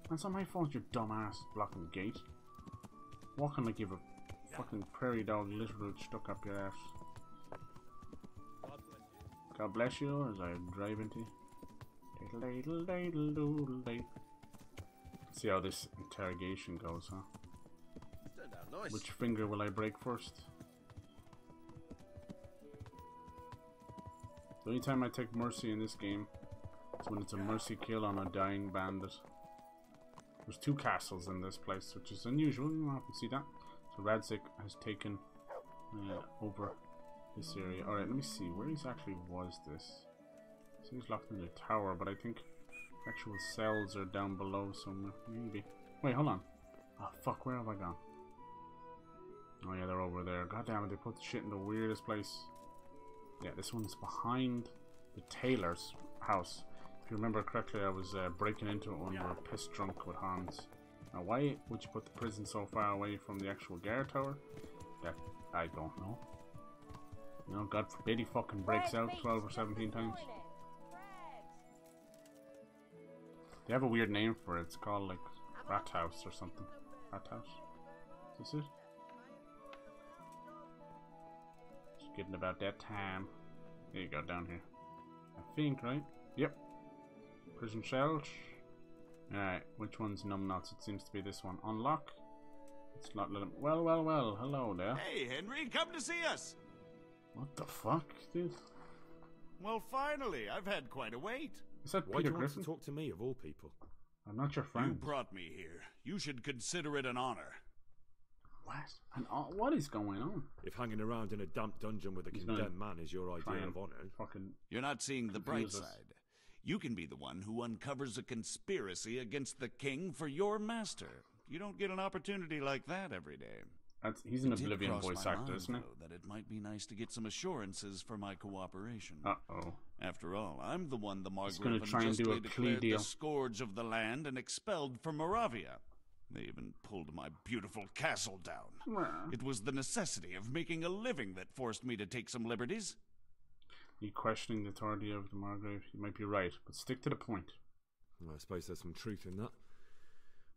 That's on my phone, you dumbass. Blocking the gate. What can I give a fucking prairie dog literal stuck up your ass? God bless you as I drive into you. See how this interrogation goes, huh? Which finger will I break first? The only time I take mercy in this game is when it's a mercy kill on a dying bandit. There's two castles in this place, which is unusual. You often see that. So Radzig has taken uh, over this area. Alright, let me see. Where exactly was this? So he's locked in the tower, but I think actual cells are down below somewhere. Maybe. Wait, hold on. Oh, fuck. Where have I gone? Oh, yeah, they're over there. God damn it, they put the shit in the weirdest place. Yeah, this one's behind the tailor's house. If you remember correctly, I was uh, breaking into it when we were pissed drunk with Hans. Now, why would you put the prison so far away from the actual guard tower? That I don't know. You know, God forbid he fucking breaks out twelve or seventeen times. They have a weird name for it. It's called, like, Rat House or something. Rat House? Is this it? Getting about that time. There you go, down here. I think, right? Yep. Prison shells. Alright, which one's numbnuts? It seems to be this one. Unlock. It's not let him. Well, well, well. Hello there. Hey, Henry, come to see us. What the fuck, dude? Well, finally, I've had quite a wait. Is that Peter Griffin? Why do you want to talk to me, of all people? I'm not your friend. You brought me here. You should consider it an honor. What? And all, what is going on? If hanging around in a damp dungeon with a He's condemned man is your idea of honor, you're not seeing the bright side. You can be the one who uncovers a conspiracy against the king for your master. You don't get an opportunity like that every day. That's, he's an Oblivion voice actor, isn't he? That it might be nice to get some assurances for my cooperation. Uh-oh. After all, I'm the one the Margrave unjustly declared the scourge of the land and expelled from Moravia. They even pulled my beautiful castle down. Well. It was the necessity of making a living that forced me to take some liberties. You questioning the authority of the Margrave? You might be right, but stick to the point. Well, I suppose there's some truth in that.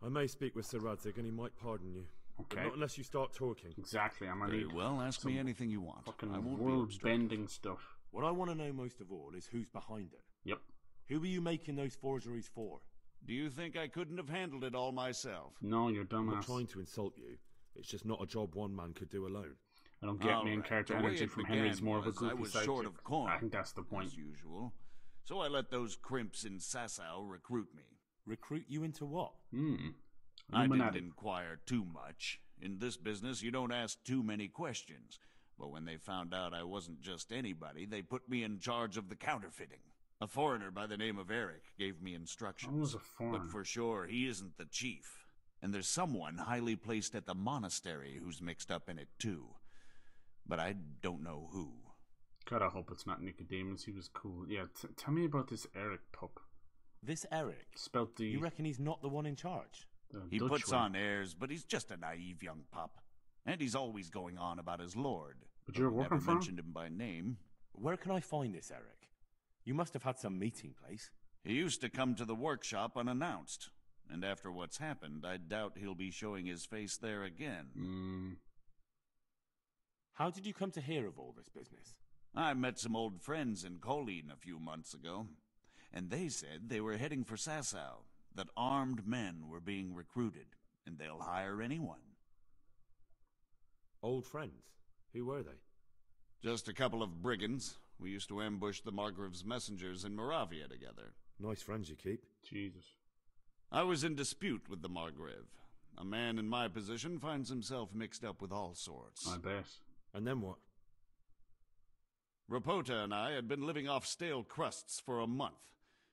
I may speak with Sir Radzig and he might pardon you. Okay. But not unless you start talking. Exactly. I'm going to need well, ask me anything you want. Fucking I won't world-bending stuff. What I want to know most of all is who's behind it. Yep. Who were you making those forgeries for? Do you think I couldn't have handled it all myself? No, you're dumbass. I'm trying to insult you. It's just not a job one man could do alone. I don't get all main right. character the energy from Henry's more of a goofy I was short of coin, I think that's the point. As usual. So I let those crimps in Sassow recruit me. Recruit you into what? Hmm. I didn't inquire too much. In this business, you don't ask too many questions. But when they found out I wasn't just anybody, they put me in charge of the counterfeiting. A foreigner by the name of Eric gave me instructions. I was a foreigner. But for sure, he isn't the chief. And there's someone highly placed at the monastery who's mixed up in it too. But I don't know who. God, I hope it's not Nicodemus. He was cool. Yeah, t tell me about this Eric pup. This Eric? Spelt the... You reckon he's not the one in charge? The he Dutch puts one. on airs, but he's just a naive young pup. And he's always going on about his lord. But you're working never for him? mentioned him by name. Where can I find this Eric? You must have had some meeting place. He used to come to the workshop unannounced. And after what's happened, I doubt he'll be showing his face there again. Mm. How did you come to hear of all this business? I met some old friends in Colleen a few months ago. And they said they were heading for Sázava. That armed men were being recruited, and they'll hire anyone. Old friends? Who were they? Just a couple of brigands. We used to ambush the Margrave's messengers in Moravia together. Nice friends you keep. Jesus. I was in dispute with the Margrave. A man in my position finds himself mixed up with all sorts. I bet. And then what? Rapota and I had been living off stale crusts for a month.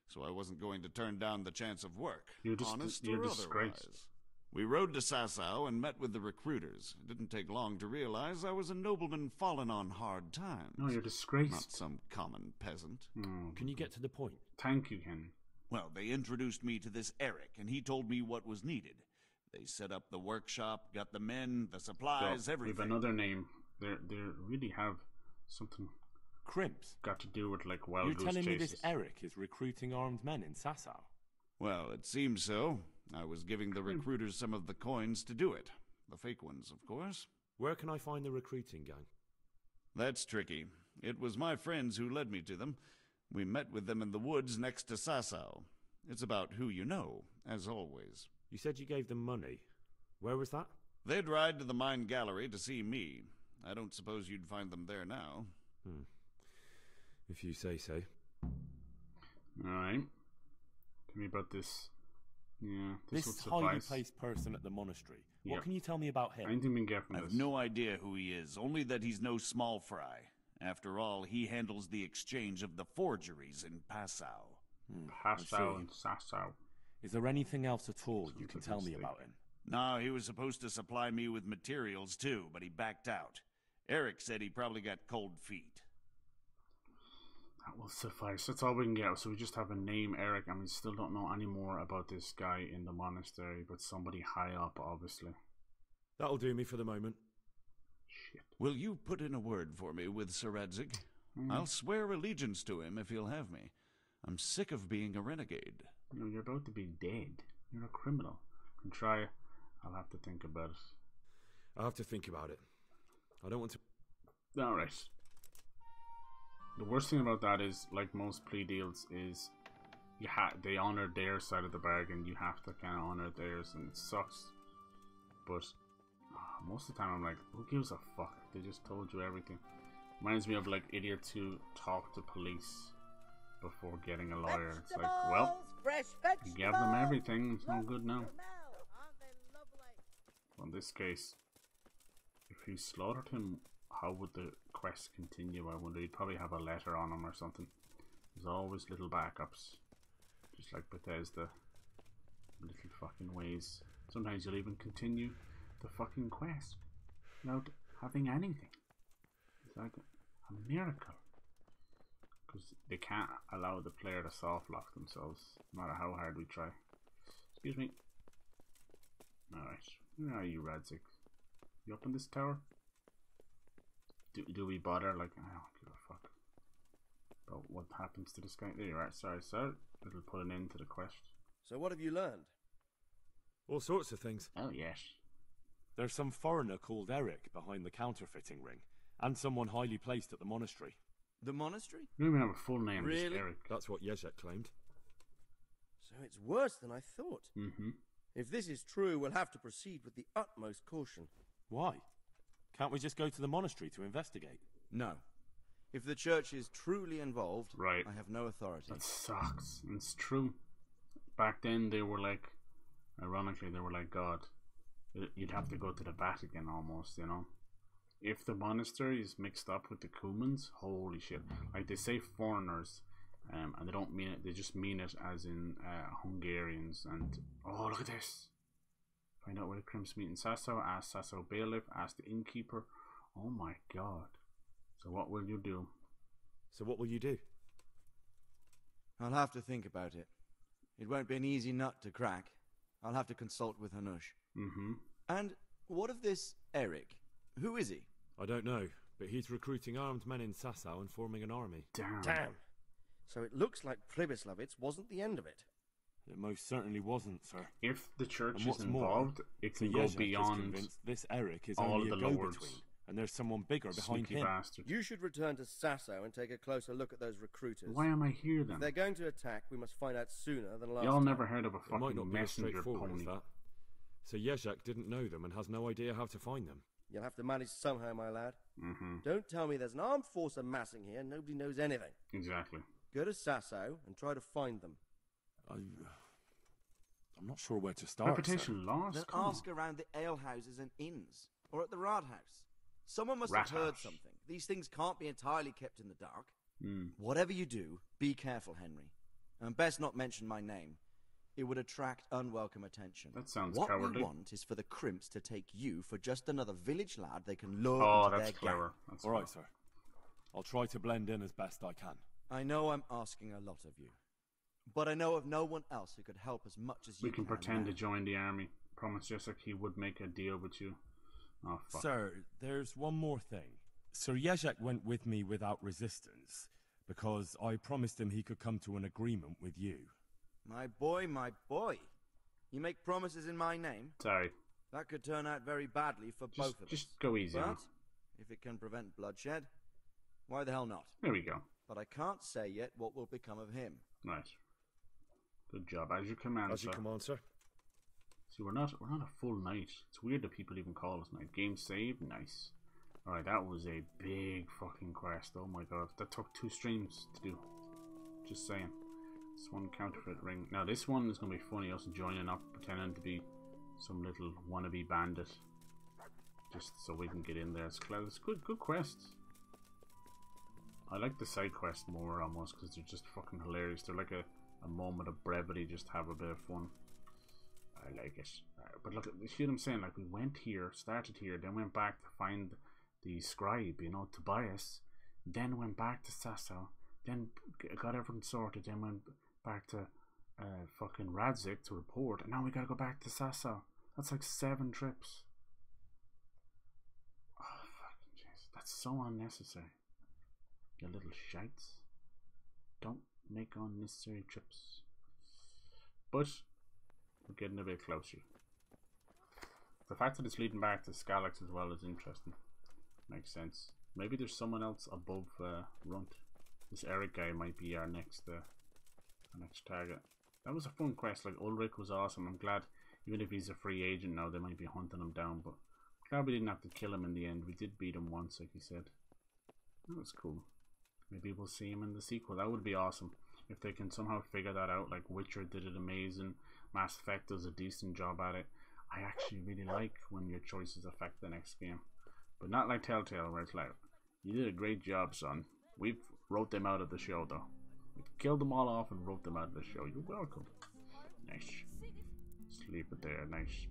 So I wasn't going to turn down the chance of work, you're just, honest you're or disgraced. otherwise. We rode to Sázava and met with the recruiters. It didn't take long to realize I was a nobleman fallen on hard times. No, you're disgraced. Not some common peasant. Mm. Can you get to the point? Thank you, Henry. Well, they introduced me to this Eric, and he told me what was needed. They set up the workshop, got the men, the supplies, so, everything. They have another name. They really have something... Crimps. Got to do with like wild You're goose telling chases. me this Eric is recruiting armed men in Sázava? Well, it seems so. I was giving the recruiters some of the coins to do it. The fake ones, of course. Where can I find the recruiting gang? That's tricky. It was my friends who led me to them. We met with them in the woods next to Sázava. It's about who you know, as always. You said you gave them money. Where was that? They'd ride to the mine gallery to see me. I don't suppose you'd find them there now. Hmm. If you say so. Alright. Tell me about this. Yeah, this, this highly placed person at the monastery. What yep. can you tell me about him? I didn't even get from I have this. no idea who he is, only that he's no small fry. After all, he handles the exchange of the forgeries in Passau. Hmm, Passau and Sázava. Is there anything else at all That's you can tell me about him? No, he was supposed to supply me with materials too, but he backed out. Eric said he probably got cold feet. That will suffice. That's all we can get. So we just have a name, Eric, and we still don't know any more about this guy in the monastery, but somebody high up, obviously. That'll do me for the moment. Shit. Will you put in a word for me with Sir Radzig? Mm. I'll swear allegiance to him if he'll have me. I'm sick of being a renegade. You know, you're about to be dead. You're a criminal. You can try. I'll have to think about it. I'll have to think about it. I don't want to... Alright. The worst thing about that is, like most plea deals, is you ha they honor their side of the bargain. You have to kind of honor theirs, and it sucks. But uh, most of the time, I'm like, who gives a fuck? They just told you everything. Reminds me of like idiots who talk to police before getting a lawyer. Vegetables, it's like, well, you gave them everything. It's no good now. Well, in this case, if you slaughtered him, how would the quest continue? I wonder. He'd probably have a letter on him or something. There's always little backups, just like Bethesda. Little fucking ways. Sometimes you'll even continue the fucking quest without having anything. It's like a miracle, because they can't allow the player to soft lock themselves, no matter how hard we try. Excuse me. Alright, where are you, Radzig? You up in this tower? Do, do we bother? Like, I don't give a fuck about what happens to this guy. There you are, sorry sir. It'll put an end to the quest. So what have you learned? All sorts of things. Oh yes. There's some foreigner called Eric behind the counterfeiting ring, and someone highly placed at the monastery. The monastery? I don't even have a full name, really? Just Eric. That's what Jezhek claimed. So it's worse than I thought. Mm-hmm. If this is true, we'll have to proceed with the utmost caution. Why? Can't we just go to the monastery to investigate? No. If the church is truly involved, right. I have no authority. That sucks. It's true. Back then, they were like, ironically, they were like God. You'd have to go to the Vatican almost, you know. If the monastery is mixed up with the Cumans, holy shit. Like, they say foreigners, um, and they don't mean it. They just mean it as in uh, Hungarians. And, oh, look at this. Find out where the crimps meet in Sázava. Ask Sázava bailiff. Ask the innkeeper. Oh, my God. So what will you do? So what will you do? I'll have to think about it. It won't be an easy nut to crack. I'll have to consult with Hanush. Mm-hmm. And what of this Eric? Who is he? I don't know, but he's recruiting armed men in Sázava and forming an army. Damn. Damn. So it looks like Pribislavitz wasn't the end of it. It most certainly wasn't, sir. If the church is involved, more, it can go beyond this Eric is all only the a lords. Between, and there's someone bigger behind him. Bastard. You should return to Sázava and take a closer look at those recruiters. Why am I here then? If they're going to attack, we must find out sooner than last Y'all never heard of a fucking might not messenger pony. That. So Jezhek didn't know them and has no idea how to find them. You'll have to manage somehow, my lad. Mm-hmm. Don't tell me there's an armed force amassing here and nobody knows anything. Exactly. Go to Sázava and try to find them. I, I'm not sure where to start. Reputation so. Lost? Then ask around the alehouses and inns, or at the Rat House. Someone must Rat have heard House. Something. These things can't be entirely kept in the dark. Mm. Whatever you do, be careful, Henry. And best not mention my name. It would attract unwelcome attention. That sounds what cowardly. What we want is for the crimps to take you for just another village lad they can lure oh, into that's their clever. That's all right, sir. I'll try to blend in as best I can. I know I'm asking a lot of you. But I know of no one else who could help as much as you. We can, can pretend now. To join the army. Promise Jezhek he would make a deal with you. Oh, fuck. Sir, there's one more thing. Sir Jezhek went with me without resistance because I promised him he could come to an agreement with you. My boy, my boy. You make promises in my name. Sorry. That could turn out very badly for just, both of just us. Just go easy. But if it can prevent bloodshed, why the hell not? There we go. But I can't say yet what will become of him. Nice. Good job. As you command, As you command, sir. See, we're not we're not a full knight. It's weird that people even call us knight. Game save, nice. Alright, that was a big fucking quest. Oh my god. That took two streams to do. Just saying. This one counterfeit ring. Now this one is gonna be funny, us joining up, pretending to be some little wannabe bandit. Just so we can get in there. It's clever. It's good good quests. I like the side quests more almost because they're just fucking hilarious. They're like a A moment of brevity, just have a bit of fun. I like it. Right, but look, you see what I'm saying? Like, we went here, started here, then went back to find the scribe, you know, Tobias, then went back to Sázava, then got everything sorted, then went back to uh, fucking Radzig to report, and now we gotta go back to Sázava. That's like seven trips. Oh, fucking jeez. That's so unnecessary. You little shites. Don't make unnecessary trips. But we're getting a bit closer. The fact that it's leading back to Skalitz as well is interesting. Makes sense. Maybe there's someone else above uh, Runt. This Eric guy might be our next uh, our next target. That was a fun quest. Like, Ulrich was awesome. I'm glad, even if he's a free agent now, they might be hunting him down, but glad we didn't have to kill him in the end. We did beat him once, like he said. That was cool. Maybe we'll see him in the sequel. That would be awesome. If they can somehow figure that out, like Witcher did it amazing, Mass Effect does a decent job at it. I actually really like when your choices affect the next game. But not like Telltale, where it's like, you did a great job, son. We wrote them out of the show, though. We killed them all off and wrote them out of the show. You're welcome. Nice. Sleep it there, nice.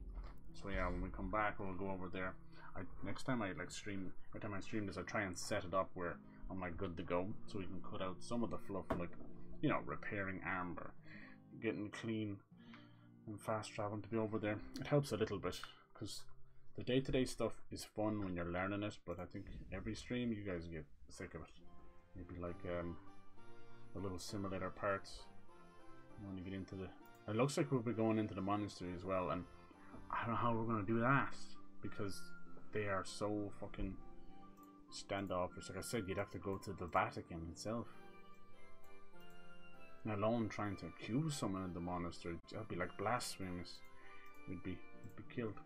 So yeah, when we come back, we'll go over there. I, next time I like stream, every time I stream this, I try and set it up where I'm like good to go, so we can cut out some of the fluff, like, you know, repairing armor, getting clean and fast traveling to be over there. It helps a little bit because the day-to-day stuff is fun when you're learning it, but I think every stream you guys get sick of it. Maybe like um, the little simulator parts. When you get into the, it looks like we'll be going into the monastery as well, and I don't know how we're gonna do that because they are so fucking standoffish. Like I said, you'd have to go to the Vatican itself. And alone trying to accuse someone in the monastery, that'd be like blasphemous. We'd be, we'd be killed.